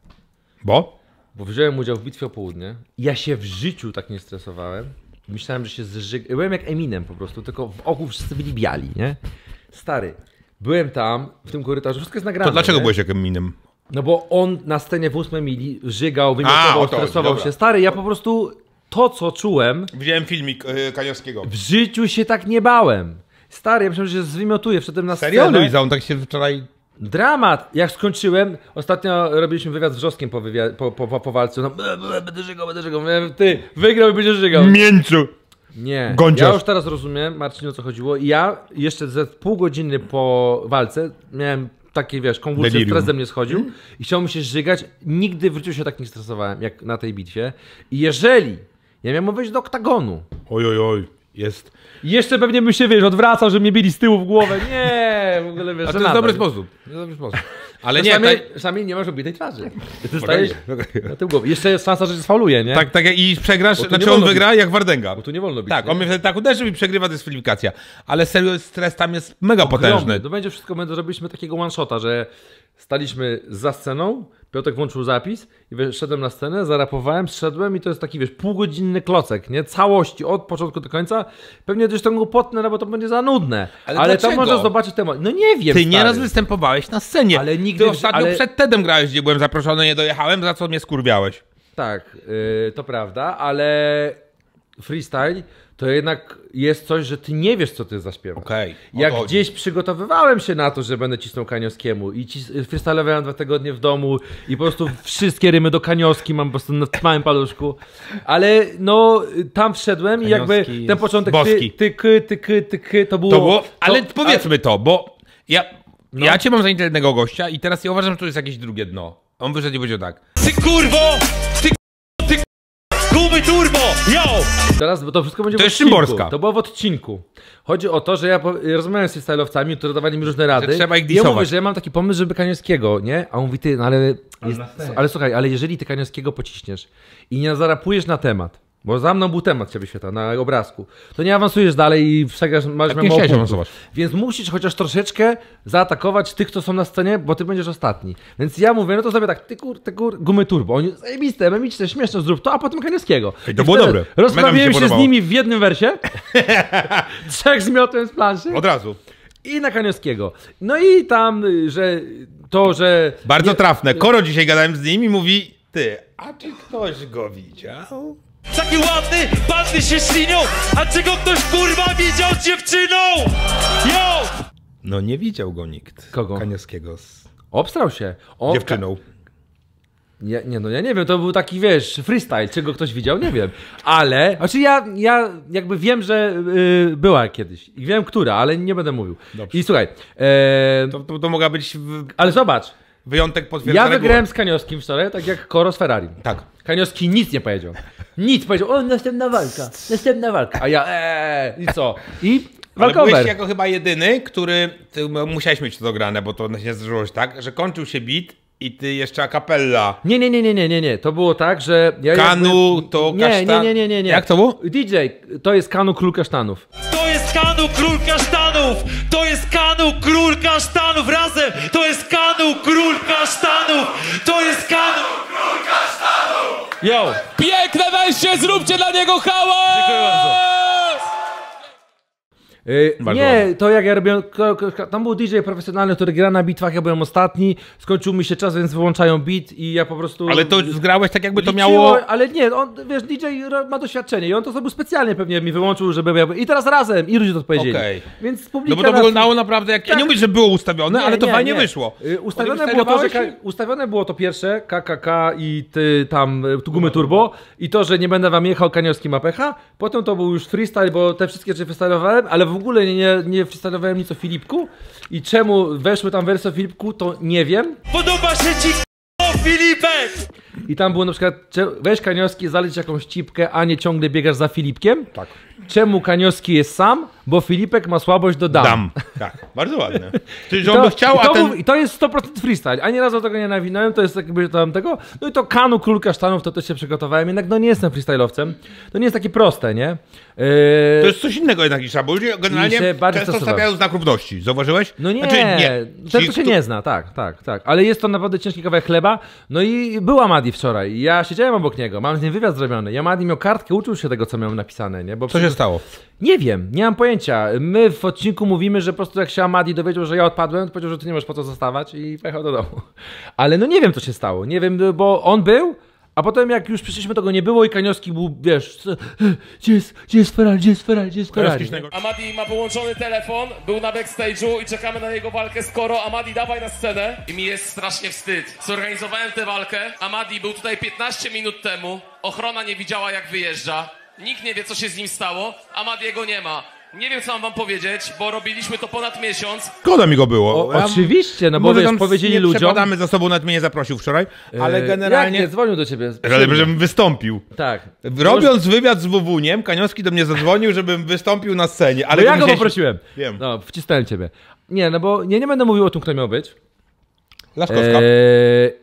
Bo? Bo wziąłem udział w Bitwie o Południe. Ja się w życiu tak nie stresowałem. Myślałem, że się zżygam. Byłem jak Eminem po prostu, tylko w oku wszyscy byli biali, nie? Stary, byłem tam, w tym korytarzu, wszystko jest nagrane. To dlaczego nie? byłeś jak Eminem? No bo on na scenie w ósmej mili żygał, wymiotował, stresował dobra. się. Stary, ja po prostu to, co czułem... Widziałem filmik yy, Kaniowskiego. W życiu się tak nie bałem. Stary, ja myślałem, że się zwymiotuję, wszedłem na scenę. Serio, Luisa, on tak się wczoraj... Dramat! Jak skończyłem, ostatnio robiliśmy wywiad z Wrzoskiem po, wywiad, po, po, po walce. No, będę żygał, będę żygał. Ty, wygrał i będziesz żygał. Mięczu! Nie, Gonciarz. Ja już teraz rozumiem, Marcin, o co chodziło. I ja jeszcze ze pół godziny po walce miałem... Takie, wiesz, konwulsje, stres ze mnie schodził hmm? i chciałem się żygać. Nigdy w życiu się tak nie stresowałem, jak na tej bitwie. I jeżeli ja miałem wejść do oktagonu... Oj, oj, oj, jest... Jeszcze pewnie bym się, wiesz, odwracał, że mnie bili z tyłu w głowę. Nie, nie, w ogóle wiesz, a to jest dobry sposób. dobry sposób. Ale nie, sami, tak... sami nie masz obitej twarzy. Ty stajesz na tył głowy. Jeszcze jest szansa, że się sfauluje, nie? Tak, tak i przegrasz, znaczy on wygra jak Wardęga. Bo tu nie wolno bić. Tak, nie? On mnie wtedy tak uderzył i przegrywa dyskwalifikacja. Ale serio stres tam jest mega ogromny, potężny. To będzie wszystko, my zrobiliśmy takiego one-shota, że staliśmy za sceną, Piotrek włączył zapis i wyszedłem na scenę, zarapowałem, zszedłem i to jest taki, wiesz, półgodzinny klocek, nie? Całości, od początku do końca. Pewnie gdzieś to potnę, no bo to będzie za nudne. Ale, ale to może zobaczyć temat. No nie wiem, Ty stary. nieraz występowałeś na scenie. Ale nigdy... Ty ostatnio ale... przed TEDem grałeś, gdzie byłem zaproszony, nie dojechałem, za co mnie skurwiałeś. Tak, yy, to prawda, ale... freestyle, to jednak jest coś, że ty nie wiesz, co ty zaśpiewasz. Okay, jak chodzi. Gdzieś przygotowywałem się na to, że będę cisnął Kaniowskiemu i freestyle'owałem dwa tygodnie w domu i po prostu wszystkie rymy do Kaniowski mam po prostu na małym paluszku, ale no tam wszedłem i jakby ten początek ty, tyk, tyk, tyk, to było... To było ale to, powiedzmy ale... to, bo ja, no. ja cię mam za internetnego gościa i teraz ja uważam, że to jest jakieś drugie dno. On wyszedł i powiedział tak. Ty kurwo! Ty Kuby Turbo! Yo! Teraz, bo to wszystko będzie to w jest odcinku. Szymborska. To było w odcinku. Chodzi o to, że ja rozmawiałem z freestylowcami, którzy dawali mi różne rady. Że trzeba ich disować. Ja mówię, że ja mam taki pomysł, żeby Kaniowskiego, nie? A on mówi, ty, no ale, jest, ale słuchaj, ale jeżeli ty Kaniowskiego pociśniesz i nie zarapujesz na temat, bo za mną był temat Ciebie Świata na obrazku, to nie awansujesz dalej i przegrasz, masz tak mało punktów. Więc musisz chociaż troszeczkę zaatakować tych, co są na scenie, bo ty będziesz ostatni. Więc ja mówię, no to sobie tak, ty kur, ty kur, gumy turbo. Oni zajebiste, memiczne, śmieszne, zrób to, a potem Kaniowskiego. Ej, to było dobre. Rozprawiłem się, się z nimi w jednym wersie. Trzech zmiotłem z planszy. Od razu. I na Kaniowskiego. No i tam, że to, że... Bardzo nie... trafne. Koro dzisiaj gadałem z nim i mówi, ty, a czy ktoś go widział? Taki ładny, panny się ślinią, a czego ktoś kurwa widział dziewczyną? Yo! No nie widział go nikt. Kogo? Kaniowskiego. Z... Obstrał się. O, dziewczyną. Ka... Nie, nie, no ja nie wiem, to był taki, wiesz, freestyle, czego ktoś widział, nie wiem. Ale, znaczy ja, ja jakby wiem, że yy, była kiedyś i wiem, która, ale nie będę mówił. Dobrze. I słuchaj. Yy... To, to, to mogła być... W... Ale zobacz. Wyjątek potwierdza regułę. Ja wygrałem z Kaniowskim wczoraj, tak jak Koro z Ferrari. Tak. Kaniowski nic nie powiedział. Nic powiedział, o, następna walka, następna walka. A ja, eee, i co? I walka over. Ale byłeś jako chyba jedyny, który, ty musiałeś mieć to dograne, bo to się zdarzyło się tak, że kończył się beat i ty jeszcze a cappella. Nie, nie, nie, nie, nie, nie, nie. To było tak, że... Ja Kanu jakby... to nie, kasztan... Nie, nie, nie, nie, nie. Jak to było? D J, to jest Kanu Król Kasztanów. To jest Kanu Król Kasztanów! To jest Kanu Król Kasztanów! Razem! To jest Kanu Król Kasztanów! To jest Kanu Król Kasztanów! Yo! Piękne wejście! Zróbcie dla niego hałas! Dziękuję bardzo. Yy, nie, to jak ja robiłem, tam był D J profesjonalny, który gra na bitwach, ja byłem ostatni, skończył mi się czas, więc wyłączają beat i ja po prostu... Ale to zgrałeś tak jakby to liczyło, miało... Ale nie, on, wiesz, D J ma doświadczenie i on to sobie specjalnie pewnie mi wyłączył, żeby... Ja... I teraz razem, i ludzie to odpowiedzieli. Okay. Więc publika... No bo to nas... wyglądało naprawdę jak... Tak. Ja nie mówię, że było ustawione, nie, ale to nie, fajnie nie. wyszło. Yy, ustawione, było to, że ka... ustawione było to pierwsze, K K K i ty tam, tu gumy turbo i to, że nie będę wam jechał, Kaniowski ma pecha. Potem to był już freestyle, bo te wszystkie rzeczy freestylowałem, ale w ogóle nie, nie, nie wstawałem nic o Filipku i czemu weszły tam wersy o Filipku, to nie wiem. Podoba się ci k***o Filipek! I tam było na przykład, weź Kaniowski, zaleć jakąś cipkę, a nie ciągle biegasz za Filipkiem. Tak. Czemu Kaniowski jest sam? Bo Filipek ma słabość do dam. Dam. Tak, bardzo ładne. Czyli że on by chciał, i to, a ten... był, i to jest sto procent freestyle, ani razu tego nie nawinąłem, to jest jakby tam tego. No i to Kanu Król Kasztanów, to też się przygotowałem, jednak no nie jestem freestyle'owcem. To nie jest takie proste, nie? Yy... To jest coś innego jednak niż szabu. Generalnie często stawiają znak równości, zauważyłeś? No nie, znaczy, nie. Ten to się tu... nie zna, tak, tak, tak. Ale jest to naprawdę ciężki kawałek chleba. No i była Madi wczoraj, ja siedziałem obok niego, mam z nim wywiad zrobiony. Ja Madi miał kartkę, uczył się tego, co miał napisane, nie? Bo co się stało? Nie wiem, nie mam pojęcia. My w odcinku mówimy, że po prostu jak się Amadi dowiedział, że ja odpadłem, to powiedział, że ty nie masz po co zostawać i pojechał do domu. Ale no nie wiem, co się stało. Nie wiem, bo on był, a potem jak już przyszliśmy, to go nie było i Kaniowski był, wiesz, gdzie jest, gdzie jest Ferrari, gdzie jest Ferrari, gdzie jest Ferrari. Amadi ma wyłączony telefon, był na backstage'u i czekamy na jego walkę z Koro. Amadi, dawaj na scenę. I mi jest strasznie wstyd. Zorganizowałem tę walkę. Amadi był tutaj piętnaście minut temu. Ochrona nie widziała, jak wyjeżdża. Nikt nie wie, co się z nim stało, a Madiego nie ma. Nie wiem, co mam wam powiedzieć, bo robiliśmy to ponad miesiąc. Szkoda mi go było. O, ja... Oczywiście, no bo wiesz, powiedzieli ludziom... Przepadamy za sobą, nawet mnie nie zaprosił wczoraj, yy, ale generalnie... Jak nie, dzwonił do ciebie. Ale żebym wystąpił. Tak. Robiąc już... wywiad z Wuwuniem, Kaniowski do mnie zadzwonił, żebym wystąpił na scenie. Ale no ja go musiałeś... poprosiłem. Wiem. No, wcisnąłem ciebie. Nie, no bo ja nie będę mówił o tym, kto miał być. Laskowska. Eee,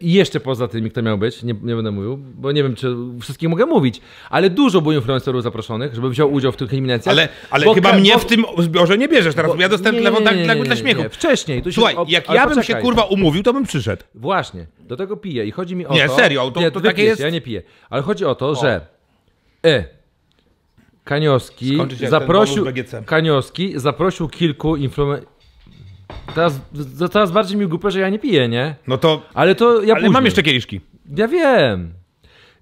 I jeszcze poza tymi, kto miał być, nie, nie będę mówił, bo nie wiem, czy wszystkich mogę mówić, ale dużo było influencerów zaproszonych, żeby wziął udział w tych eliminacjach. Ale, ale bo, chyba bo, mnie w tym zbiorze nie bierzesz teraz, bo ja dostałem telefon tak dla, dla śmiechu. Nie, wcześniej. Tu się, Słuchaj, ob, jak ja bym poczekaj. się kurwa umówił, to bym przyszedł. Właśnie, do tego piję i chodzi mi o nie, to... Nie, serio, to, nie, to, to takie jest... Ja nie piję, ale chodzi o to, o. że... E, Kaniowski zaprosił, Kaniowski zaprosił kilku influencerów. Teraz, teraz bardziej mi głupie, że ja nie piję, nie? No to... Ale to ja ale mam jeszcze kieliszki. Ja wiem.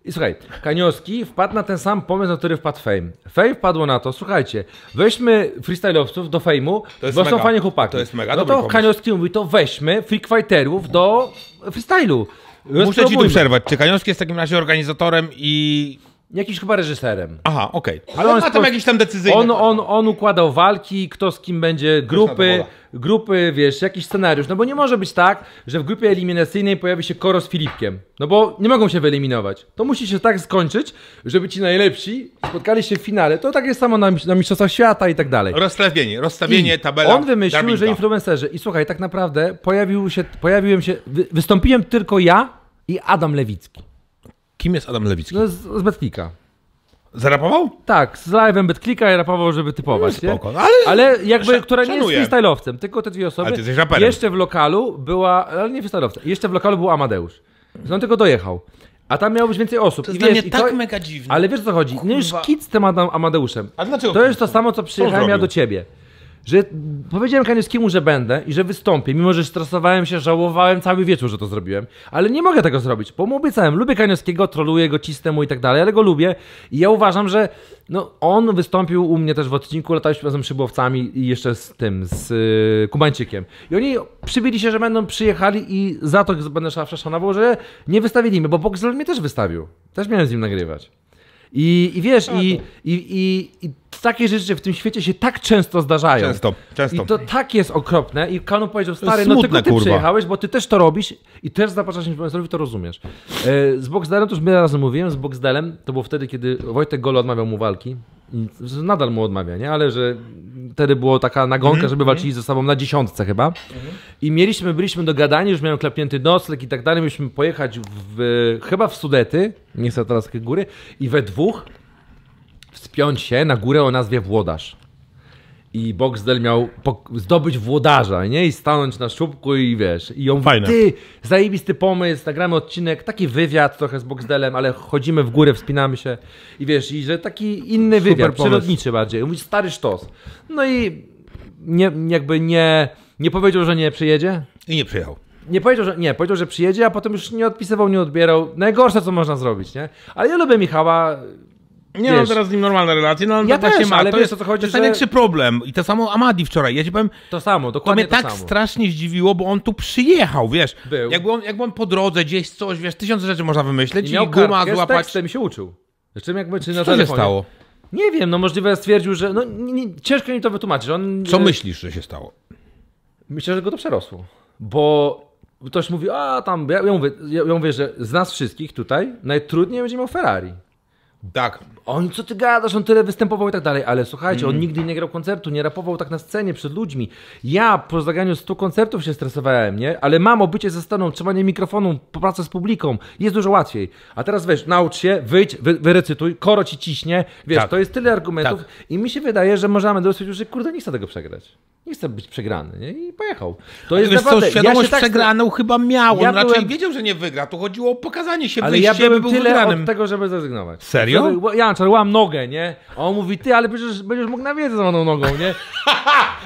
I słuchaj, Kaniowski wpadł na ten sam pomysł, na który wpadł Fame. Fame wpadło na to, słuchajcie, weźmy freestyle'owców do Fame'u, bo są fajne chłopaki. To jest mega No to Kaniowski mówi, to weźmy freakfighterów do freestyle'u. Muszę ci tu przerwać. Czy Kaniowski jest w takim razie organizatorem i... Jakimś chyba reżyserem. Aha, okej. Okay. Ale on, on ma tam jakieś tam decyzyjne. On, on, on układał walki, kto z kim będzie, grupy, grupy, wiesz, jakiś scenariusz. No bo nie może być tak, że w grupie eliminacyjnej pojawi się Koro z Filipkiem. No bo nie mogą się wyeliminować. To musi się tak skończyć, żeby ci najlepsi spotkali się w finale. To tak jest samo na, na Mistrzostwach Świata i tak dalej. Rozstawienie, rozstawienie, tabela. On wymyślił, Darminka. że influencerzy. I słuchaj, tak naprawdę pojawił się, pojawiłem się, wy, wystąpiłem tylko ja i Adam Lewicki. Kim jest Adam Lewicki? No z, z Betklika. Zarapował? Tak, z live'em Betklika i rapował, żeby typować. Hmm, spoko, ale, ale jakby, która szanuję. nie jest freestyle'owcem, tylko te dwie osoby. Ale ty jesteś raperem. Jeszcze w lokalu była, ale nie freestyle'owca, jeszcze w lokalu był Amadeusz. On tylko dojechał. A tam miało być więcej osób. To jest I wiesz, dla mnie tak to, mega dziwne. Ale wiesz o co chodzi? Kurwa. Nie już kit z tym Amadeuszem. A dlaczego? To jest to samo, co przyjechałem ja do ciebie. Że powiedziałem Kaniowskiemu, że będę i że wystąpię, mimo że stresowałem się, żałowałem cały wieczór, że to zrobiłem, ale nie mogę tego zrobić, bo mu obiecałem, lubię Kaniowskiego, troluję go, cisnę mu i tak dalej, ale go lubię i ja uważam, że no, on wystąpił u mnie też w odcinku, lataliśmy razem szybowcami i jeszcze z tym, z yy, Kubańczykiem i oni przybili się, że będą przyjechali i za to będę szanował, że nie wystawili mnie, bo Boxel mnie też wystawił, też miałem z nim nagrywać. I, i wiesz, i, i, i, i takie rzeczy w tym świecie się tak często zdarzają. Często, często. I to tak jest okropne. I Kanon powiedział, stary, smutne, no tylko ty kurwa. przyjechałeś, bo ty też to robisz i też zapraszasz influencerów, to rozumiesz. E, z Boxdelem, to już wiele razy mówiłem, z Boxdelem, to było wtedy, kiedy Wojtek Golo odmawiał mu walki. I nadal mu odmawia, nie? Ale że wtedy była taka nagonka, mm -hmm. żeby walczyli ze sobą na dziesiątce chyba. Mm -hmm. I mieliśmy, byliśmy dogadani, już miałem klepnięty nocleg i tak dalej. Mieliśmy pojechać w, chyba w Sudety, nie chcę teraz takie góry, i we dwóch wspiąć się na górę o nazwie Włodarz. I Boxdel miał zdobyć Włodarza, nie? I stanąć na szubku i wiesz. I on Fajne. Ty, zajebisty pomysł, nagramy odcinek, taki wywiad trochę z Boxdelem, ale chodzimy w górę, wspinamy się i wiesz, i że taki inny Super wywiad, pomysł. przyrodniczy bardziej. Mówi, stary sztos. No i nie, jakby nie, nie powiedział, że nie przyjedzie. I nie przyjechał. Nie powiedział, że nie, powiedział, że przyjedzie, a potem już nie odpisywał, nie odbierał. Najgorsze, co można zrobić, nie? Ale ja lubię Michała. Nie wiesz, mam teraz z nim normalne relacje, no on ja tak też, właśnie ma. Ale to wiesz, jest, o co chodzi, to jest że... największy problem. I to samo Amadi wczoraj, ja ci powiem... To samo, dokładnie to mnie to tak samo. strasznie zdziwiło, bo on tu przyjechał, wiesz. Był. Jakby on, jakby on po drodze gdzieś coś, wiesz, tysiąc rzeczy można wymyślić i, i guma złapać. Z tekstem się uczył. Zresztą jakby czy na Co telefonie. się stało? Nie wiem, no możliwe stwierdził, że... No, nie, nie, ciężko mi to wytłumaczyć. On, Co e... myślisz, że się stało? Myślę, że go to przerosło. Bo... Ktoś mówi, a tam... Ja, ja, mówię, ja, ja mówię, że z nas wszystkich tutaj najtrudniej będzie miał Ferrari. Tak. On, co ty gadasz, on tyle występował i tak dalej, ale słuchajcie, mm. on nigdy nie grał koncertu, nie rapował tak na scenie przed ludźmi. Ja po zagraniu stu koncertów się stresowałem, nie? Ale mam obycie ze sceną, trzymanie mikrofonu, pracę z publiką, jest dużo łatwiej. A teraz wiesz, naucz się, wyjdź, wy, wyrecytuj, Koro ci ciśnie, wiesz, tak. to jest tyle argumentów tak. i mi się wydaje, że możemy dostrzec, że kurde, nie chcę tego przegrać. Nie chcę być przegrany, nie? I pojechał. To jest wiesz, naprawdę... co, świadomość ja przegraną tak... chyba miał. Ja on byłem... raczej wiedział, że nie wygra. Tu chodziło o pokazanie się, ale ja byłem był tyle wygranym. od tego, żeby zrezygnować. Serio? Ja łam nogę, nie? A on mówi, ty, ale będziesz, będziesz mógł na wiedzę z moją nogą, nie?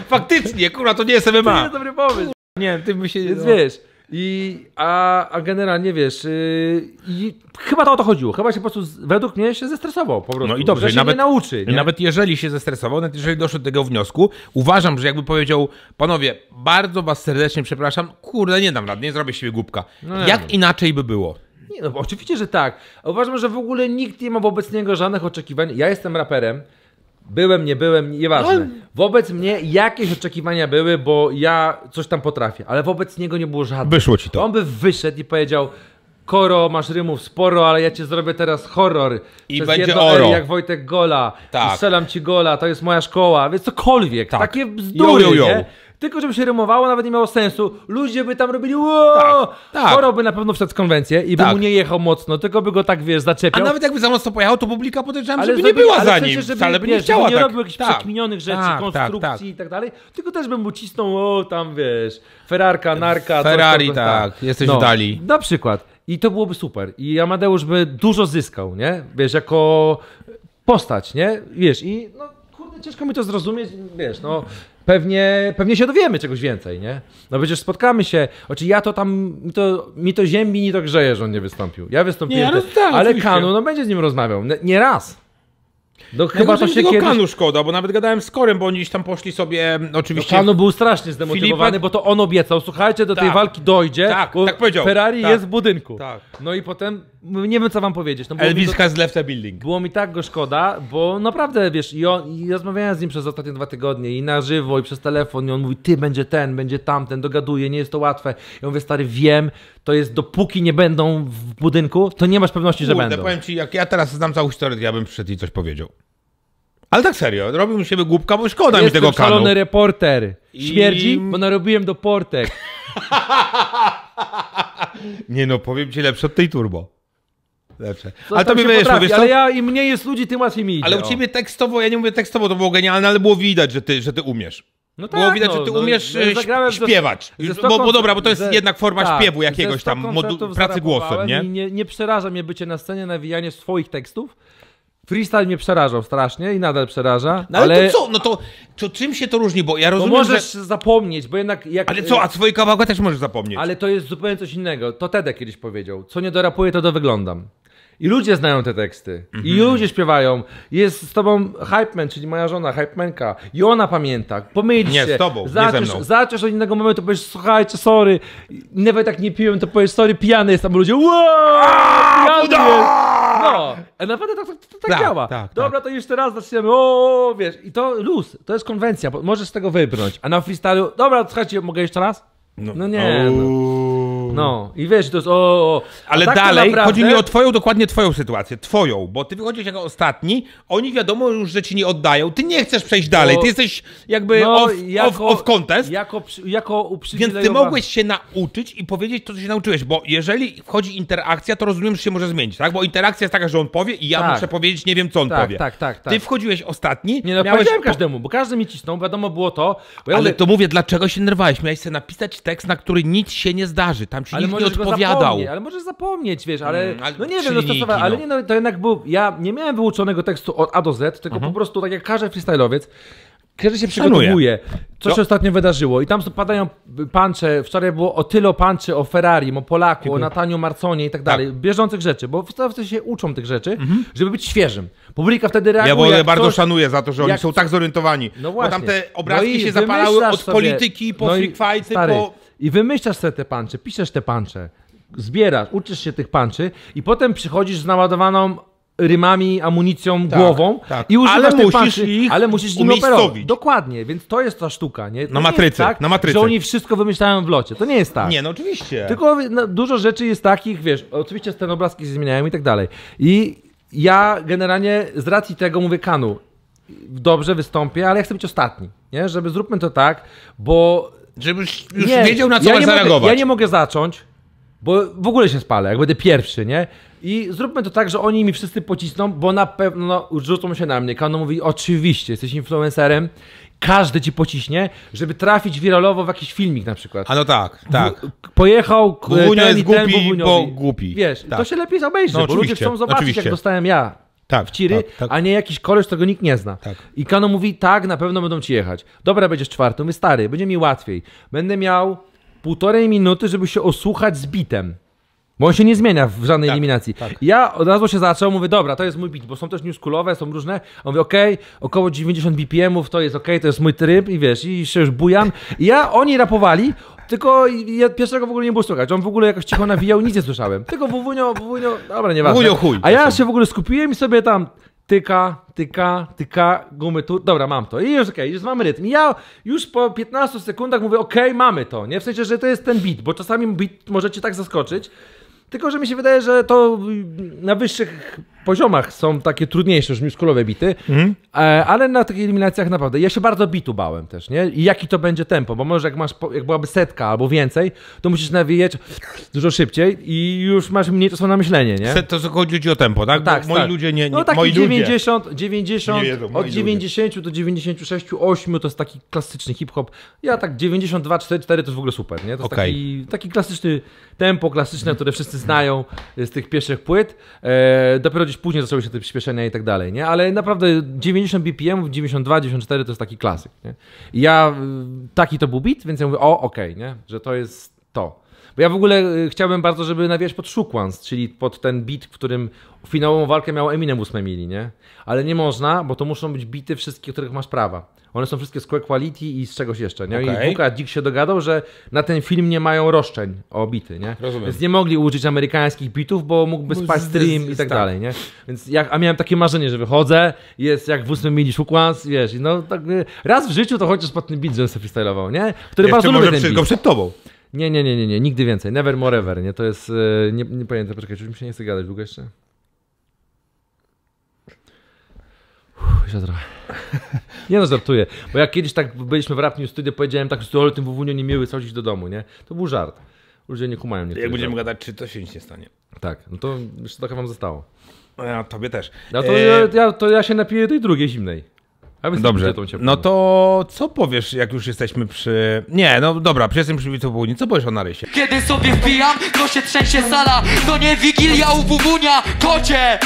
Faktycznie, kurwa, to nie jest M M A. To nie jest dobry pomysł. Nie, ty by się... Więc wiesz... I, a, a generalnie wiesz, yy, i chyba to o to chodziło. Chyba się po prostu, według mnie, się zestresował po prostu. No i dobrze, że się nawet, nie nauczy. Nie? Nawet jeżeli się zestresował, nawet jeżeli doszedł do tego wniosku, uważam, że jakby powiedział, panowie, bardzo was serdecznie przepraszam, kurde, nie dam rady, nie zrobię siebie głupka. No Jak nie. inaczej by było? Nie, no bo oczywiście, że tak. Uważam, że w ogóle nikt nie ma wobec niego żadnych oczekiwań. Ja jestem raperem. Byłem, nie byłem, nieważne. Wobec mnie jakieś oczekiwania były, bo ja coś tam potrafię, ale wobec niego nie było żadnych. Wyszło ci to. On by wyszedł i powiedział, Koro, masz rymów sporo, ale ja cię zrobię teraz horror. I Przez będzie oro. Jak Wojtek Gola. Tak. Strzelam ci Gola, to jest moja szkoła. Więc cokolwiek. Tak. Takie bzdury, jo, jo, jo. nie? tylko żeby się rymowało, nawet nie miało sensu. Ludzie by tam robili tak, tak. Choro by na pewno wszedł w konwencję i by tak. mu nie jechał mocno, tylko by go tak, wiesz, zaczepiał. A nawet jakby za mocno pojechał, to publika podejrzewam, żeby nie była za nim, wcale by nie chciała. Nie robił jakichś przekminionych rzeczy, konstrukcji i tak dalej, tylko też bym mu cisnął, o, tam, wiesz, Ferrarka, narka. Ferrari, tak, jesteś w dali. Na przykład. I to byłoby super. I Amadeusz by dużo zyskał, nie? Wiesz, jako postać, nie? Wiesz, i no, kurde, ciężko mi to zrozumieć, wiesz, no pewnie, pewnie się dowiemy czegoś więcej, nie? No przecież spotkamy się, oczy ja to tam, mi to, mi to ziemi, ni to grzeje, że on nie wystąpił. Ja wystąpiłem, nie, ale, te, tak, ale Kanu, no będzie z nim rozmawiał, nie, nie raz. No chyba to się kiedyś... Kanu szkoda, bo nawet gadałem z Korem, bo oni gdzieś tam poszli sobie, oczywiście... No, Kanu był strasznie zdemotywowany, Filipa... bo to on obiecał, słuchajcie, do tak. tej walki dojdzie, tak, bo tak powiedział. Ferrari tak. jest w budynku. Tak. No i potem, nie wiem co wam powiedzieć. No, Elvis to... has left the building. Było mi tak go szkoda, bo naprawdę, wiesz, i, on, i rozmawiałem z nim przez ostatnie dwa tygodnie i na żywo, i przez telefon, i on mówi, ty, będzie ten, będzie tamten, dogaduje, nie jest to łatwe. Ja mówię, stary, wiem, to jest, dopóki nie będą w budynku, to nie masz pewności, Kurde, że będą. Powiem ci, jak ja teraz znam całą historię, ja bym przyszedł i coś powiedział. Ale tak serio, robił mi się głupka, bo szkoda mi tego Kanu. Szalony reporter. Śmierdzi, I... bo narobiłem do portek. Nie no, powiem ci, lepsze od tej turbo. Lepsze. Co ale to mi potrafi, ale ja im mniej jest ludzi, tym łatwiej mi idzie. Ale u ciebie tekstowo, ja nie mówię tekstowo, to było genialne, ale było widać, że ty, że ty umiesz. No tak, było widać, no, że ty umiesz no, śpiewać. Ze, ze bo, bo dobra, bo to jest ze, jednak forma tak, śpiewu jakiegoś tam, modu, pracy głosem, nie? nie? Nie przeraża mnie bycie na scenie, nawijanie swoich tekstów. Freestyle mnie przerażał strasznie i nadal przeraża. No ale, ale to co? No to, to czym się to różni? Bo ja rozumiem, bo możesz że... zapomnieć, bo jednak... Jak... Ale co? A swoje kawałka też możesz zapomnieć. Ale to jest zupełnie coś innego. To Tedek kiedyś powiedział. Co nie dorapuję, to dowyglądam. I ludzie znają te teksty. Mm-hmm. I ludzie śpiewają. Jest z tobą Hype Man, czyli moja żona, Hype Manka. I ona pamięta. Pomylisz się. Nie, z tobą, zaczesz, nie ze mną. Zaczesz od innego momentu, powiesz, słuchajcie, sorry. Nawet tak nie piłem, to powiesz, sorry, pijany jest tam. Ludzie, wow, pijany jest. No, naprawdę tak, tak, tak, tak działa. Tak, Dobra, tak. to jeszcze raz zaczniemy. O, wiesz, i to luz, to jest konwencja, bo możesz z tego wybrnąć. A na freestylu, dobra, słuchajcie, mogę jeszcze raz? No, no nie, no. no. I wiesz, to jest o, o. Ale tak dalej, naprawdę... chodzi mi o twoją, dokładnie twoją sytuację, twoją, bo ty wychodzisz jako ostatni, oni wiadomo już, że ci nie oddają, ty nie chcesz przejść dalej, ty jesteś jakby no, off, jako, off, off contest, jako, jako uprzywilejowa... więc ty mogłeś się nauczyć i powiedzieć to, co się nauczyłeś, bo jeżeli wchodzi interakcja, to rozumiem, że się może zmienić, tak? Bo interakcja jest taka, że on powie i ja tak. muszę powiedzieć, nie wiem, co on tak, powie. Tak, tak, tak. Ty wchodziłeś ostatni. Nie, no miałeś... powiedziałem każdemu, bo każdy mi cisnął, wiadomo było to. Bo ja Ale to mówię, dlaczego się nerwałeś? Miałeś sobie napisać tekst, na który nic się nie zdarzy, tam ci ale nikt nie odpowiadał. Ale możesz zapomnieć, wiesz, ale, mm, ale no nie wiem, no. ale nie, no, to jednak był, ja nie miałem wyuczonego tekstu od A do Z, tylko mm-hmm. po prostu tak jak każdy freestyle'owiec, każdy się przygotowuje, co się ostatnio wydarzyło i tam padają punche, wczoraj było o tyle punche, o Ferrari, o Polaku, o Nataniu Marconie i tak dalej, bieżących rzeczy, bo wtedy się uczą tych rzeczy, mhm. żeby być świeżym. Publika wtedy reaguje. Ja bo bardzo coś, szanuję za to, że oni jak... są tak zorientowani, no właśnie. Bo tam te obrazki no się zapalały od sobie. polityki, po no freak fighty, stary, po... I wymyślasz sobie te punche, piszesz te punche, zbierasz, uczysz się tych punche i potem przychodzisz z naładowaną rymami, amunicją, tak, głową tak. i używasz ale, musisz ich ale musisz im operować. Dokładnie, więc to jest ta sztuka, nie? To na nie matrycy, tak, na matrycy. Że oni wszystko wymyślają w locie, to nie jest tak. Nie, no oczywiście. Tylko no, dużo rzeczy jest takich, wiesz, oczywiście scenobrazki się zmieniają i tak dalej. I ja generalnie z racji tego mówię, Kanu, dobrze wystąpię, ale ja chcę być ostatni, nie? Żeby zróbmy to tak, bo... Żebyś już nie, wiedział, na co ja masz zareagować. Mogę, ja nie mogę zacząć, bo w ogóle się spalę, jak będę pierwszy, nie? I zróbmy to tak, że oni mi wszyscy pocisną, bo na pewno rzucą się na mnie. Kanu mówi, oczywiście, jesteś influencerem, każdy ci pociśnie, żeby trafić wiralowo w jakiś filmik na przykład. A no tak, tak. W, pojechał ten jest i ten głupi, bo głupi. Wiesz, tak. to się lepiej obejrzy, no, bo ludzie chcą zobaczyć, oczywiście. jak dostałem ja tak, w ciry, tak, tak. a nie jakiś koleś, którego nikt nie zna. Tak. I Kanu mówi, tak, na pewno będą ci jechać. Dobra, będziesz czwarty, my stary, będzie mi łatwiej. Będę miał półtorej minuty, żeby się osłuchać z bitem. Bo on się nie zmienia w żadnej tak, eliminacji. Tak. Ja od razu się zaczął, mówię, dobra, to jest mój beat, bo są też newskulowe, są różne. On mówi, okej, okay, około dziewięćdziesiąt bi pi emów, to jest okej, okay, to jest mój tryb i wiesz, i się już bujam. I ja, oni rapowali, tylko ja pierwszego w ogóle nie było słychać. On w ogóle jakoś cicho nawijał, nic nie słyszałem. Tylko wuwunio, wuwunio, dobra, nieważne. Wuwunio chuj. A ja się w ogóle skupiłem i sobie tam... Tyka, tyka, tyka, gumy tu, dobra, mam to. I już okej, okay, już mamy rytm. I ja już po piętnastu sekundach mówię, okej, okay, mamy to, nie? W sensie, że to jest ten beat, bo czasami beat może cię tak zaskoczyć, tylko że mi się wydaje, że to na wyższych poziomach są takie trudniejsze już muskulowe bity, mm. ale na takich eliminacjach naprawdę. Ja się bardzo bitu bałem też, nie? I jaki to będzie tempo, bo może jak masz, jak byłaby setka albo więcej, to musisz nawijać dużo szybciej i już masz mniej czasu na myślenie, nie? Set to chodzi o tempo, tak? No, tak, moi tak. ludzie nie, nie no, moi dziewięćdziesiąt, dziewięćdziesiąt, nie wiedzą, moi od dziewięćdziesięciu ludzie. do dziewięćdziesięciu sześciu, ośmiu to jest taki klasyczny hip-hop. Ja tak dziewięćdziesiąt dwa, cztery, cztery to jest w ogóle super, nie? To jest okay. taki, taki klasyczny tempo, klasyczne, które wszyscy znają z tych pierwszych płyt. E, dopiero gdzieś później zaczęły się te przyspieszenia i tak dalej, nie? Ale naprawdę dziewięćdziesiąt bi pi em, dziewięćdziesiąt dwa, dziewięćdziesiąt cztery to jest taki klasyk, nie? I ja, taki to był beat, więc ja mówię, o, okej, okay, nie? Że to jest to. Bo ja w ogóle chciałbym bardzo, żeby nawijać pod Shookwans, czyli pod ten beat, w którym finałową walkę miał Eminem w ósmej mili, nie? Ale nie można, bo to muszą być bity wszystkie, których masz prawa. One są wszystkie z quality i z czegoś jeszcze, nie? Okay. I Booka Dzik się dogadał, że na ten film nie mają roszczeń o bity, nie? Rozumiem. Więc nie mogli użyć amerykańskich bitów, bo mógłby spać stream i tak dalej, nie? Więc ja, a miałem takie marzenie, że wychodzę, jest jak w ósmej mili Shookwans, wiesz, i no tak raz w życiu to chociaż pod tym beat, żebym sobie freestylował, nie? Który jeszcze bardzo lubię ten beat. Przed tobą. Nie, nie, nie, nie, nie, nigdy więcej. Never more ever, nie? To jest... Nie, nie pamiętam, poczekaj, już mi się nie chce gadać długo jeszcze. Uff, jeszcze trochę. Nie no, żartuję. Bo jak kiedyś tak byliśmy w Rap News Studio, powiedziałem tak, że o tym wuwuniu nie miły, co chodzić do domu, nie? To był żart. Ludzie nie kumają. Jak będziemy żart. gadać, czy to się nic nie stanie. Tak, no to jeszcze trochę wam zostało. A tobie też. No to, e... ja, to ja się napiję tej drugiej zimnej. Dobrze, no to co powiesz, jak już jesteśmy przy... Nie, no dobra, przy jestem przy Wicu Wuwuni, co powiesz o Narysie? Kiedy sobie wbijam, to się trzęsie sala, to nie Wigilia u Wuwunia, kocie!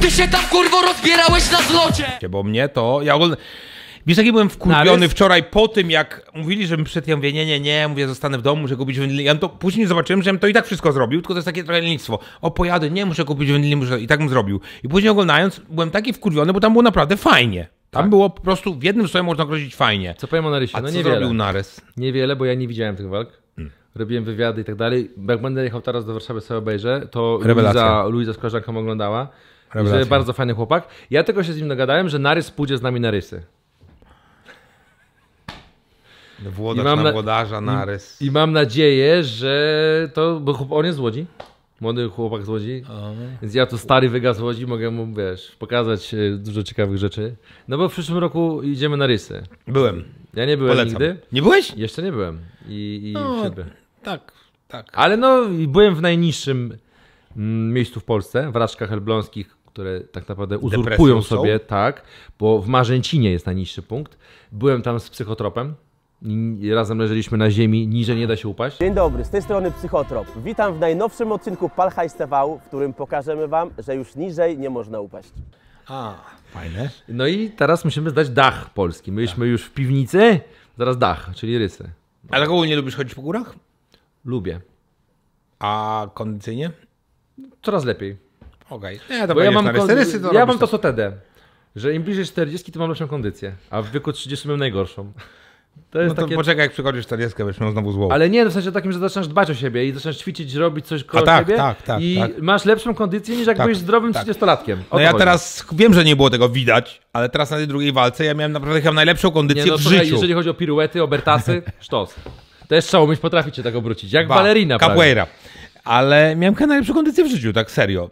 Ty się tam, kurwo, rozbierałeś na zlocie! Bo mnie to... ja ogólnie... Wiesz, jaki byłem wkurwiony Narys? Wczoraj po tym, jak mówili, żebym przyszedł, ja mówię, nie, nie, nie, mówię, zostanę w domu, muszę kupić wędliny. Ja to później zobaczyłem, że ja bym to i tak wszystko zrobił, tylko to jest takie trochę lenistwo. O, pojadę, nie, muszę kupić wędliny, muszę... i tak bym zrobił. I później oglądając, byłem taki wkurwiony, bo tam było naprawdę fajnie. Tam tak. było po prostu w jednym słowie można określić fajnie. Co powiem o Narysie? A no, co niewiele. Zrobił Narys? Niewiele, bo ja nie widziałem tych walk. Hmm. Robiłem wywiady i tak dalej. Jak będę jechał teraz do Warszawy, sobie obejrzę, to Luiza, Luiza z koleżanką oglądała. Że bardzo fajny chłopak. Ja tylko się z nim dogadałem, że Narys pójdzie z nami na rysy. Włodarz na, na włodarza, Narys. I, I mam nadzieję, że to... Bo on jest z Łodzi. Młody chłopak z Łodzi, Aha. więc ja tu stary wyga z Łodzi mogę mu, wiesz, pokazać dużo ciekawych rzeczy. No bo w przyszłym roku idziemy na rysy. Byłem. Ja nie byłem Polecam. nigdy. Nie byłeś? Jeszcze nie byłem. I, i no, tak, tak. Ale no byłem w najniższym miejscu w Polsce, w Raczkach Elbląskich, które tak naprawdę uzurpują sobie, tak, bo w Marzęcinie jest najniższy punkt. Byłem tam z psychotropem. Razem leżeliśmy na ziemi, niżej nie da się upaść. Dzień dobry, z tej strony Psychotrop. Witam w najnowszym odcinku Pal Hajs T V, w którym pokażemy wam, że już niżej nie można upaść. A, fajne. No i teraz musimy zdać dach polski. Myśmy tak. już w piwnicy, zaraz dach, czyli rysy. Ale ogólnie lubisz chodzić po górach? Lubię. A kondycyjnie? Coraz lepiej. Okej. Okay. Ja, ja mam rysy, to, ja mam to co T D, że im bliżej czterdziestki to mam lepszą kondycję, a w wieku trzydziestym mam najgorszą. To jest no to takie... poczekaj, jak przychodzisz czterdziestkę, będziesz miał znowu zło. Ale nie, w sensie takim, że zaczynasz dbać o siebie i zaczynasz ćwiczyć, robić coś koło tak, siebie tak, tak, i tak. masz lepszą kondycję niż jak tak, byłeś zdrowym tak. trzydziestolatkiem. No ja chodzi. teraz wiem, że nie było tego widać, ale teraz na tej drugiej walce ja miałem naprawdę chyba najlepszą kondycję nie, no, w słuchaj, życiu. Jeżeli chodzi o piruety, o bertasy, sztos. Też trzeba umieć potrafić się tak obrócić, jak ba, balerina. Capoeira. Prawie. Ale miałem chyba najlepszą kondycję w życiu, tak serio.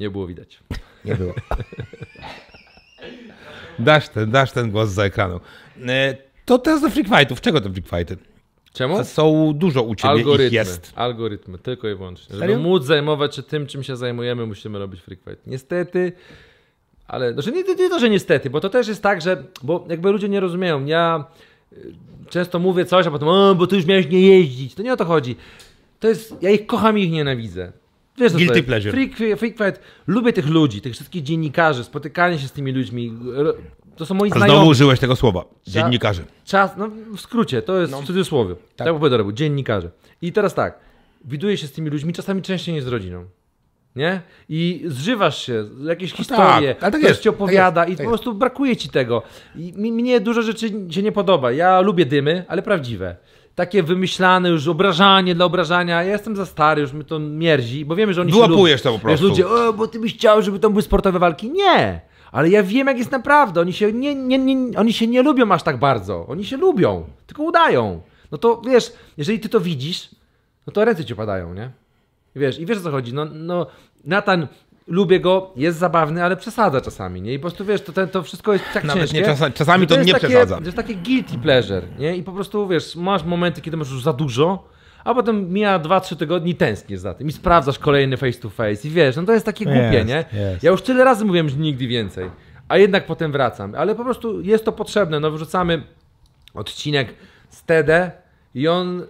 Nie było widać. Nie było. dasz, ten, dasz ten głos za ekranu. To teraz do freak fightów. Czego to freak fighty? Czemu? Są dużo u ciebie algorytmy, ich jest. Algorytmy, tylko i wyłącznie. Serio? Żeby móc zajmować się tym, czym się zajmujemy, musimy robić freak fight. Niestety, ale... Znaczy nie, nie to, że niestety, bo to też jest tak, że... Bo jakby ludzie nie rozumieją. Ja często mówię coś, a potem o, bo ty już miałeś nie jeździć. To nie o to chodzi. To jest... Ja ich kocham i ich nienawidzę. Wiesz, Guilty to jest? pleasure. Freak, freak fight. Lubię tych ludzi, tych wszystkich dziennikarzy, spotykanie się z tymi ludźmi. To są moi znajomi. Znowu użyłeś tego słowa. Dziennikarze. Czas, no w skrócie, to jest no. w cudzysłowie. Tak, tak bym robił. Dziennikarze. I teraz tak, widuję się z tymi ludźmi, czasami częściej niż z rodziną. Nie? I zżywasz się, jakieś historie, tak, tak ktoś jest, ci opowiada tak jest, tak i po prostu jest. brakuje ci tego. I mi, mnie dużo rzeczy się nie podoba. Ja lubię dymy, ale prawdziwe. Takie wymyślane już obrażanie dla obrażania. Ja jestem za stary, już mi to mierzi, bo wiemy, że oni Wyłapujesz się to po prostu. Wiesz, ludzie, o, bo ty byś chciał, żeby tam były sportowe walki. Nie! Ale ja wiem, jak jest naprawdę. Oni się nie, nie, nie, oni się nie lubią aż tak bardzo. Oni się lubią, tylko udają. No to wiesz, jeżeli ty to widzisz, no to ręce ci opadają, nie? Wiesz, i wiesz o co chodzi. No, no Nathan lubię go, jest zabawny, ale przesadza czasami, nie? I po prostu wiesz, to, ten, to wszystko jest tak nawet ciężkie. Nie, czasami, czasami to, to nie takie, przesadza. To jest takie guilty pleasure, nie? I po prostu wiesz, masz momenty, kiedy masz już za dużo, a potem mija dwa trzy tygodnie i tęskniesz za tym i sprawdzasz kolejny face to face i wiesz, no to jest takie głupie, nie? Yes. Ja już tyle razy mówiłem, że nigdy więcej, a jednak potem wracam, ale po prostu jest to potrzebne, no wrzucamy odcinek z T D i on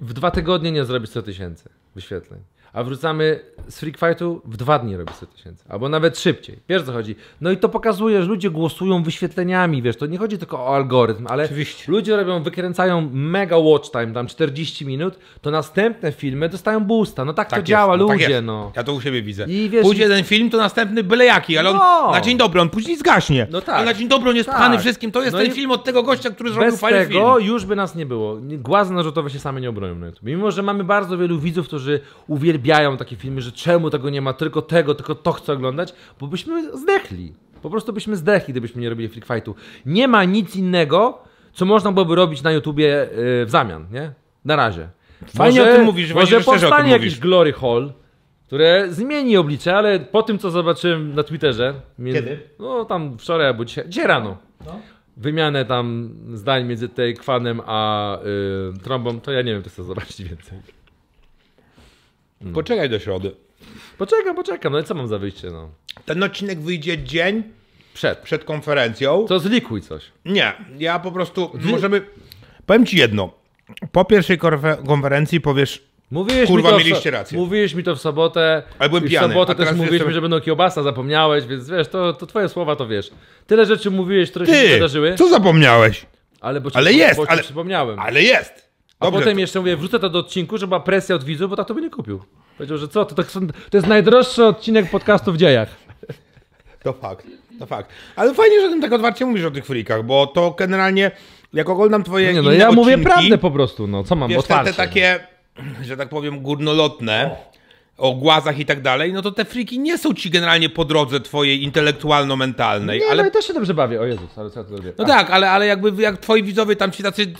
w dwa tygodnie nie zrobi sto tysięcy wyświetleń. A wrzucamy z Freak Fightu, w dwa dni robi sto tysięcy, albo nawet szybciej. Wiesz, co chodzi? No i to pokazuje, że ludzie głosują wyświetleniami, wiesz, to nie chodzi tylko o algorytm, ale oczywiście ludzie robią, wykręcają mega watch time, tam czterdzieści minut, to następne filmy dostają boosta. No tak, tak to jest, działa, no, ludzie, tak no. Ja to u siebie widzę. I wiesz, pójdzie jeden film, to następny byle jaki, ale no, on na dzień dobry, on później zgaśnie. No tak. Ale na dzień dobry on jest tak pchany wszystkim, to jest no ten film od tego gościa, który zrobił fajny film. Bez tego już by nas nie było. Głazy narzutowe się same nie obronią. Mimo że mamy bardzo wielu widzów, którzy uwielbiają takie filmy, że czemu tego nie ma, tylko tego, tylko to chcę oglądać, bo byśmy zdechli. Po prostu byśmy zdechli, gdybyśmy nie robili Freak Fightu. Nie ma nic innego, co można byłoby robić na YouTubie w zamian, nie? Na razie. Fajnie może, o tym mówisz, może powstanie jakiś Glory Hall, które zmieni oblicze, ale po tym, co zobaczyłem na Twitterze... Kiedy? No tam wczoraj albo dzisiaj, dzisiaj rano. No. Wymianę tam zdań między tej Kwanem a y, Trąbą, to ja nie wiem, to chcę zobaczyć więcej. No. Poczekaj do środy. Poczekam, poczekam. No i co mam za wyjście, no? Ten odcinek wyjdzie dzień przed, przed konferencją. To zlikuj coś. Nie, ja po prostu... Wy... Możemy... Powiem ci jedno. Po pierwszej konferencji powiesz... Mówiłeś kurwa, mi mieliście rację. Mówiłeś mi to w sobotę. Ale byłem pijany. W sobotę też mówiłeś sobie... mi, że będą kiełbasa, zapomniałeś, więc wiesz, to, to twoje słowa to wiesz. Tyle rzeczy mówiłeś, które Ty, się nie wydarzyły. Co zapomniałeś? Ale, bo ci ale jest, bo ale... przypomniałem. Ale jest. A dobrze, potem to... jeszcze mówię, wrzucę to do odcinku, żeby była presja od widzów, bo tak to by nie kupił. Powiedział, że co, to, to, to jest najdroższy odcinek podcastu w dziejach. To fakt, to fakt. Ale fajnie, że tym tak otwarcie mówisz o tych freakach, bo to generalnie, jak oglądam twoje nie, no, inne ja odcinki, mówię prawdę po prostu, no co mam wiesz, otwarcie. Te, te takie, że tak powiem, górnolotne, o głazach i tak dalej, no to te freaki nie są ci generalnie po drodze twojej intelektualno-mentalnej. Nie, ale no i też się dobrze bawię, o Jezus, ale co ja to robię? No a tak, ale, ale jakby jak twoi widzowie tam ci tacy...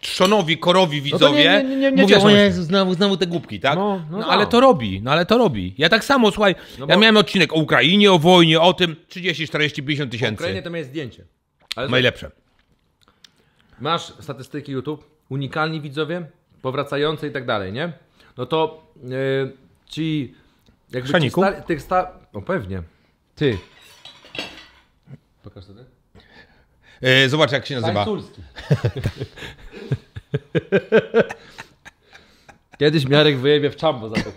Trzonowi, korowi widzowie, no nie, nie, nie, nie mówią, o Jezu, znowu, znowu te głupki, tak? No, no, no ale to robi, no ale to robi. Ja tak samo, słuchaj, no ja bo... miałem odcinek o Ukrainie, o wojnie, o tym trzydzieści, czterdzieści, pięćdziesiąt tysięcy. O Ukrainie to miałeś zdjęcie. Ale najlepsze. Masz statystyki YouTube, unikalni widzowie, powracający i tak dalej, nie? No to yy, ci... Jakby Chrzaniku? Ci sta, tych sta... No pewnie. Ty. Pokaż to ty. Yy, zobacz jak się nazywa. Tańculski. Kiedyś Jarek wyjebie w czambo za to.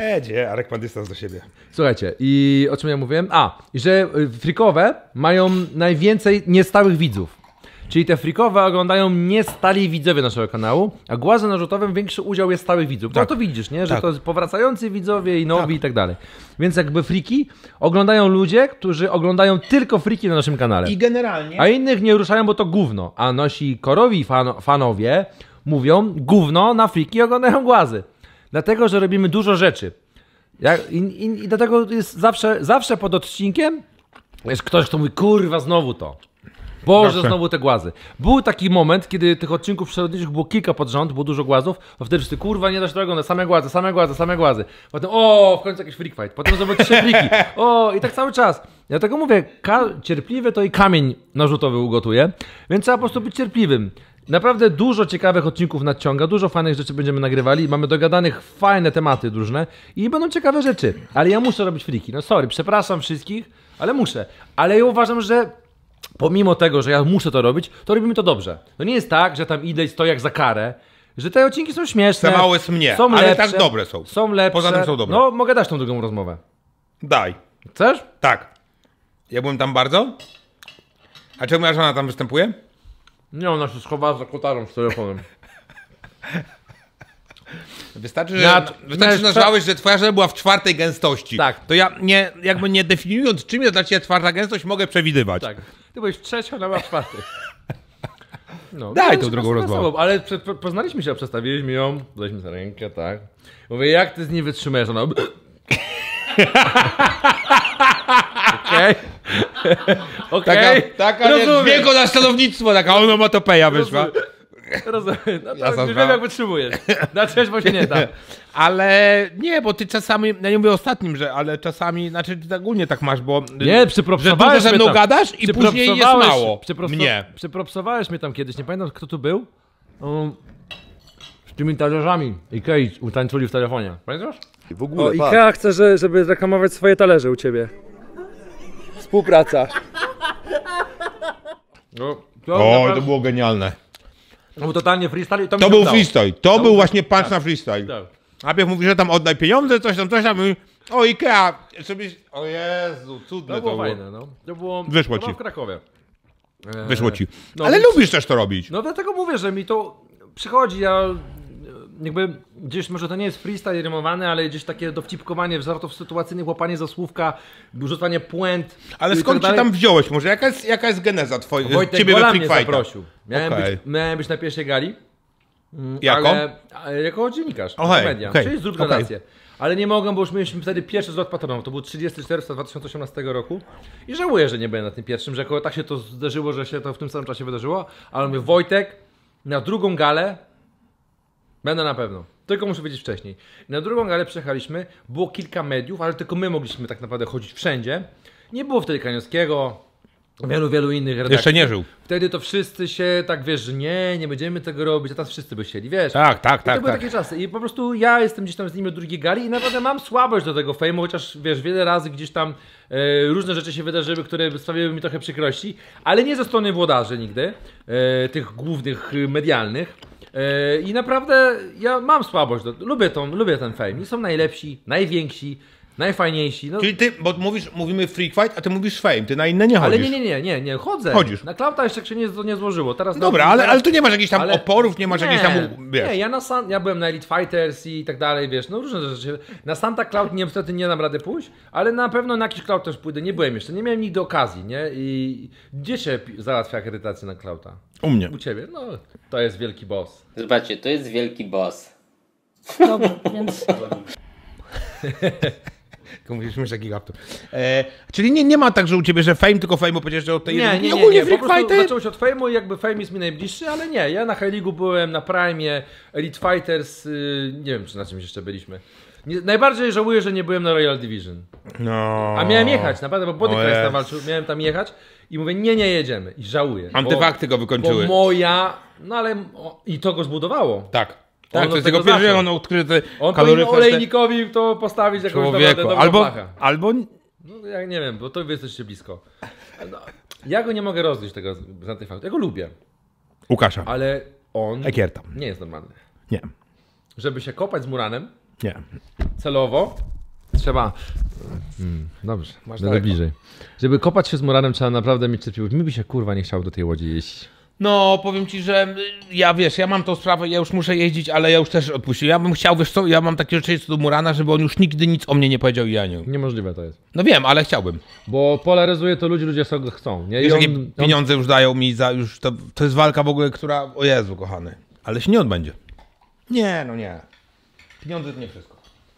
Jedzie, Arek ma dystans do siebie. Słuchajcie, i o czym ja mówiłem? A, że frikowe mają najwięcej niestałych widzów. Czyli te frikowe oglądają niestali widzowie naszego kanału, a głazy narzutowym większy udział jest stałych widzów. No tak, to widzisz, nie? Że tak, to powracający widzowie i nowi tak, i tak dalej. Więc jakby friki oglądają ludzie, którzy oglądają tylko friki na naszym kanale. I generalnie... A innych nie ruszają, bo to gówno. A nasi korowi fan fanowie mówią gówno na friki i oglądają głazy. Dlatego, że robimy dużo rzeczy. Jak, i, i, I dlatego jest zawsze, zawsze pod odcinkiem jest ktoś, kto mówi kurwa znowu to. Boże, Dobrze. znowu te głazy. Był taki moment, kiedy tych odcinków przyrodniczych było kilka pod rząd, było dużo głazów, a wtedy wszyscy, kurwa, nie da się tego, same głazy, same głazy, same głazy. Potem, o, w końcu jakiś freak fight, potem znowu trzy friki, o, i tak cały czas. Ja tego mówię, cierpliwy to i kamień narzutowy ugotuje, więc trzeba po prostu być cierpliwym. Naprawdę dużo ciekawych odcinków nadciąga, dużo fajnych rzeczy będziemy nagrywali, mamy dogadanych fajne tematy różne i będą ciekawe rzeczy, ale ja muszę robić friki. No sorry, przepraszam wszystkich, ale muszę. Ale ja uważam, że... Pomimo tego, że ja muszę to robić, to robimy to dobrze. No nie jest tak, że tam idę i stoję jak za karę, że te odcinki są śmieszne. Za małe są mnie, są ale lepsze, tak dobre są. Są lepsze. Poza tym są dobre. No mogę dać tą drugą rozmowę. Daj. Chcesz? Tak. Ja byłem tam bardzo. A czemu moja żona tam występuje? Nie, ona się schowała za kotarą z telefonem. Wystarczy, że, Nad, wystarczy, że nazwałeś, że twoja żona była w czwartej gęstości. Tak. To ja nie, jakby nie definiując, czym jest dla ciebie czwarta gęstość, mogę przewidywać. Tak. Ty byłeś w trzeciej, ona była w czwartej. No, daj tą drugą rozmowę. Ale poznaliśmy się, przedstawiliśmy ją, daliśmy za rękę, tak. Mówię, jak ty z niej wytrzymujesz? Ona... Okej. Okej. Taka, taka jak biegło na stanownictwo, taka onomatopeja wyszła. Rozumiem. No to ja już wiem, jak wytrzymujesz. Na część bo się nie da. Ale nie, bo ty czasami, ja nie mówię o ostatnim, że, ale czasami, znaczy ty ogólnie tak masz, bo... Nie, przypropsowałeś że mnie tam. Gadasz i później jest mało. Przypropso mnie. Przypropsowałeś mnie tam kiedyś, nie pamiętam kto tu był? Um, z tymi talerzami Ikei utańczyli w telefonie. Pamiętasz? W ogóle, o, Ikea chce, że, żeby reklamować swoje talerze u ciebie. Współpraca. No, to o, naprawdę... to było genialne. No, totalnie freestyle. To, to był freestyle. To, to był właśnie punch tak, na freestyle. Tak. Najpierw mówi, że tam oddaj pieniądze, coś tam, coś tam. Mówi, o Ikea. Sobie... O Jezu, cudne to było. To było fajne, no. To było, wyszło to ci. W Krakowie. Eee, Wyszło ci. No, ale lubisz też to robić. No dlatego mówię, że mi to przychodzi. Ja jakby gdzieś, może to nie jest freestyle rymowany, ale gdzieś takie dowcipkowanie, żartów sytuacyjnych, łapanie za słówka, rzucanie puent. Ale skąd tak cię tam wziąłeś? Może jaka jest, jaka jest geneza twoja? Wojtek Gola mnie zaprosił. Miałem, okay. być, miałem być na pierwszej gali. Jako? Ale, ale jako dziennikarz. Okay. Media, okay. Czyli zrób relację. Okay. Ale nie mogłem, bo już mieliśmy wtedy pierwszy zlot patronów. To był trzydziesty czerwca dwa tysiące osiemnastego roku. I żałuję, że nie będę na tym pierwszym, że tak się to zdarzyło, że się to w tym samym czasie wydarzyło. Ale mówię, Wojtek, na drugą galę będę na pewno. Tylko muszę wiedzieć wcześniej. Na drugą galę przyjechaliśmy, było kilka mediów, ale tylko my mogliśmy tak naprawdę chodzić wszędzie. Nie było wtedy Kaniowskiego, wielu, wielu innych redakcji. Jeszcze nie żył. Wtedy to wszyscy się tak, wiesz, że nie, nie będziemy tego robić, a teraz wszyscy by chcieli, wiesz. Tak, tak, tak. I to były tak. takie czasy i po prostu ja jestem gdzieś tam z nimi od drugiej gali i naprawdę mam słabość do tego fejmu, chociaż, wiesz, wiele razy gdzieś tam e, różne rzeczy się wydarzyły, które sprawiły mi trochę przykrości, ale nie ze strony włodarzy nigdy, e, tych głównych medialnych. E, I naprawdę ja mam słabość, do, lubię, tą, lubię ten fejm i są najlepsi, najwięksi. Najfajniejsi. No. Czyli ty, bo mówisz, mówimy free fight, a ty mówisz fame, ty na inne nie chodzisz. Ale nie, nie, nie, nie, nie, chodzę. Chodzisz. Na Klauta jeszcze się nie, nie złożyło. Teraz dobra, ale, ale tu nie masz jakichś tam ale... oporów, nie masz nie, jakichś tam, wiesz. Nie, ja, na San... ja byłem na Elite Fighters i tak dalej, wiesz, no różne rzeczy. Na Santa Cloud niestety nie dam rady pójść, ale na pewno na jakiś Cloud też pójdę, nie byłem jeszcze, nie miałem nigdy okazji, nie? I gdzie się załatwia akredytację na Clouta? U mnie. U ciebie, no to jest wielki boss. Zobaczcie, to jest wielki boss. Dobra, więc... Tylko musisz mieć taki laptop. E, czyli nie, nie ma tak, że u ciebie, że fame, tylko fame powiedziesz, że od tej nie, jednej... Nie, nie, nie, nie. Po prostu zaczęło się od fame'u i jakby fame jest mi najbliższy, ale nie. Ja na High League'u byłem, na Prime'ie, Elite Fighters, yy, nie wiem, czy na czymś jeszcze byliśmy. Nie, najbardziej żałuję, że nie byłem na Royal Division. No. A miałem jechać, naprawdę, bo Bodycrest tam walczył, miałem tam jechać i mówię, nie, nie jedziemy. I żałuję. Antyfakty go wykończyły. Bo moja... No ale... O, i to go zbudowało. Tak. Tak, to jest tego pierwszego, on odkrył te on kaloryfy. On olejnikowi to postawić jakąś naprawdę dobrą albo, plachę. Albo... No ja nie wiem, bo to wy jesteście blisko. No, ja go nie mogę rozliczyć tego z antyfaktu. Ja go lubię. Łukasza. Ale on Ekierta. Nie jest normalny. Nie. Żeby się kopać z Muranem. Nie. Celowo. Trzeba... Hmm, dobrze, masz daleko. Bliżej. Żeby kopać się z Muranem trzeba naprawdę mieć cierpliwość. Mi by się kurwa nie chciał do tej łodzi jeść. No, powiem ci, że ja wiesz, ja mam tą sprawę, ja już muszę jeździć, ale ja już też odpuściłem. Ja bym chciał, wiesz co, ja mam takie rzeczy co do Murana, żeby on już nigdy nic o mnie nie powiedział i ja nie. Niemożliwe to jest. No wiem, ale chciałbym. Bo polaryzuje to ludzi, ludzie sobie chcą. Nie? I wiesz, on, jakie on... pieniądze już dają mi za już, to, to jest walka w ogóle, która, o Jezu kochany, ale się nie odbędzie. Nie, no nie. Pieniądze to nie wszystko.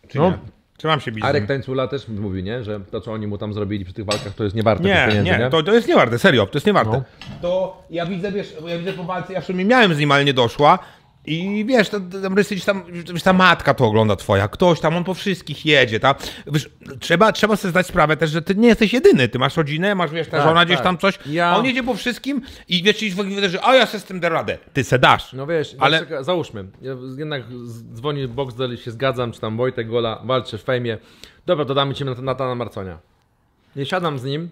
Czy no. nie? Czy mam się bić? Arek Tańcula też mówi, nie? Że to, co oni mu tam zrobili przy tych walkach, to jest niewarte tych pieniędzy, nie? Nie, to, to jest niewarte, serio, to jest niewarte. No. To ja widzę, wiesz, ja widzę po walce, ja w sumie miałem z nim, ale nie doszła. I wiesz, tam, tam, ta matka to ogląda twoja, ktoś tam, on po wszystkich jedzie, ta, wiesz, trzeba, trzeba sobie zdać sprawę też, że ty nie jesteś jedyny, ty masz rodzinę, masz, wiesz, ta tak, żona tak. gdzieś tam coś, ja... on jedzie po wszystkim i wiesz, ci wydarzy, a ja se z tym da radę, ty se dasz. No wiesz, ale... Czeka, załóżmy, ja jednak dzwoni Boxdel, się zgadzam, czy tam Wojtek Gola walczy w fejmie, dobra, dodamy cię Natana Marconia. Nie siadam z nim.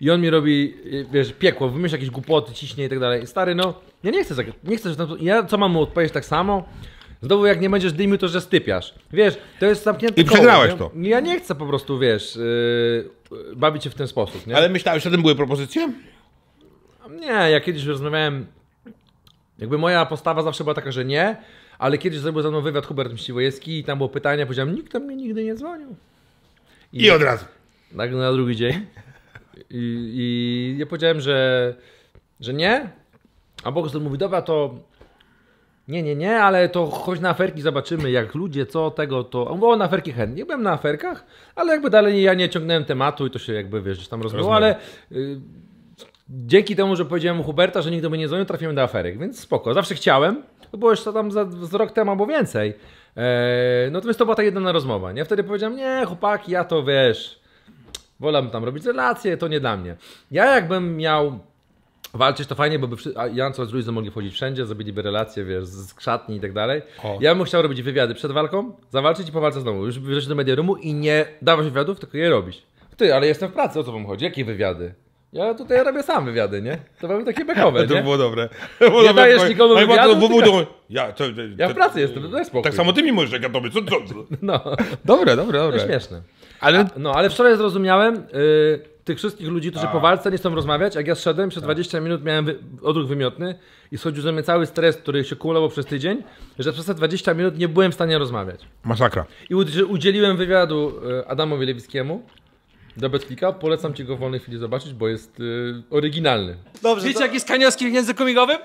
I on mi robi, wiesz, piekło, wymyśla jakieś głupoty, ciśnie i tak dalej. Stary, no, ja nie chcę, nie chcę, że tam, ja co mam mu odpowiedzieć tak samo? Znowu jak nie będziesz dymił, to że stypiasz. Wiesz, to jest zamknięte i koło, przegrałeś nie? to. Ja nie chcę po prostu, wiesz, yy, bawić się w ten sposób, nie? Ale myślałeś, że o tym były propozycje? Nie, ja kiedyś rozmawiałem, jakby moja postawa zawsze była taka, że nie, ale kiedyś zrobił ze mną wywiad Hubert Mściwojewski i tam było pytanie, powiedziałem, nikt do mnie nigdy nie dzwonił. I, I od razu. Tak na drugi dzień. I, I ja powiedziałem, że, że nie, a Boxer mówi, dobra to nie, nie, nie, ale to chodź na aferki, zobaczymy jak ludzie, co tego, to... On mówił, na aferki chętnie, ja byłem na aferkach, ale jakby dalej ja nie ciągnąłem tematu i to się jakby, wiesz, tam rozmawiało, ale y, dzięki temu, że powiedziałem u Huberta, że nikt do mnie nie dzwonił, trafiłem do aferek, więc spoko. Zawsze chciałem, to było jeszcze tam za, za rok temu albo więcej. Eee, natomiast to była ta jedyna rozmowa. Ja wtedy powiedziałem, nie chłopaki, ja to wiesz, wolę tam robić relacje, to nie dla mnie. Ja jakbym miał walczyć, to fajnie, bo by Janco z Luizą mogli chodzić wszędzie, zrobiliby relacje, wiesz, z krzatni i tak dalej. O. Ja bym chciał robić wywiady przed walką, zawalczyć i po walce znowu. Już wrócić do mediarumu i nie dawać wywiadów, tylko je robić. Ty, ale jestem w pracy, o co wam chodzi? Jakie wywiady? Ja tutaj robię sam wywiady, nie? To mamy takie bekowe, nie? To było dobre. To było nie dobre. Dajesz nikomu wywiadu, bo, bo, bo, bo, ja, to, to, ja w pracy to, jestem, to jest spokój. Tak samo ty mi mówisz, jak ja tobie. Co, co, co? No. Dobre, dobre, dobre. To śmieszne. Ale... A, no, ale wczoraj zrozumiałem yy, tych wszystkich ludzi, którzy A. po walce nie chcą rozmawiać. Jak ja zszedłem, przez dwadzieścia minut miałem wy... odruch wymiotny i schodził ze mnie cały stres, który się kumulował przez tydzień, że przez te dwadzieścia minut nie byłem w stanie rozmawiać. Masakra. I udzieliłem wywiadu Adamowi Lewickiemu. Do Betlika, polecam ci go w wolnej chwili zobaczyć, bo jest yy, oryginalny. Dobrze, wiecie to... jak jest Kaniowski w języku migowym?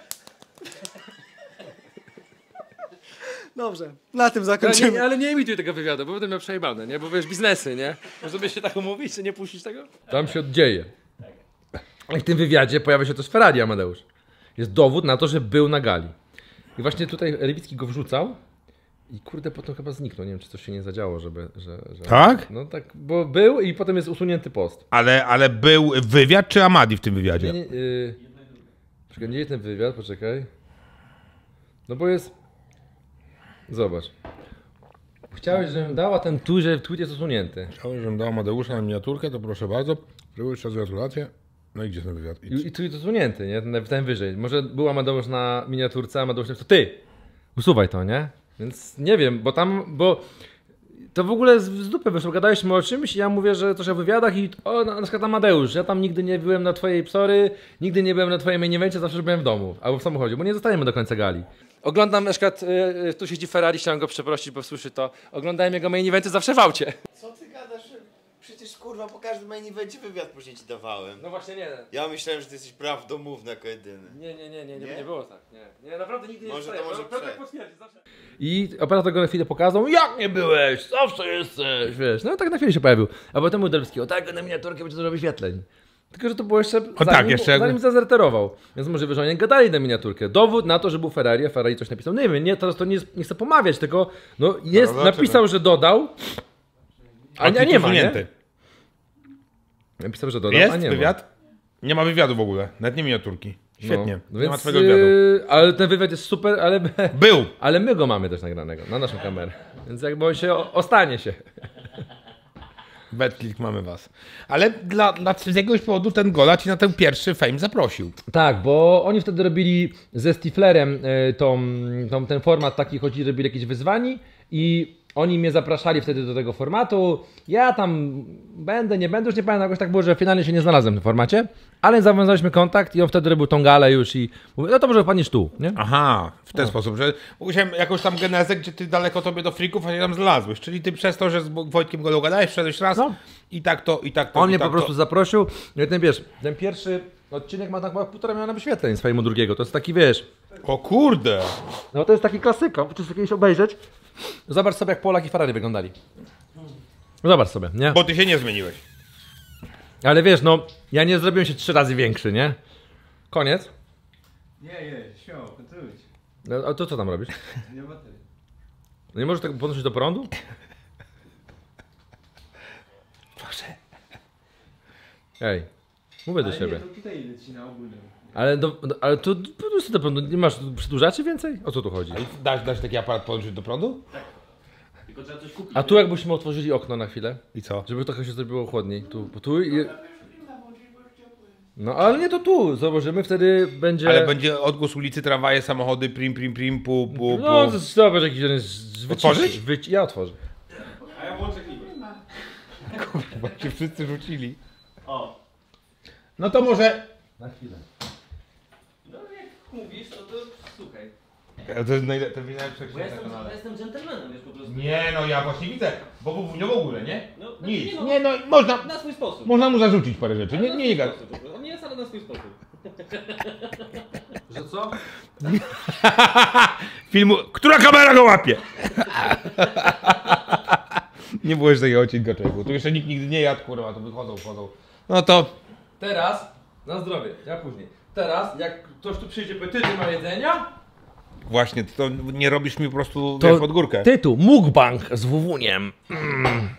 Dobrze, na tym zakończymy. Ale nie, ale nie imituj tego wywiadu, bo będę miał przejebane, nie? Bo wiesz, biznesy, nie? Żeby się tak umówić, czy nie puścić tego? Tam się oddzieje. I w tym wywiadzie pojawia się też Ferrari, Amadeusz. Jest dowód na to, że był na gali. I właśnie tutaj Lewicki go wrzucał. I kurde, potem chyba zniknął. Nie wiem, czy coś się nie zadziało, żeby... Że, że... Tak? No tak, bo był i potem jest usunięty post. Ale, ale był wywiad czy Amadi w tym wywiadzie? Nie, nie, yy... Poczekaj, nie jest ten wywiad, poczekaj. No bo jest... Zobacz. Chciałeś, żebym dała ten tu, że tweet jest usunięty. Chciałeś, żebym dała Amadeusza na miniaturkę, to proszę bardzo. Przybyły jeszcze gratulacje. No i gdzie ten wywiad? Idź. I, i tweet usunięty, nie? Ten, ten wyżej. Może był Amadeusz na miniaturce, Amadeusz to ty! Usuwaj to, nie? Więc nie wiem, bo tam, bo to w ogóle z dupy wyszło, gadaliśmy o czymś i ja mówię, że coś o wywiadach i o, na przykład Amadeusz, ja tam nigdy nie byłem na twojej psory, nigdy nie byłem na twojej main evencie, zawsze byłem w domu, albo w samochodzie, bo nie zostajemy do końca gali. Oglądam na przykład, yy, tu siedzi Ferrari, chciałem go przeprosić, bo słyszy to, oglądałem jego main eventy zawsze w aucie. Co ty gadasz? Przecież kurwa po każdym main evencie wywiad później ci dawałem. No właśnie nie. Ja myślałem, że ty jesteś prawdomówny jako jedyny. Nie, nie, nie, nie, nie, nie było tak. Nie, nie naprawdę nigdy nie może to może zawsze... I operator go na chwilę pokazał, jak nie byłeś, zawsze jesteś, wiesz. No tak na chwilę się pojawił. A potem mój Delewski, o tak, na miniaturkę będzie zrobił świetleń. Tylko, że to było jeszcze, zanim, tak, jeszcze... zanim zazerterował. Więc może że oni gadali na miniaturkę. Dowód na to, że był Ferrari, a Ferrari coś napisał. Nie wiem, nie, teraz to nie, nie chcę pomawiać, tylko no, jest, no, napisał, że dodał. A nie, nie ma, nie? Napisał, że dodał, jest a nie ma. Wywiad? Nie ma wywiadu w ogóle, nawet nie miniaturki. Świetnie, no, nie więc, ma twojego wywiadu. Yy, ale ten wywiad jest super, ale... Był! Ale my go mamy też nagranego, na naszą kamerę. Więc jakby on się o, ostanie się. Betlik, mamy was. Ale dla, dla z jakiegoś powodu ten Gola ci na ten pierwszy fame zaprosił. Tak, bo oni wtedy robili ze Stiflerem y, tą, tą, ten format taki, choć robili jakieś wyzwanie i... Oni mnie zapraszali wtedy do tego formatu, ja tam będę, nie będę, już nie pamiętam, jakoś tak było, że finalnie się nie znalazłem w tym formacie, ale zawiązaliśmy kontakt i on wtedy robił tą galę już i mówię, no to może wpadniesz tu, nie? Aha, w ten no. sposób, że musiałem jakąś tam genezę, gdzie ty daleko tobie do frików, a nie tam znalazłeś, czyli ty przez to, że z Wojtkiem Golą gadałeś, wszedłeś raz no. i tak to, i tak to. On i mnie tak po prostu to. zaprosił, no i ten wiesz, ten pierwszy odcinek ma tak półtora miliona wyświetleń swojemu drugiego, to jest taki wiesz... O kurde! No to jest taki klasyka, chcesz kiedyś obejrzeć? Zobacz sobie, jak Polak i Ferrari wyglądali. Zobacz sobie, nie? Bo ty się nie zmieniłeś. Ale wiesz, no, ja nie zrobiłem się trzy razy większy, nie? Koniec? Nie, nie, śmiało, kontynuujcie. No, a to co tam robisz? Nie ma tyle. No nie możesz tego podnosić do prądu? Proszę. Ej, mówię ale do siebie. Nie, to tutaj idę ci na ogólnie. Ale, do, do, ale to podnosi do prądu, nie masz przedłużaczy więcej? O co tu chodzi? Dasz, dasz taki aparat podłączyć do prądu? Tak. Tylko trzeba coś kupić. A tu jakbyśmy otworzyli okno na chwilę? I co? Żeby trochę się zrobiło chłodniej. Tu, bo tu i... No ale nie to tu, założymy, wtedy będzie... Ale będzie odgłos ulicy, tramwaje, samochody, prim, prim, prim, pu, pu, pu. No to zobacz jakiś jeden... Otworzyć? Wyci... Ja otworzę. A ja włączę klimat. Kurwa, czy wszyscy rzucili? O. No to może... Na chwilę. Mówisz, to to słuchaj. Ja to jest najlepsze. Bo ja jestem, ja jestem dżentelmenem, wiesz po prostu. Nie no, ja właśnie widzę. Bo w nie w ogóle, nie? No, nic. Nie, no, nie no, można. Na swój sposób. Można mu zarzucić parę rzeczy. Ale nie, nie, nie. On nie jest, ale na swój sposób. Że co? Filmu. Która kamera go łapie? Nie było jeszcze takiego odcinka, człowieku. Tu jeszcze nikt nigdy nie jadł, kurwa, to wychodzą, wchodzą. No to. Teraz. Na zdrowie, ja później. Teraz, jak ktoś tu przyjdzie, powie, ty, ty ma jedzenia? Właśnie, to nie robisz mi po prostu to wiesz, pod górkę. Tytuł, mukbang z wuwuniem. Mm.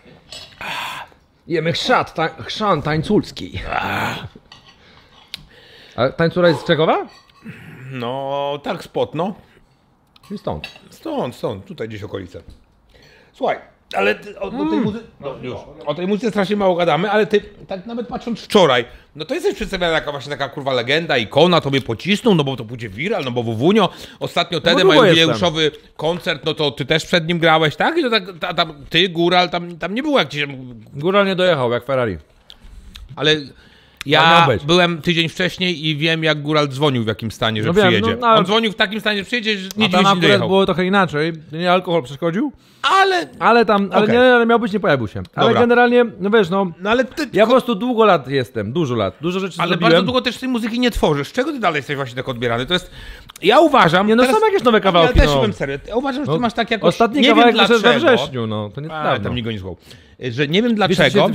Jemy chrzan, ta, chrzan tańculski. A tańcula jest z Czegowa? No, Targ Spot, no. I stąd. Stąd, stąd, tutaj gdzieś okolice. Słuchaj, ale ty, o, mm. o tej muzyce, no, już, o tej muzyce strasznie mało gadamy, ale ty, tak nawet patrząc wczoraj, no to jesteś przedstawiana jaka właśnie taka kurwa legenda, ikona, tobie pocisnął, no bo to pójdzie viral, no bo wuwunio, ostatnio Tedy no, mają jubileuszowy koncert, no to ty też przed nim grałeś, tak? I to tak, ta, tam, ty, Góral, tam, tam nie było jak ci... Góral nie dojechał, jak Ferrari. Ale... Ja byłem tydzień wcześniej i wiem, jak Góral dzwonił w jakim stanie, że no wiem, przyjedzie. No, no, on dzwonił w takim stanie, że przyjedzie, że nie dziwi się nie dojechał. Było trochę inaczej. Nie alkohol przeszkodził? Ale... Ale tam... Ale okay. nie, ale miał być, nie pojawił się. Ale Dobra. generalnie, no wiesz, no... no ale ty... Ja po prostu długo lat jestem. Dużo lat. Dużo rzeczy ale zrobiłem. Ale bardzo długo też tej muzyki nie tworzysz. Czego ty dalej jesteś właśnie tak odbierany? To jest... Ja uważam... Nie, no teraz... są jakieś nowe kawałki, Ja też no. serio. Ja uważam, że ty no. masz tak jakoś... Ostatni nie kawałek wiem dlaczego. we wrześniu, no. To nie A, tam nikt nie złał. Że nie wiem dlaczego...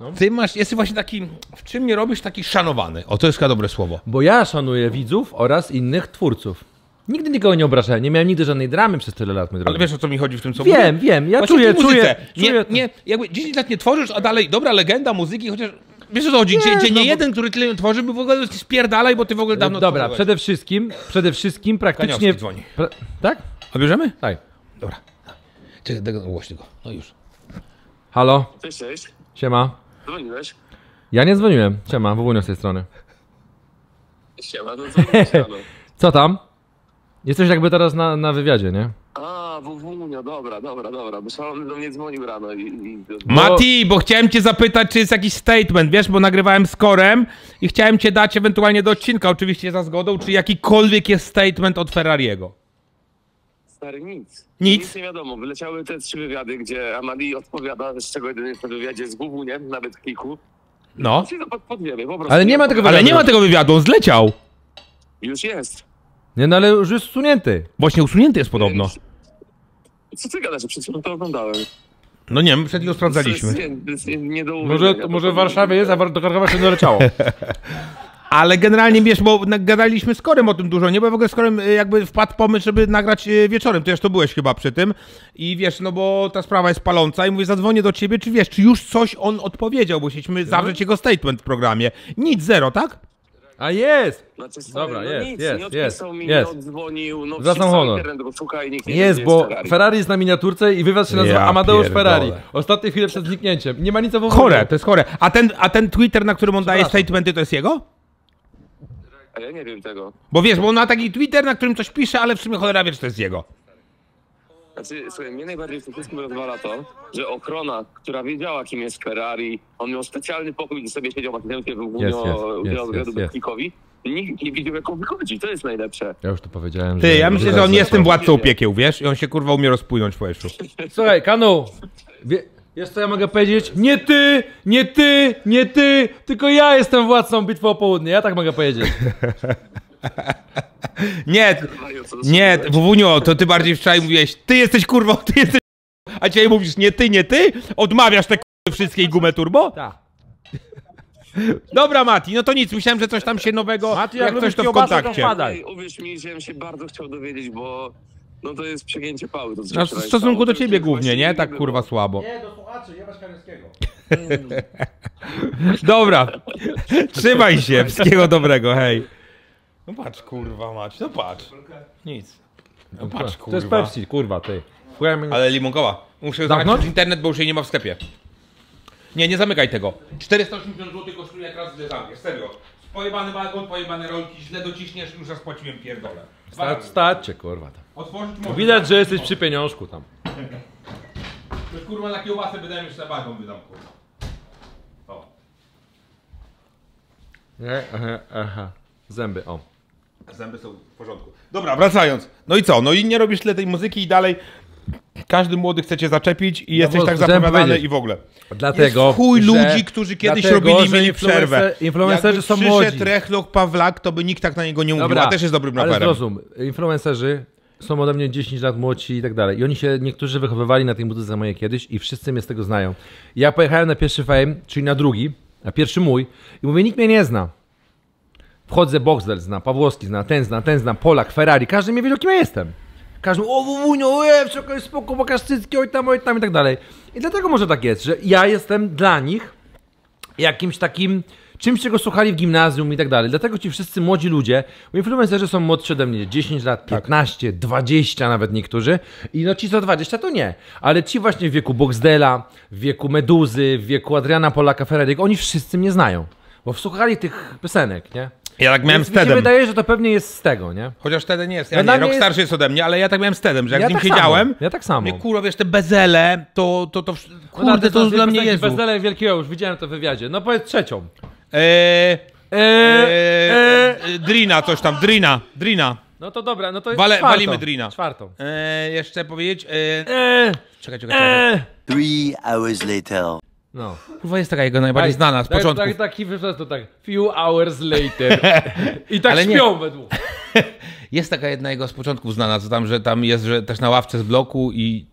No. Ty masz, jesteś właśnie taki, w czym nie robisz taki szanowany. O, to jest chyba dobre słowo. Bo ja szanuję widzów oraz innych twórców. Nigdy nikogo nie obrażałem, nie miałem nigdy żadnej dramy przez tyle lat. Ale wiesz, o co mi chodzi w tym, co mówię? Wiem, wiem, ja czuję, czuję, czuję. Nie, nie, jakby dziesięć lat nie tworzysz, a dalej dobra legenda muzyki, chociaż wiesz o co chodzi, gdzie, gdzie nie no, jeden, bo... który tyle nie tworzy, by w ogóle spierdalaj, bo ty w ogóle dawno Dobra, tworzyłeś. przede wszystkim, przede wszystkim praktycznie... Kaniowski dzwoni. Pra... Tak? Odbierzemy? Tak. Dobra. Czekaj, głośno go. No już. Halo? Cześć, cześć. Siema. Dzwoniłeś? Ja nie dzwoniłem. Siema, wuwunio z tej strony. Siema, no dzwoniłem. Co tam? Jesteś jakby teraz na, na wywiadzie, nie? A, wuwunio, dobra, dobra, dobra. Bo szalony do mnie dzwonił rano i... i... Mati, bo chciałem cię zapytać, czy jest jakiś statement, wiesz, bo nagrywałem z Korem i chciałem cię dać ewentualnie do odcinka, oczywiście za zgodą, czy jakikolwiek jest statement od Ferrariego. Stary, nic. nic. Nic nie wiadomo. Wyleciały te trzy wywiady, gdzie Amadi odpowiada, z czego jeden jest na wywiadzie z głową, nie? Nawet kilku. No. Pod, pod wiemy, po prostu. Ale nie ma tego wywiadu. Ale nie ma tego wywiadu, on zleciał. Już jest. Nie, no ale już jest usunięty. Właśnie usunięty jest podobno. Co ty gadasz? Przed chwilą to oglądałem. No nie, my przed chwilą sprawdzaliśmy. To jest nie, nie do może, to, może w Warszawie jest, a do Krakowa się doleciało. Ale generalnie, wiesz, bo gadaliśmy z Korem o tym dużo, nie? Bo w ogóle z Korem jakby wpadł pomysł, żeby nagrać wieczorem. Ty już to byłeś chyba przy tym. I wiesz, no bo ta sprawa jest paląca i mówię, zadzwonię do ciebie, czy wiesz, czy już coś on odpowiedział, bo chcieliśmy zawrzeć jego statement w programie. Nic, zero, tak? A jest! Znaczy, Dobra, no jest, nic, jest, nie odpisał jest, mi, jest. Nie odzwonił, no internet, bo szukaj, nikt nie Jest, bo Ferrari. Ferrari jest na miniaturce i wywiad się nazywa ja Amadeusz pierdolę. Ferrari. Ostatnie chwile przed zniknięciem. Nie ma nic o Chore, to jest chore. A ten, a ten Twitter, na którym on daje statementy, to jest jego? A ja nie wiem tego. Bo wiesz, bo on ma taki Twitter, na którym coś pisze, ale w sumie cholera wie, czy to jest jego. Znaczy, słuchaj, mnie najbardziej w tym wszystkim rozwala to, że ochrona, która wiedziała, kim jest Ferrari, on miał specjalny pokój, gdzie sobie siedział na klientkę w ogóle odwiadu Beklikowi, nikt nie widział, jak on wychodzi, to jest najlepsze. Ja już to powiedziałem. Ty, że ja myślę, że on jest tym władcą piekieł, wiesz? I on się kurwa umie rozpłynąć po jeszcze. Słuchaj, Kanu, wie... Wiesz co ja mogę powiedzieć? Nie ty, nie ty, nie ty, tylko ja jestem władcą Bitwy o Południe. Ja tak mogę powiedzieć. nie, nie, wuwunio, to ty bardziej wczoraj mówiłeś, ty jesteś kurwą, ty jesteś a dzisiaj mówisz nie ty, nie ty? Odmawiasz te k***y wszystkiej gumę turbo? Tak. Dobra Mati, no to nic, myślałem, że coś tam się nowego, Mati, jak, jak coś to w kontakcie. Uwierz mi, że ja się bardzo chciał dowiedzieć, bo... No to jest przegięcie pały. To no, w stosunku do ciebie głównie, nie? Tak kurwa słabo. Nie, do słuchaczy, jebać Kaniowskiego. Dobra, trzymaj się, wszystkiego dobrego, hej. No patrz kurwa Maciej, no patrz. Nic. No patrz kurwa. To jest Pepsi, kurwa ty. Ale limonkowa. Muszę zamknąć internet, bo już jej nie ma w sklepie. Nie, nie zamykaj tego. czterysta osiemdziesiąt złotych kosztuje jak raz zamkniesz, serio. Pojebany balkon, pojebane rolki, źle dociśniesz i już zapłaciłem pierdolę. Stać, stać cię, kurwa tam. Otworzyć można. Widać, że jesteś przy pieniążku tam. Już kurwa na kiełbasę wydaje mi się, że na balkon wydam, kurwa. O. Nie, aha, aha. Zęby, o. Zęby są w porządku. Dobra, wracając. No i co? No i nie robisz tyle tej muzyki i dalej... Każdy młody chce cię zaczepić i no jesteś tak zapowiadany i w ogóle. Dlatego, jest chuj ludzi, którzy kiedyś dlatego, robili mi przerwę. Influencerzy są młodzi. Jak przyszedł Rechlok Pawlak, to by nikt tak na niego nie mówił, Dobra, a też jest dobrym raperem. Ale zrozum, influencerzy są ode mnie dziesięć lat młodsi i tak dalej. I oni się, niektórzy wychowywali na tej muzyce mojej kiedyś i wszyscy mnie z tego znają. Ja pojechałem na pierwszy Fame, czyli na drugi a pierwszy mój. I mówię, nikt mnie nie zna. Wchodzę, Boxdel zna, Pawłowski zna, ten zna, ten zna, Polak, Ferrari, każdy mnie wiedział, kim ja jestem. Każdy mówi, o wuwunio, e, spoko, pokaż cycki, oj tam, oj tam i tak dalej. I dlatego może tak jest, że ja jestem dla nich jakimś takim czymś, czego słuchali w gimnazjum i tak dalej. Dlatego ci wszyscy młodzi ludzie, influencerzy są młodsi ode mnie, dziesięć lat, piętnaście, tak. dwadzieścia nawet niektórzy. I no ci co dwadzieścia to nie. Ale ci właśnie w wieku Boxdela, w wieku Meduzy, w wieku Adriana Polaka, Ferrariego, oni wszyscy mnie znają. Bo słuchali tych piosenek, nie? Ja tak miałem z Tedem. Mi się wydaje, że to pewnie jest z tego, nie? Chociaż Tedy nie jest. Ja no nie, rok jest... starszy jest ode mnie, ale ja tak miałem z Tedem, że jak ja z nim tak siedziałem... Ja tak samo. Mnie, kurwa, wiesz, te bezele, to... to, to, to kurde, no, to, to już dla mnie jest. Bezele wielkiego, już widziałem to w wywiadzie. No powiedz trzecią. Eee, eee, eee, drina, coś tam, Drina, Drina. No to dobra, no to Wale, czwartą, walimy Drina. Czwartą. Eee, jeszcze powiedzieć... Eee, eee, czekaj, czekaj, eee. czekaj. Three hours later. No. Kurwa, jest taka jego najbardziej tak, znana z tak, początku. Tak, taki wyszedł to tak, few hours later. I tak ale śpią nie. według. Jest taka jedna jego z początków znana, co tam, że tam jest, że też na ławce z bloku i...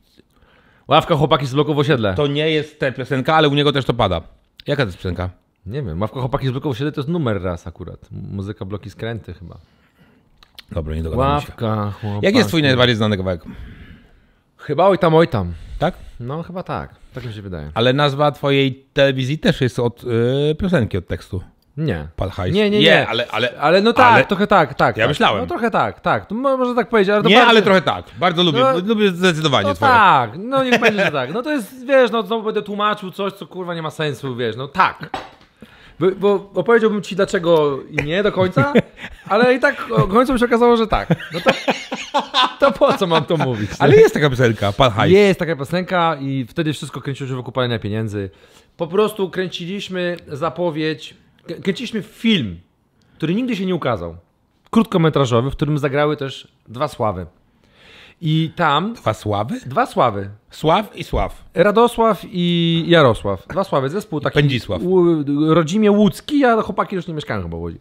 Ławka chłopaki z bloku w osiedle. To nie jest ta piosenka, ale u niego też to pada. Jaka to jest piosenka? Nie wiem, Ławka chłopaki z bloku w osiedle to jest numer raz akurat. Muzyka bloki skręty chyba. Dobra, nie dogadam się. Ławka chłopaki... Jak jest twój najbardziej znany kawałek? Chyba oj tam, oj tam. Tak? No chyba tak. Tak mi się wydaje. Ale nazwa twojej telewizji też jest od yy, piosenki, od tekstu. Nie. Palhajs. Nie, nie, nie. nie ale, ale, ale no tak, ale... trochę tak, tak. Ja tak. myślałem. No trochę tak, tak. To można tak powiedzieć. Ale to nie, bardzo... ale trochę tak. Bardzo lubię. No, lubię zdecydowanie no twoje. tak. No niech będzie, że tak. No to jest, wiesz, no znowu będę tłumaczył coś, co kurwa nie ma sensu, wiesz. No tak. Bo, bo opowiedziałbym ci dlaczego i nie do końca, ale i tak końcem się okazało, że tak. No to, to po co mam to mówić? Nie? Ale jest taka piosenka, Palhajs. Jest taka piosenka i wtedy wszystko kręciło się wokół palenia pieniędzy. Po prostu kręciliśmy zapowiedź, kręciliśmy film, który nigdy się nie ukazał. Krótkometrażowy, w którym zagrały też dwa sławy. I tam... Dwa sławy? Dwa sławy. Sław i Sław. Radosław i Jarosław. Dwa sławy, zespół taki... Pędzisław. Rodzimie łódzki, a chłopaki już nie mieszkają chyba w Łodzi.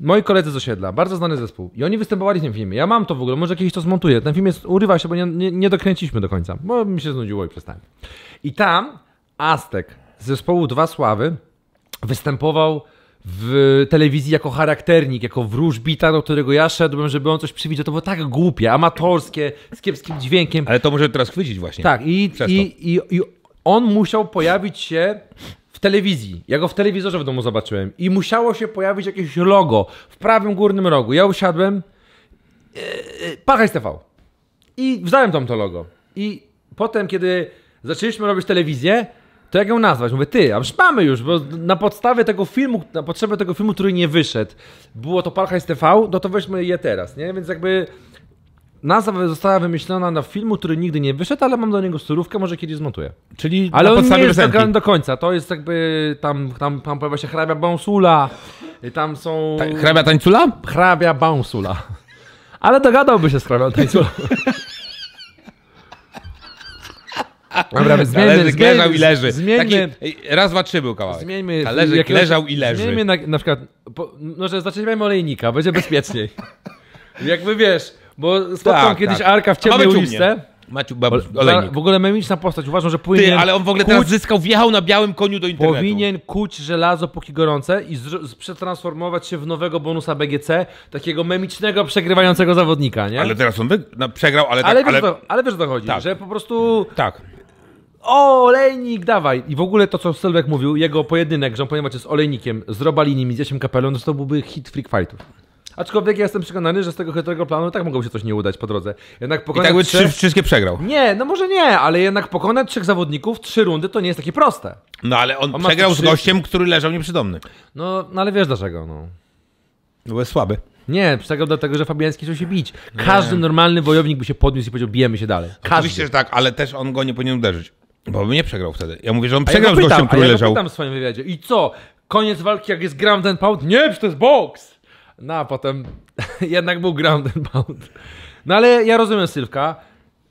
Moi koledzy z osiedla, bardzo znany zespół. I oni występowali w tym filmie. Ja mam to w ogóle, może kiedyś to zmontuję. Ten film jest, urywa się, bo nie, nie, nie dokręciliśmy do końca. Bo mi się znudziło i przestałem. I tam Aztek z zespołu Dwa Sławy występował w telewizji jako charakternik, jako wróżbita, do którego ja szedłem, żeby on coś przewidział. To było tak głupie, amatorskie, z kiepskim dźwiękiem. Ale to może teraz chwycić właśnie. Tak, i, i, i, i on musiał pojawić się w telewizji. Ja go w telewizorze w domu zobaczyłem. I musiało się pojawić jakieś logo w prawym górnym rogu. Ja usiadłem, yy, yy, Palhajs T V. I wziąłem tam to logo. I potem, kiedy zaczęliśmy robić telewizję, to jak ją nazwać? Mówię, ty, a już mamy już, bo na podstawie tego filmu, na potrzebę tego filmu, który nie wyszedł, było to Palhajs T V, no to weźmy je teraz, nie? Więc jakby nazwa została wymyślona na filmu, który nigdy nie wyszedł, ale mam do niego surówkę, może kiedyś zmontuję. Czyli ale na on nie jest dograny do końca, to jest jakby, tam, tam, tam pojawia się Hrabia Bąsula, tam są... Ta, hrabia Tańcula? Hrabia Bąsula. Ale dogadałby się z Hrabią Tańcula. Dobra, więc zmieńmy, Tależyk zmieńmy, leżał i leży. Zmieńmy, taki, raz, dwa, trzy był kawałek. Zmieńmy, Tależyk jak leżał i leży. Zmieńmy na, na przykład, po, no że zaczynajmy olejnika, będzie bezpieczniej. Jakby wiesz, bo spotkam tak, kiedyś tak. Arka w ciemnej uliczce. Maciu, babus, olejnik. W ogóle memiczna postać, uważam, że powinien... Ty, ale on w ogóle kuć, teraz zyskał, wjechał na białym koniu do internetu. Powinien kuć żelazo póki gorące i z, przetransformować się w nowego bonusa B G C, takiego memicznego, przegrywającego zawodnika, nie? Ale teraz on wy, no, przegrał, ale... Tak, ale, wiesz, ale... To, ale wiesz o to chodzi, tak. że po prostu... Tak. O, olejnik, dawaj! I w ogóle to, co Sylwek mówił, jego pojedynek, że on ponieważ jest olejnikiem, z Robalinim i z Jasiem Kapelą, no to byłby hit Freak Fightów. Aczkolwiek ja jestem przekonany, że z tego chytrego planu tak mogłoby się coś nie udać po drodze. Jednak pokonać I tak by trzech... wszystkie przegrał. Nie, no może nie, ale jednak pokonać trzech zawodników, trzy rundy to nie jest takie proste. No ale on, on przegrał z gościem, który leżał nieprzytomny. No, no ale wiesz dlaczego, no. Był słaby. Nie, przegrał dlatego, że Fabiański chciał się bić. Każdy nie. normalny wojownik by się podniósł i powiedział, bijemy się dalej. Każdy. Oczywiście, że tak, ale też on go nie powinien uderzyć. Bo by nie przegrał wtedy. Ja mówię, że on przegrał ja pytam, z gościem, który a ja leżał. Ja pytam w swoim wywiadzie. I co? Koniec walki, jak jest ground and pound? Nie, przecież to jest boks! No a potem jednak był ground and pound. No ale ja rozumiem Sylwka,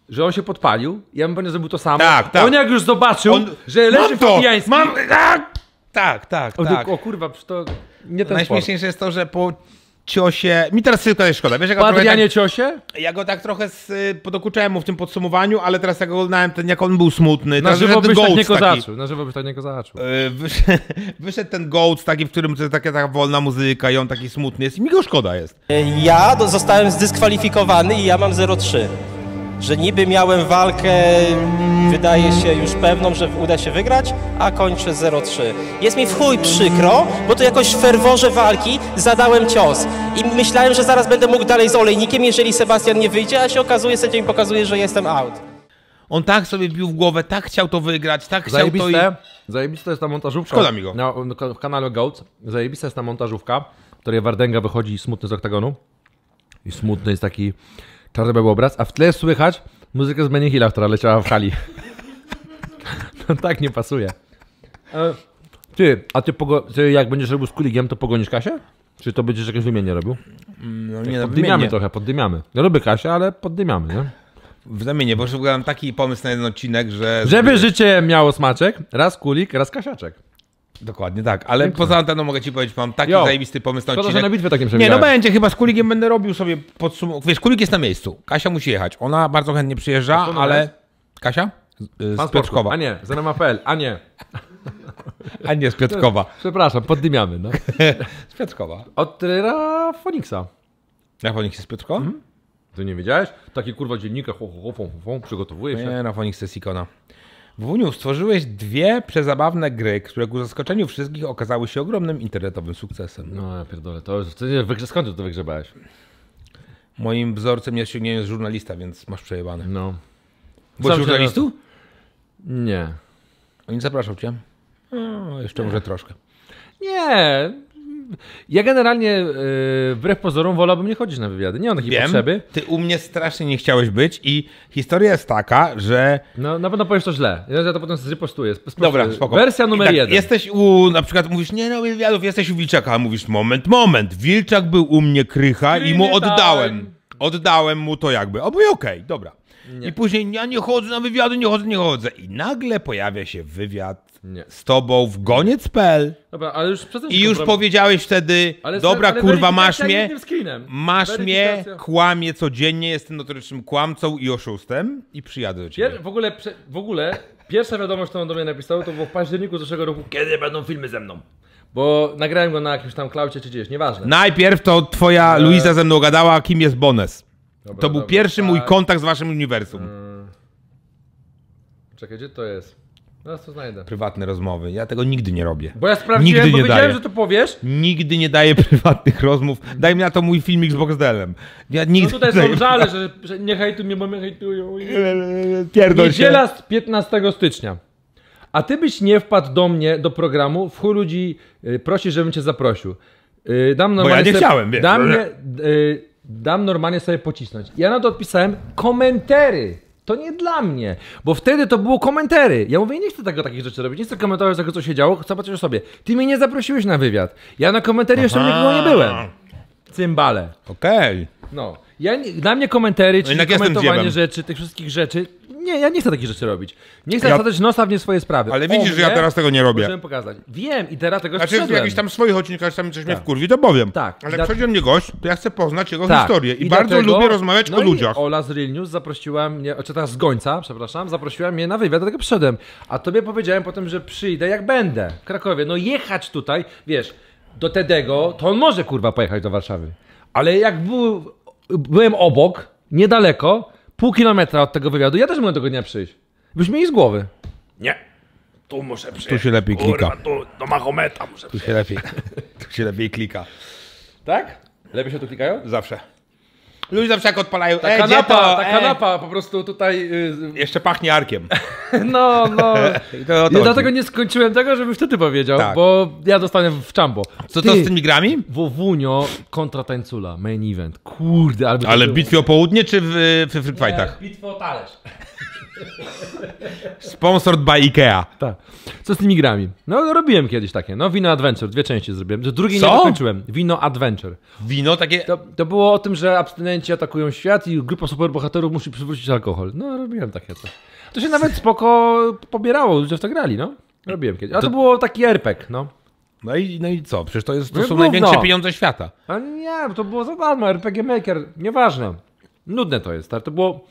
że on się podpalił. Ja bym pewnie zrobił to samo. Tak, tak. On jak już zobaczył, on... że leży Fabiański... Mam... Tak, tak, tak. tak. O, o kurwa, to nie ten sport. Najśmieszniejsze jest to, że po Ciosie. Mi teraz tylko jest szkoda. Wiesz, jak Adrianie tak, Ciosie? Ja go tak trochę podokuczałem mu w tym podsumowaniu, ale teraz jak oglądałem ten, jak on był smutny. Na żywo byś tak nie kozaczył. Na żywo byś tak nie kozaczył. Yy, wyszedł, wyszedł ten Goats taki, w którym to taka, taka wolna muzyka i on taki smutny jest i mi go szkoda jest. Ja zostałem zdyskwalifikowany i ja mam zero trzy. Że niby miałem walkę, wydaje się już pewną, że uda się wygrać, a kończę zero trzy. Jest mi w chuj przykro, bo to jakoś w ferworze walki zadałem cios. I myślałem, że zaraz będę mógł dalej z Olejnikiem, jeżeli Sebastian nie wyjdzie, a się okazuje, sędzia mi pokazuje, że jestem out. On tak sobie bił w głowę, tak chciał to wygrać, tak chciał zajebiste, to... I... Zajebiste jest ta montażówka. Szkoda mi go. Na, w kanale Goats zajebista jest ta montażówka, w której Wardęga wychodzi smutny z oktagonu. I smutny jest taki... czarny był obraz, a w tle słychać muzykę z Benny Hilla, która leciała w hali. No tak nie pasuje. E, ty, a ty, ty jak będziesz robił z Kuligiem, to pogonisz Kasię? Czy to będziesz jakieś wymienie robił? No nie, tak poddymiamy wymienie. Trochę, poddymiamy. Ja lubię Kasię, ale poddymiamy, nie? W zamianie, bo szukałem taki pomysł na jeden odcinek, że... Żeby życie miało smaczek, raz Kulik, raz Kasiaczek. Dokładnie tak, ale pięknie. Poza anteną mogę ci powiedzieć, mam taki Yo. zajebisty pomysł na odcinek. To, na bitwę takim nie, no będzie, chyba z Kuligiem będę robił sobie podsumowanie. Wiesz, Kulik jest na miejscu, Kasia musi jechać, ona bardzo chętnie przyjeżdża, ale... Jest? Kasia? Z, z Piotrkowa. A nie, z N M A kropka P L, a nie. A nie, z Piotrkowa. Przepraszam, poddymiamy, no. Z Piotrkowa. Od Rafoniksa. Rafonik jest z Piotrkowa? Mhm. Ty nie wiedziałeś? Taki kurwa dziennika, ho, ho, ho, ho, przygotowuje się. Nie, Rafonik jest ikona. Wuniu, stworzyłeś dwie przezabawne gry, które ku zaskoczeniu wszystkich okazały się ogromnym internetowym sukcesem. No ja pierdolę, to skąd ty to wygrzebałeś? Moim wzorcem jest osiągnięcie jest żurnalista, więc masz przejebane. No. Byłeś żurnalistą? Nie. Oni zapraszał cię? No, jeszcze nie. Może troszkę. Nie. Ja generalnie yy, wbrew pozorom wolałbym nie chodzić na wywiady. Nie mam takiej Wiem, potrzeby. Ty u mnie strasznie nie chciałeś być i historia jest taka, że... No na pewno powiesz to źle. Ja to potem zrepostuję. Dobra, spoko. Wersja numer tak, jeden. Jesteś u... Na przykład mówisz, nie no wywiadów, jesteś u Wilczaka. A mówisz, moment, moment. Wilczak był u mnie krycha i mu oddałem. Oddałem mu to jakby. O, okej, okay, dobra. Nie. I później ja nie chodzę na wywiady, nie chodzę, nie chodzę. I nagle pojawia się wywiad nie. z tobą w goniec kropka P L. Dobra, ale już I już problem. powiedziałeś wtedy, ale dobra ale kurwa masz mnie, masz mnie, kłamie codziennie, jestem notorycznym kłamcą i oszustem i przyjadę do ciebie. Pier w ogóle, w ogóle pierwsza wiadomość, którą do mnie napisały, to było w październiku zeszłego roku, kiedy będą filmy ze mną. Bo nagrałem go na jakimś tam klaucie czy gdzieś, nieważne. Najpierw to twoja ale... Luisa ze mną gadała, kim jest Bones. Dobra, to był dobra, pierwszy tak. mój kontakt z waszym uniwersum. Hmm. Czekaj, gdzie to jest? Zaraz to znajdę. Prywatne rozmowy. Ja tego nigdy nie robię. Bo ja sprawdziłem, nigdy bo nie wiedziałem, daję. że to powiesz. Nigdy nie daję prywatnych rozmów. Daj mi na to mój filmik z Boxdelem. Ja nigdy no tutaj są żale, że, że nie hejtuj mnie, bo mnie hejtują. Pierdol Niedziela się. piętnastego stycznia. A ty byś nie wpadł do mnie, do programu. W chuj ludzi yy, prosi, żebym cię zaprosił. Yy, dam bo ja nie chciałem, wiesz. Dam mnie... Yy, Dam normalnie sobie pocisnąć. Ja na to odpisałem komentary. To nie dla mnie. Bo wtedy to było komentary. Ja mówię, nie chcę tego takich rzeczy robić. Nie chcę komentować tego, co się działo. Chcę patrzeć o sobie. Ty mnie nie zaprosiłeś na wywiad. Ja na komentary Aha. jeszcze nigdy nie byłem. Cymbale. Okej. Okay. No. Ja, dla mnie komentary, czyli no komentowanie rzeczy, tych wszystkich rzeczy. Nie, ja nie chcę takich rzeczy robić. Nie chcę ja... wsadzać nosa w nie swoje sprawy. Ale widzisz, że ja teraz tego nie robię. Muszę pokazać. Wiem i teraz tego znaczy, w jakichś tam swoich odcinkach tam coś tak. mnie wkurwi, to powiem. Tak. Ale da... przyjdzie mnie gość, to ja chcę poznać jego tak. historię. I, I bardzo dlatego... lubię rozmawiać no o ludziach. Ola z Real News zaprosiła mnie, czy teraz z Gońca, przepraszam, zaprosiła mnie na wywiad, dlatego przyszedłem. A tobie powiedziałem potem, że przyjdę jak będę w Krakowie. No jechać tutaj, wiesz, do Tedego, to on może kurwa pojechać do Warszawy. Ale jak był, byłem obok, niedaleko, pół kilometra od tego wywiadu, ja też mogę tego dnia przyjść. Byś mieli z głowy. Nie. Tu muszę przyjść. Tu się lepiej klika. Kurwa, tu do Mahometa muszę tu się lepiej. Tu się lepiej klika. Tak? Lepiej się tu klikają? Zawsze. Ludzie zawsze jak odpalają. Ta e, kanapa, to, ta e. kanapa po prostu tutaj... Yy... Jeszcze pachnie arkiem. No, no. to, to dlatego nie skończyłem tego, żebym wtedy powiedział, tak. bo ja dostanę w czambo. Co Ty, to z tymi grami? Wowunio kontra Tańcula, main event. Kurde. Albo Ale w bitwie o południe czy w, w Free Fightach? Nie, bitwy o talerz. Sponsored by Ikea. Tak. Co z tymi grami? No robiłem kiedyś takie. No Wino Adventure, dwie części zrobiłem. Drugiej Co? nie dokończyłem. Wino Adventure. Wino takie... To, to było o tym, że abstynenci atakują świat i grupa superbohaterów musi przywrócić alkohol. No robiłem takie coś. To się nawet spoko pobierało, ludzie w to grali, no. Robiłem kiedyś. A to, to było taki R P G, no. No i, no i co? Przecież to, jest, to no są równo. największe pieniądze świata. A nie, bo to było za darmo. R P G Maker, nieważne. Nudne to jest, stary. To było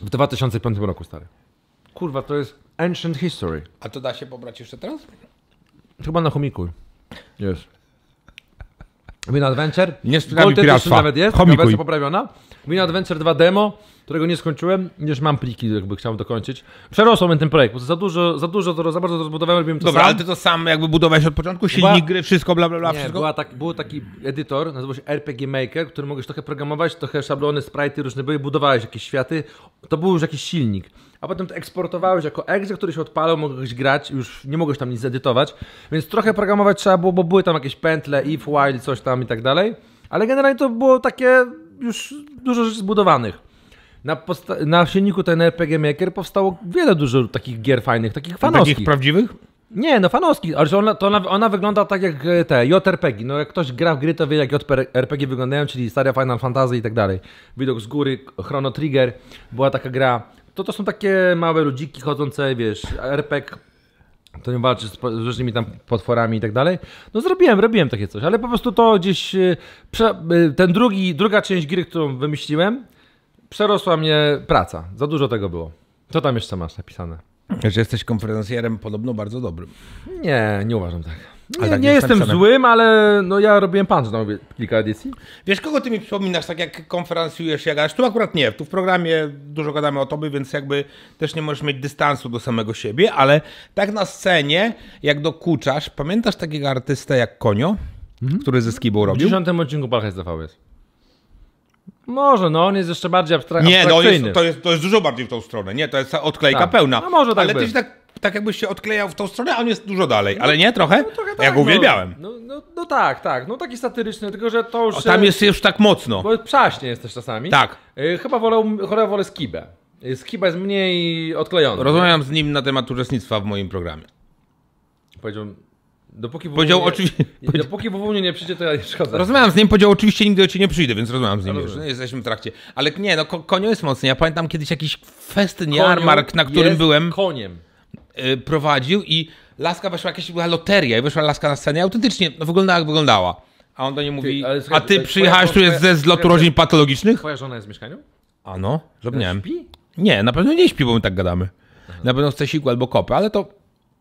w dwa tysiące piątym roku, stary. Kurwa, to jest ancient history. A to da się pobrać jeszcze teraz? Chyba na chomiku. Jest. Win Adventure. Nie sprzedam piractwa. Nawet jest, wersja poprawiona. Win Adventure dwa demo, którego nie skończyłem. Już mam pliki, jakby chciałem dokończyć. Przerosłem ten projekt, bo za dużo, za dużo, to, za bardzo to rozbudowałem, robiłem to Dobra, sam. ale ty to sam jakby budowałeś od początku, silnik była... gry, wszystko, bla, bla, bla, nie, wszystko? Była tak, był taki edytor, nazywał się R P G Maker, który mogłeś trochę programować, trochę szablony, sprite'y różne były, budowałeś jakieś światy. To był już jakiś silnik. A potem to eksportowałeś jako exe, który się odpalał, mogłeś grać, już nie mogłeś tam nic zedytować, więc trochę programować trzeba było, bo były tam jakieś pętle, if, while, coś tam i tak dalej, ale generalnie to było takie już dużo rzeczy zbudowanych. Na, na silniku ten R P G Maker powstało wiele dużo takich gier fajnych, takich fanowskich. Takich prawdziwych? Nie, no fanowskich, ale ona, to ona, ona wygląda tak jak te J R P G, no jak ktoś gra w gry, to wie jak J R P G wyglądają, czyli stara Final Fantasy i tak dalej. Widok z góry, Chrono Trigger, była taka gra. To, to są takie małe ludziki chodzące, wiesz, R P G, to nie walczy z różnymi tam potworami i tak dalej. No zrobiłem, robiłem takie coś, ale po prostu to gdzieś, ten drugi, druga część gry, którą wymyśliłem, przerosła mnie praca. Za dużo tego było. Co tam jeszcze masz napisane? Że jesteś konferencjerem podobno bardzo dobrym. Nie, nie uważam tak. Nie, tak, nie jestem napisane. złym, ale no ja robiłem punch na kilka edycji. Wiesz, kogo ty mi przypominasz, tak jak konferencjujesz, jak gadasz? Tu akurat nie, tu w programie dużo gadamy o tobie, więc jakby też nie możesz mieć dystansu do samego siebie, ale tak na scenie, jak dokuczasz, pamiętasz takiego artystę jak Konio, mhm. który ze Skibą robił? W dziesiątym odcinku Palcha zdawał jest. Może, no on jest jeszcze bardziej abstrakcyjny. Nie, no jest, to, jest, to jest dużo bardziej w tą stronę, nie? To jest odklejka tak. pełna. No może tak ale być. tak Tak jakbyś się odklejał w tą stronę, a on jest dużo dalej, ale nie? Trochę? No, trochę tak, ja go uwielbiałem. No, no, no, no tak, tak. No taki satyryczny, tylko że to już... O, tam jest już tak mocno. Bo przaśnie jest też czasami. Tak. Yy, chyba wolę, chyba wolę Skibę. Skiba jest mniej odklejony. Rozmawiam z nim na temat uczestnictwa w moim programie. Powiedział... Dopóki powiedział oczywiście... Dopóki Wowuniu nie przyjdzie, to ja nie szkodzę. Rozmawiam z nim, powiedział oczywiście nigdy do ciebie nie przyjdę, więc rozmawiam z nim. Już, no, jesteśmy w trakcie. Ale nie, no Konio jest mocny. Ja pamiętam kiedyś jakiś festyn, jarmark, na którym byłem... koniem. prowadził i laska weszła, jakaś była loteria i weszła laska na scenie, autentycznie no, wyglądała jak wyglądała. A on do niej mówi, ty, słuchaj, a ty przyjechałeś tu jest ze zlotu rodzin patologicznych? Twoja żona jest w mieszkaniu? A no, żebym śpi? Nie, na pewno nie śpi, bo my tak gadamy. Aha. Na pewno chce siku albo kopy, ale to...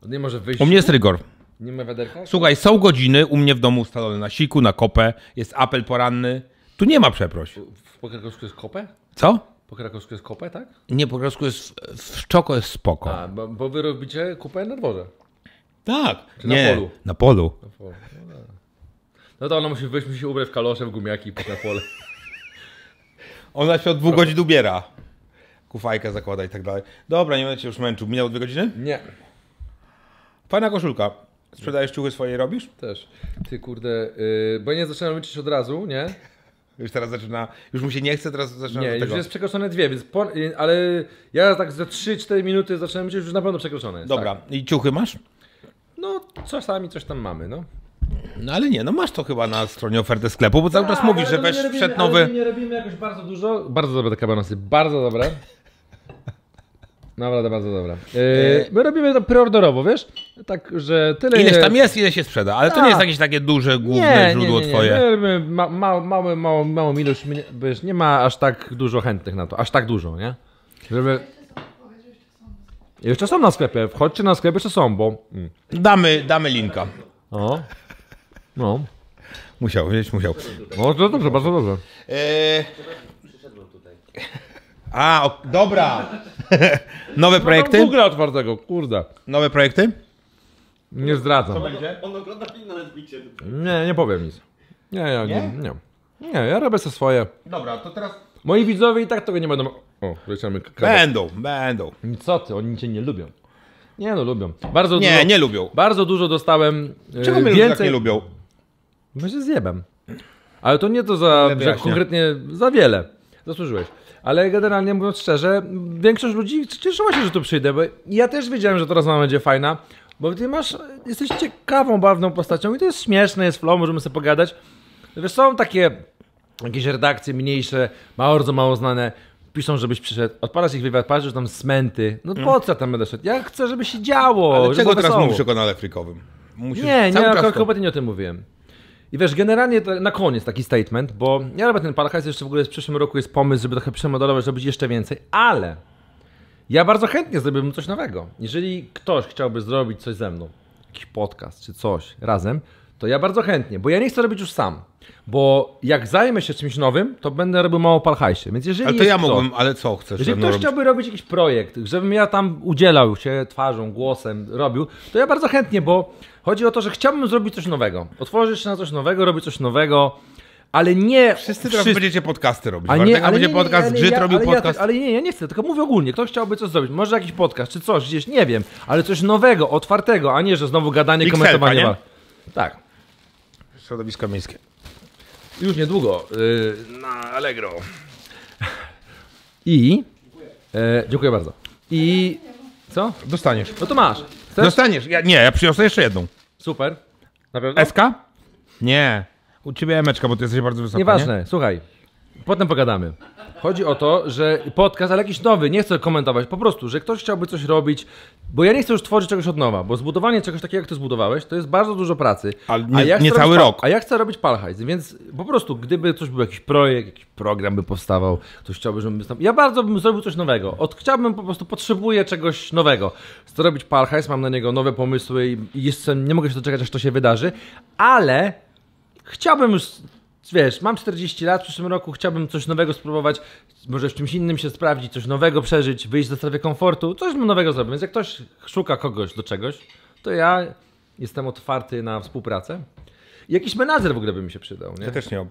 Nie może wyjść? U mnie jest rygor. Nie ma wiaderka? Słuchaj, są godziny u mnie w domu ustalone na siku, na kopę, jest apel poranny, tu nie ma przeproś. Po krakowsku jest kopę? Co? Po krakowsku jest kopę, tak? Nie, po krakowsku jest w czoko jest spoko. A, bo, bo wy robicie kupę na dworze. Tak. Czy nie, na polu. Na polu. Na polu. No, tak. no to ona musi wyjść, musi się ubrać w kalosze, w gumiaki i pójść na pole. Ona się od dwóch godzin ubiera. Kufajkę zakłada i tak dalej. Dobra, nie będę cię już męczył. Minęło dwie godziny? Nie. Fajna koszulka. Sprzedajesz ciuchy swoje, robisz? Też. Ty kurde, yy, bo ja nie zaczynam liczyć od razu, nie? Już teraz zaczyna, już mu się nie chce, teraz zaczyna Nie, już jest przekroczone dwie, więc po, ale ja tak za trzy cztery minuty zaczynam myśleć, już na pewno przekroczone jest. Dobra, tak. I ciuchy masz? No, czasami coś tam mamy, no. No ale nie, no masz to chyba na stronie oferty sklepu, bo cały czas mówisz, że weź wszedł nowy... Ale nie robimy jakoś bardzo dużo. Bardzo dobre te kabanosy, bardzo dobre. Naprawdę bardzo dobra. Yy, my robimy to preordorowo, wiesz? Tak, że tyle... Ileś tam jest, ile się sprzeda, ale to A. nie jest jakieś takie duże, główne nie, źródło nie, nie, twoje. Nie, my robimy ma, ma, mały, mało, małą ilość, wiesz, nie ma aż tak dużo chętnych na to, aż tak dużo, nie? Żeby... Jeszcze są na sklepie, wchodźcie na sklep, jeszcze są, bo... Mm. Damy, damy linka. O, no. Musiał, wiesz, musiał. No, to dobrze, bardzo dobrze. Eee... Przyszedłem tutaj. A, o, dobra. Nowe projekty? Google otwartego, kurde. Nowe projekty? Nie zdradzam. Co będzie? On ogląda film na Netflixie. Nie, nie powiem nic. Nie, ja nie? Nie, nie. nie ja robię sobie swoje. Dobra, to teraz... Moi widzowie i tak tego nie będą... O, leciamy Będą, będą. Co ty, oni cię nie lubią. Nie no, lubią. Bardzo nie, dużo, nie lubią. Bardzo dużo dostałem... Czego yy, mnie więcej... tak nie lubią? Bo się zjebam. Ale to nie to za... Że konkretnie za wiele. Zasłużyłeś. Ale generalnie mówiąc szczerze, większość ludzi cieszyła się, że tu przyjdę, bo ja też wiedziałem, że ta rozmowa będzie fajna, bo ty masz, jesteś ciekawą, bawną postacią i to jest śmieszne, jest flow, możemy sobie pogadać. Wiesz, są takie jakieś redakcje mniejsze, bardzo mało znane, piszą, żebyś przyszedł, odpalasz ich wywiad, patrzysz tam smęty. No po co tam będę szedł? Ja chcę, żeby się działo. Ale żeby czego teraz wesoło. Mówisz o kanale frikowym? Musisz nie, nie, to... kompletnie nie o tym mówiłem. I wiesz, generalnie na koniec taki statement, bo ja robię ten podcast, jeszcze w ogóle w przyszłym roku jest pomysł, żeby trochę przemodelować, robić jeszcze więcej, ale ja bardzo chętnie zrobiłbym coś nowego. Jeżeli ktoś chciałby zrobić coś ze mną, jakiś podcast czy coś razem, to ja bardzo chętnie, bo ja nie chcę robić już sam, bo jak zajmę się czymś nowym, to będę robił mało palhajsie, więc jeżeli ale to ja ktoś, mógłbym, ale co chcesz? Jeżeli ktoś robić? Chciałby robić jakiś projekt, żebym ja tam udzielał się twarzą, głosem, robił, to ja bardzo chętnie, bo chodzi o to, że chciałbym zrobić coś nowego, otworzyć się na coś nowego, robić coś nowego, ale nie... Wszyscy teraz wszyscy... będziecie podcasty robić, Bartek, ale, ale będzie nie, podcast, Grzyt ja, robił ale podcast. Ja tak, ale nie, ja nie chcę, tylko mówię ogólnie, ktoś chciałby coś zrobić, może jakiś podcast czy coś, gdzieś, nie wiem, ale coś nowego, otwartego, a nie, że znowu gadanie, X L, komentowanie. Panie? Tak. Środowiska miejskie. Już niedługo yy, na Allegro. I... Dziękuję. E, dziękuję bardzo. I... Co? Dostaniesz. No to masz. Chcesz? Dostaniesz. Ja, nie, ja przyniosę jeszcze jedną. Super. Na pewno? Eska? Nie. U ciebie emeczka, bo ty jesteś bardzo wysoko. Nieważne, nie? Słuchaj. Potem pogadamy. Chodzi o to, że podcast, ale jakiś nowy, nie chcę komentować, po prostu, że ktoś chciałby coś robić, bo ja nie chcę już tworzyć czegoś od nowa, bo zbudowanie czegoś takiego, jak ty zbudowałeś, to jest bardzo dużo pracy. Ale nie, a ja nie cały rok. A ja chcę robić palhajs, więc po prostu, gdyby coś był jakiś projekt, jakiś program by powstawał, ktoś chciałby, żebym wystąpił. Ja bardzo bym zrobił coś nowego. Od, chciałbym po prostu, potrzebuję czegoś nowego. Chcę robić palhajs, mam na niego nowe pomysły i jeszcze nie mogę się doczekać, aż to się wydarzy, ale chciałbym już... Wiesz, mam czterdzieści lat, w przyszłym roku chciałbym coś nowego spróbować, może w czymś innym się sprawdzić, coś nowego przeżyć, wyjść ze strefy komfortu, coś nowego zrobić. Więc jak ktoś szuka kogoś do czegoś, to ja jestem otwarty na współpracę. Jakiś menadżer w ogóle by mi się przydał, nie? Ja też nie.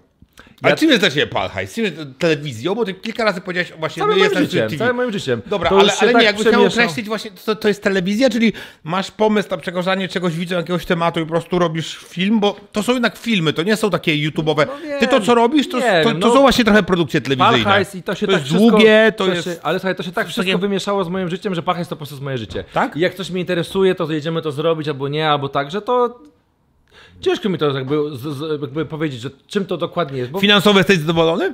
Ale ja... czym jest dla ciebie palhajs? Czym jest telewizją? Bo ty kilka razy powiedziałeś właśnie... Całym no, moim życiem, całym moim życiem. Dobra, to ale, ale tak nie, jakbyś miał określić właśnie, to, to jest telewizja, czyli masz pomysł na przekazanie czegoś widzom, jakiegoś tematu i po prostu robisz film, bo to są jednak filmy, to nie są takie YouTube'owe. No ty to, co robisz, to, nie, to, to no, są właśnie trochę produkcje telewizyjne. Palhajs i to się to tak jest wszystko, długie, to, to jest... Się, ale słuchaj, to się tak wszystko takie... wymieszało z moim życiem, że palhajs to po prostu jest moje życie. Tak? I jak coś mnie interesuje, to jedziemy to zrobić, albo nie, albo tak, że to... Ciężko mi to jakby, z, z, jakby powiedzieć, że czym to dokładnie jest. Bo... Finansowo jesteś zadowolony?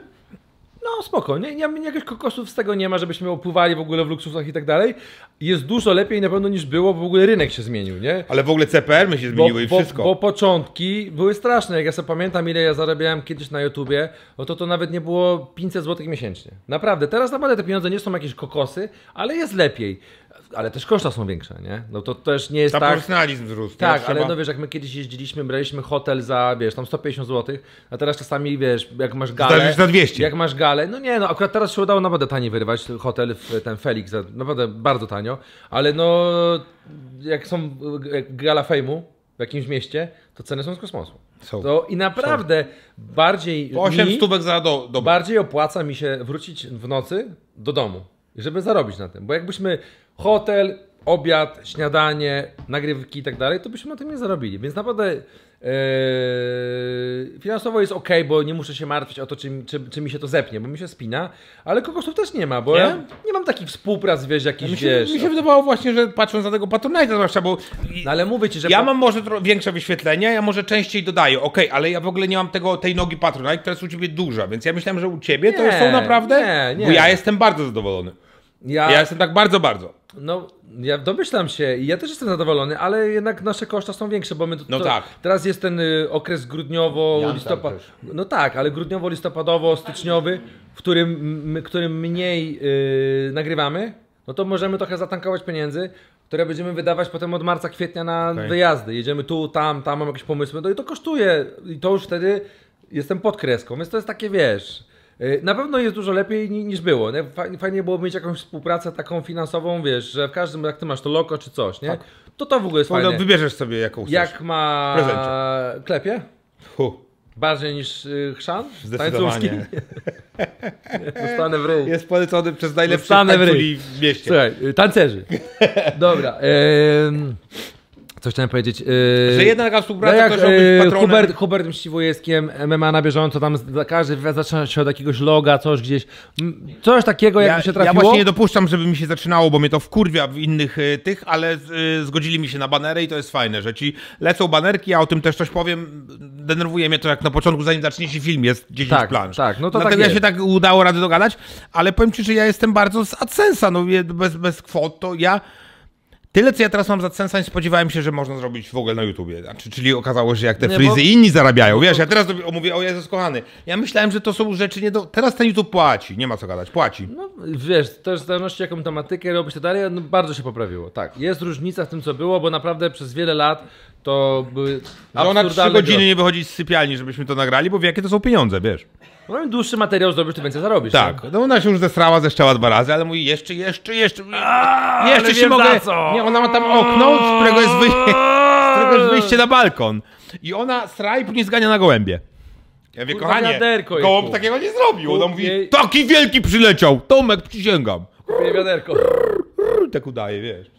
No spoko, nie, nie, nie, jakichś kokosów z tego nie ma, żebyśmy opływali w ogóle w luksusach i tak dalej. Jest dużo lepiej na pewno niż było, bo w ogóle rynek się zmienił, nie? Ale w ogóle C P R-y się zmieniły bo, i wszystko. Bo, bo początki były straszne, jak ja sobie pamiętam ile ja zarabiałem kiedyś na YouTubie, no to to nawet nie było pięćset złotych miesięcznie. Naprawdę, teraz naprawdę te pieniądze nie są jakieś kokosy, ale jest lepiej. Ale też koszta są większe, nie? No to też nie jest ta tak... Proporcjonalizm wzrósł. Tak, ale trzeba... no wiesz, jak my kiedyś jeździliśmy, braliśmy hotel za, wiesz, tam sto pięćdziesiąt złotych, a teraz czasami, wiesz, jak masz galę... Zdarzysz za dwieście. Jak masz galę, no nie, no akurat teraz się udało naprawdę tanie wyrywać hotel w ten Felix, za, naprawdę bardzo tanio, ale no, jak są jak gala fejmu w jakimś mieście, to ceny są z kosmosu. So, to i naprawdę so. bardziej... Po osiem mi, stówek za do, do... Bardziej opłaca mi się wrócić w nocy do domu, żeby zarobić na tym, bo jakbyśmy... Hotel, obiad, śniadanie, nagrywki i tak dalej, to byśmy na tym nie zarobili. Więc naprawdę yy, finansowo jest ok, bo nie muszę się martwić o to, czy, czy, czy mi się to zepnie, bo mi się spina, ale kokosów też nie ma, bo nie, ja nie mam takich współprac, wiesz, jakichś, mi się, wiesz... Mi się wydawało właśnie, że patrząc na tego Patronite'a zwłaszcza, bo... No, ale mówię ci, że... Ja mam może większe wyświetlenia, ja może częściej dodaję, ok, ale ja w ogóle nie mam tego, tej nogi Patronite, która jest u ciebie duża, więc ja myślałem, że u ciebie nie, to są naprawdę... Nie, nie. Bo ja jestem bardzo zadowolony. Ja, ja jestem tak bardzo, bardzo. No, ja domyślam się i ja też jestem zadowolony, ale jednak nasze koszta są większe, bo my... No to, tak. Teraz jest ten y, okres grudniowo-listopadowy. No tak, ale grudniowo-listopadowo-styczniowy, w którym, m, którym mniej y, nagrywamy, no to możemy trochę zatankować pieniędzy, które będziemy wydawać potem od marca, kwietnia na okay. wyjazdy. Jedziemy tu, tam, tam, mam jakieś pomysły, no i to kosztuje. I to już wtedy jestem pod kreską, więc to jest takie, wiesz... Na pewno jest dużo lepiej niż było. Nie? Fajnie było mieć jakąś współpracę taką finansową, wiesz, że w każdym, jak ty masz to loko czy coś, nie? Tak. To to w ogóle jest fajne. No, wybierzesz sobie jaką chcesz. Jak ma prezencie. Klepie? Huh. Bardziej niż chrzan? Zdecydowanie. Zostanę w ryj. Jest polecony przez najlepszych tańców w mieście. Słuchaj, tancerzy. Dobra. Ym... Coś chciałem powiedzieć. Yy, że jedna współpraca no też robić yy, patronem. Hubert, Hubert Mściwojewskiem, M M A na bieżąco, tam każdy zaczyna się od jakiegoś loga, coś gdzieś. Coś takiego, jakby ja, się trafiło. Ja właśnie nie dopuszczam, żeby mi się zaczynało, bo mnie to wkurwia w innych y, tych, ale y, zgodzili mi się na banery i to jest fajne, że ci lecą banerki, ja o tym też coś powiem. Denerwuje mnie to, jak na początku, zanim zacznie się film, jest dziesięć tak, planż. Tak, no to tak ja się tak udało radę dogadać, ale powiem ci, że ja jestem bardzo z AdSense'a, no bez, bez kwot, to ja... Tyle, co ja teraz mam za AdSense'a, nie spodziewałem się, że można zrobić w ogóle na YouTubie. Znaczy, czyli okazało się, jak te frizy bo... inni zarabiają. Wiesz, ja teraz mówię, o Jezus kochany. Ja myślałem, że to są rzeczy nie do... Teraz ten YouTube płaci, nie ma co gadać, płaci. No wiesz, też w zależności jaką tematykę robić to dalej, no, bardzo się poprawiło. Tak, jest różnica w tym, co było, bo naprawdę przez wiele lat to były absurdalne... No na trzy godziny nie wychodzić z sypialni, żebyśmy to nagrali, bo jakie to są pieniądze, wiesz. No im dłuższy materiał zrobisz, to więcej zarobisz. Tak, no ona się już zesrała, zeszczała dwa razy, ale mówi jeszcze, jeszcze, jeszcze... Aaaa, jeszcze się mogę... Co? Nie, ona ma tam okno, z którego jest, wy... z którego jest wyjście na balkon. I ona sra i później zgania na gołębie. Ja mówię, kochanie, gołąb takiego nie zrobił. Ona mówi, jej... taki wielki przyleciał, Tomek, przysięgam. Kupię wiaderko. Tak udaje, wiesz.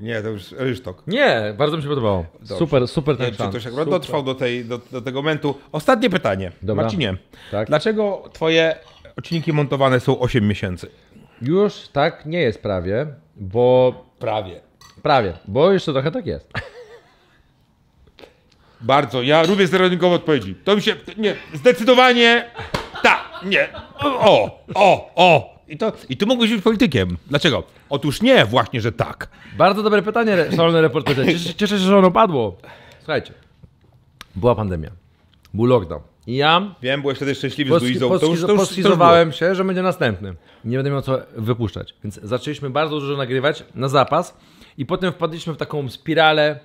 Nie, to już Rysztok. Nie, bardzo mi się podobało. Dobrze. Super, super ten czas. Czy ktoś akurat super dotrwał do, tej, do, do tego momentu. Ostatnie pytanie. Dobra. Marcinie, tak? Dlaczego twoje odcinki montowane są osiem miesięcy? Już tak nie jest prawie, bo... Prawie. Prawie, bo jeszcze trochę tak jest. Bardzo, ja lubię zero-jedynkowe odpowiedzi. To mi się... Nie, zdecydowanie... Tak, nie. O, o, o. I, to, I ty mógłbyś być politykiem. Dlaczego? Otóż nie, właśnie, że tak. Bardzo dobre pytanie, szalony reporterze. Cieszę, cieszę się, że ono padło. Słuchajcie, była pandemia, był lockdown. I ja... Wiem, byłeś wtedy szczęśliwy z Luizą. Poskizowałem się, że będzie następny. Nie będę miał co wypuszczać. Więc zaczęliśmy bardzo dużo nagrywać na zapas i potem wpadliśmy w taką spiralę,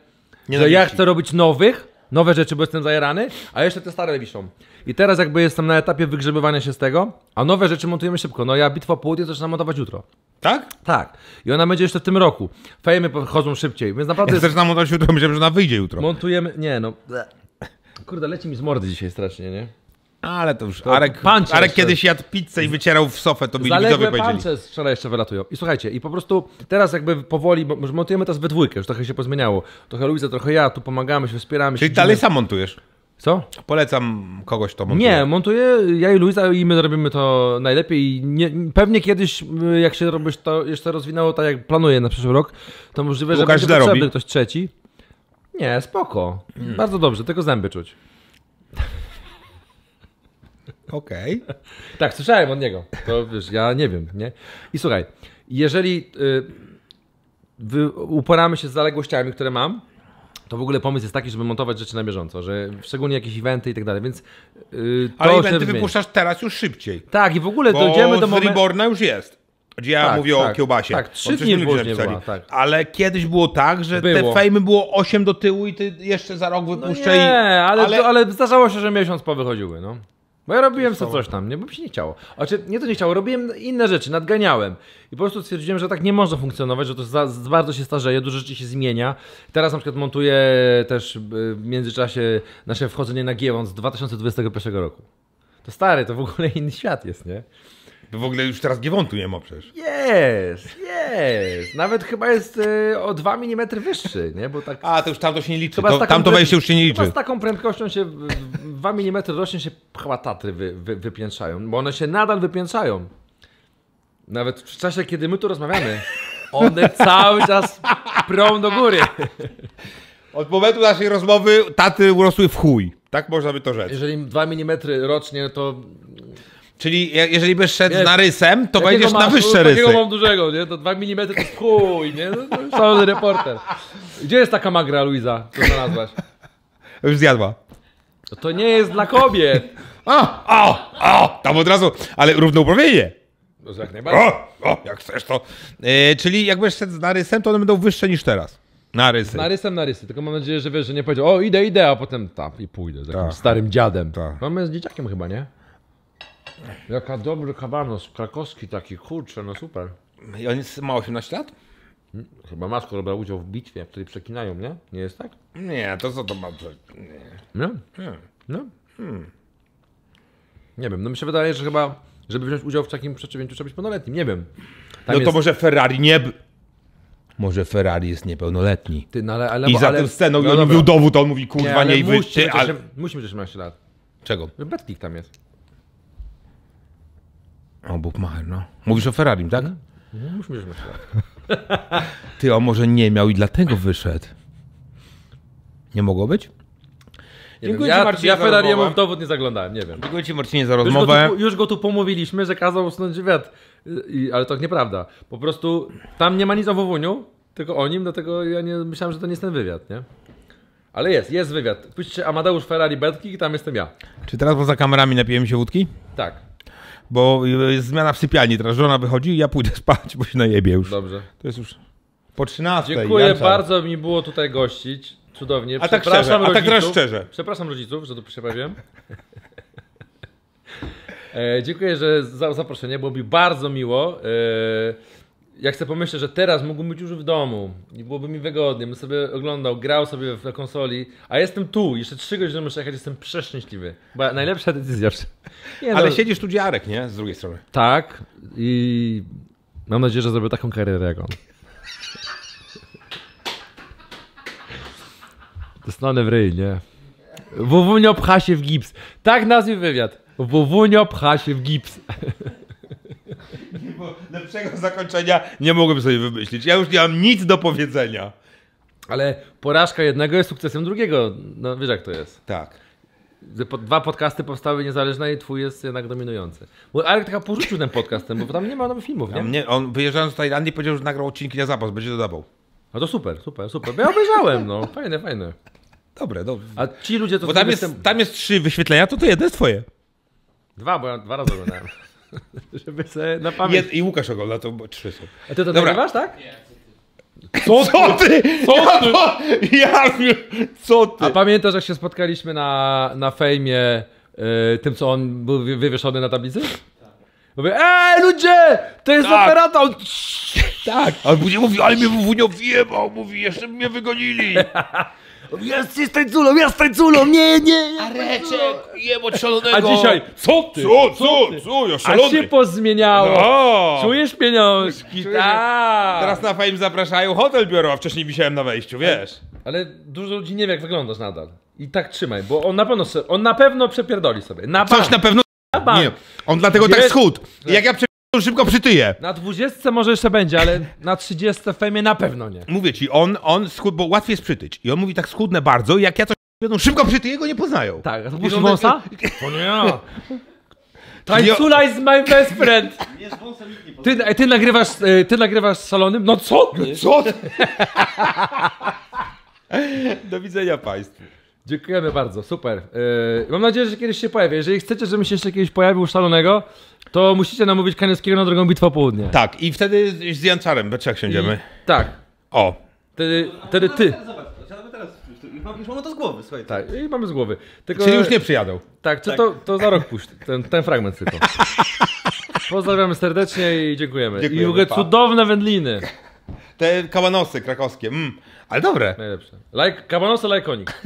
nie że ja chcę robić nowych, nowe rzeczy, bo jestem zajarany, a jeszcze te stare wiszą. I teraz jakby jestem na etapie wygrzebywania się z tego, a nowe rzeczy montujemy szybko. No ja Bitwa Południa zaczynam montować jutro. Tak? Tak. I ona będzie jeszcze w tym roku. Fejmy chodzą szybciej, więc naprawdę... Ja jest... zaczynam montować jutro, myślałem, że ona wyjdzie jutro. Montujemy... Nie no... Kurde, leci mi z mordy dzisiaj strasznie, nie? Ale to już... To Arek, Arek kiedyś jadł pizzę i wycierał w sofę, to mi widzowie powiedzieli. Zaległe wczoraj jeszcze wylatują. I słuchajcie, i po prostu teraz jakby powoli, bo montujemy teraz we dwójkę, już trochę się pozmieniało. Trochę Luisa, trochę ja, tu pomagamy się, wspieramy się. Czyli dalej sam montujesz? Co? Polecam kogoś, to montuje. Nie, montuję ja i Luisa i my robimy to najlepiej. Nie, pewnie kiedyś, jak się robisz to jeszcze rozwinęło, tak jak planuję na przyszły rok, to możliwe, że będzie potrzebny ktoś trzeci. Nie, spoko. Hmm. Bardzo dobrze, tylko zęby czuć. Okej. Okay. Tak, słyszałem od niego. To wiesz, ja nie wiem, nie? I słuchaj, jeżeli y, uporamy się z zaległościami, które mam, to w ogóle pomysł jest taki, żeby montować rzeczy na bieżąco, że szczególnie jakieś eventy i tak dalej, więc... Y, to ale eventy wypuszczasz teraz już szybciej. Tak, i w ogóle dojdziemy do momentu... Reborna już jest. Gdzie ja tak, mówię tak, o kiełbasie. Tak, trzy dni później była, tak. Ale kiedyś było tak, że było. Te fejmy było osiem do tyłu i ty jeszcze za rok wypuszczę no nie, i... ale, ale... ale zdarzało się, że miesiąc po wychodziły, no. Bo ja robiłem sobie coś tam, nie, bo mi się nie chciało. Znaczy, nie to nie chciało, robiłem inne rzeczy, nadganiałem. I po prostu stwierdziłem, że tak nie można funkcjonować, że to za, za bardzo się starzeje, dużo rzeczy się zmienia. Teraz na przykład montuję też w międzyczasie nasze wchodzenie na Giełdę z dwa tysiące dwudziestego pierwszego roku. To stary, to w ogóle inny świat jest, nie? W ogóle już teraz Giewontu nie ma przecież. Jest, jest. Nawet chyba jest y, o dwa milimetry wyższy, nie? Bo tak... A, to już tamto się nie liczy. To, tamto wejście już się nie liczy. Z taką prędkością się dwa milimetry rośnie się chyba Tatry wy, wy, wypiętrzają, bo one się nadal wypiętrzają. Nawet w czasie, kiedy my tu rozmawiamy, one cały czas prą do góry. Od momentu naszej rozmowy Tatry urosły w chuj. Tak można by to rzec. Jeżeli dwa milimetry rocznie, to... Czyli jeżeli byś szedł wiesz, na rysem, to będziesz masz, na wyższe rysy. Takiego mam dużego, nie? To dwa milimetry to jest chuj, nie? Szalony reporter. Gdzie jest taka magra, Luiza, co znalazłaś? Już zjadła. To, to nie jest dla kobiet. O, o, o, tam od razu, ale równouprawnienie. No, jak najbardziej. O, o, jak chcesz to. Yy, czyli jak będziesz szedł na rysem, to one będą wyższe niż teraz. Na rysy. Na rysem, na rysy. Tylko mam nadzieję, że wiesz, że nie powiedział, o idę, idę, a potem tam i pójdę z jakimś starym dziadem. Ta. Mamy z dzieciakiem chyba, nie? Jaka dobry kabanos, krakowski taki, kurczę, no super. I on jest, ma osiemnaście lat? Chyba Masko robił udział w bitwie, w której przekinają, nie? Nie jest tak? Nie, to co to ma... Nie? No? Hmm. No? Hmm. Nie wiem, no mi się wydaje, że chyba, żeby wziąć udział w takim przedsięwzięciu trzeba być pełnoletnim, nie wiem. Tam no to jest... może Ferrari nie... Może Ferrari jest niepełnoletni. Ty, no ale, ale, I za ale, tym sceną no, i on no, był dowód, on mówi kurwa nie, nie wyjść. Ty, ale... Musimy też mieć lat. Czego? Bertlik tam jest. O, Buchmacher, no. Mówisz o Ferrarim, tak? No, musimy też mieć lat. Ty, on może nie miał i dlatego wyszedł. Nie mogło być? Nie dziękuję wiem, ci, Marcinie, ja, ja Ferrariemu w dowód nie zaglądałem, nie wiem. Dziękuję ci, Marcinie, za rozmowę. Już go tu, już go tu pomówiliśmy, że kazał usunąć wywiad. I, ale to nieprawda. Po prostu tam nie ma nic o Wowuniu, tylko o nim, dlatego ja nie myślałem, że to nie jest ten wywiad, nie? Ale jest, jest wywiad. Piszcie Amadeusz Ferrari Bertlik i tam jestem ja. Czy teraz poza kamerami napijemy się wódki? Tak. Bo jest zmiana w sypialni, teraz żona wychodzi i ja pójdę spać, bo się najebie już. Dobrze. To jest już po trzynastej. Dziękuję Janca. Bardzo, mi było tutaj gościć. Cudownie. A tak szczerze, a tak raz szczerze. Przepraszam rodziców, że tu się pojawiłem. e, dziękuję że za zaproszenie, było mi bardzo miło. E, jak sobie pomyślę, że teraz mógłbym być już w domu i byłoby mi wygodnie, bym sobie oglądał, grał sobie na konsoli, a jestem tu, jeszcze trzy godziny muszę jechać, jestem przeszczęśliwy. Bo najlepsza decyzja. Nie, ale no, siedzisz tu dziarek, nie? Z drugiej strony. Tak i mam nadzieję, że zrobię taką karierę jak on. Dostanę w ryj, nie? Wowunio pcha się w gips. Tak nazwij wywiad. Wowunio pcha się w gips. Lepszego zakończenia nie mogłem sobie wymyślić. Ja już nie mam nic do powiedzenia. Ale porażka jednego jest sukcesem drugiego. No wiesz jak to jest. Tak. Dwa podcasty powstały niezależne i twój jest jednak dominujący. Bo Arek taka porzucił ten podcast, bo tam nie ma nowych filmów, nie? nie on wyjeżdżając z Tajlandii powiedział, że nagrał odcinki na zapas, będzie dodawał. No to super, super, super. Ja obejrzałem, no. Fajne, fajne. Dobre, dobrze. A ci ludzie to... Bo tam jest, jestem... tam jest trzy wyświetlenia, to to jedno jest twoje. Dwa, bo ja dwa razy oglądałem. Żeby sobie na pamięć... I Łukasz ogląda, to trzy są. A ty to nagrywasz, tak? Nie. Co ty? Co ty? Co ty? Ja, co ty? A pamiętasz, jak się spotkaliśmy na, na fejmie yy, tym, co on był wywieszony na tablicy? Mówię, eee, ludzie, to jest tak. Operata. On... Tak. Ale później mówi, ale mnie Wunio wjebał, mówi, jeszcze mnie wygonili. Jesteś tańculą, ja z tańculą, nie, nie, nie. Areczek, jebać szalonego. A dzisiaj, co ty? Co, co, ty? co, ja szalony. A się pozmieniało. No. Czujesz pieniążki, tak. Teraz na fame zapraszają, hotel biorą, a wcześniej wisiałem na wejściu, wiesz. Ale, ale dużo ludzi nie wie, jak wyglądasz nadal. I tak trzymaj, bo on na pewno, on na pewno przepierdoli sobie. Na Coś bank. na pewno. Nie, on dlatego Gdzie... tak schudł. I jak ja przepierdolę, szybko przytyję. Na dwudziestce może jeszcze będzie, ale na trzydziestce w fejmie na pewno nie. Mówię ci, on, on schudł, bo łatwiej jest przytyć. I on mówi tak schudnę bardzo i jak ja coś szybko przytyję, go nie poznają. Tak, a to puszcz wąsa? To nie ja. Tańcula is my best friend. Nie, z wąsa nikt nie pozna. Ty, ty nagrywasz, ty nagrywasz z szalonym? No co? No co? Do widzenia państwu. Dziękujemy bardzo, super. Yy, mam nadzieję, że kiedyś się pojawi. Jeżeli chcecie, żebym się jeszcze kiedyś pojawił szalonego, to musicie namówić Kaniowskiego na drogą Bitwa o Południe. Tak, i wtedy z Janczarem we trzech siędziemy. I... Tak. O. Wtedy, wtedy ty. Już mamy to z głowy, słuchaj. Tak, i mamy z głowy. Tylko... Czyli już nie przyjadą. Tak, czy tak. To, to za rok puść, ten, ten fragment tylko. Pozdrawiamy serdecznie i dziękujemy. dziękujemy I w ogóle cudowne wędliny. Te kabanosy krakowskie, mm. ale dobre. Najlepsze. Like, kabanosy lajkonik.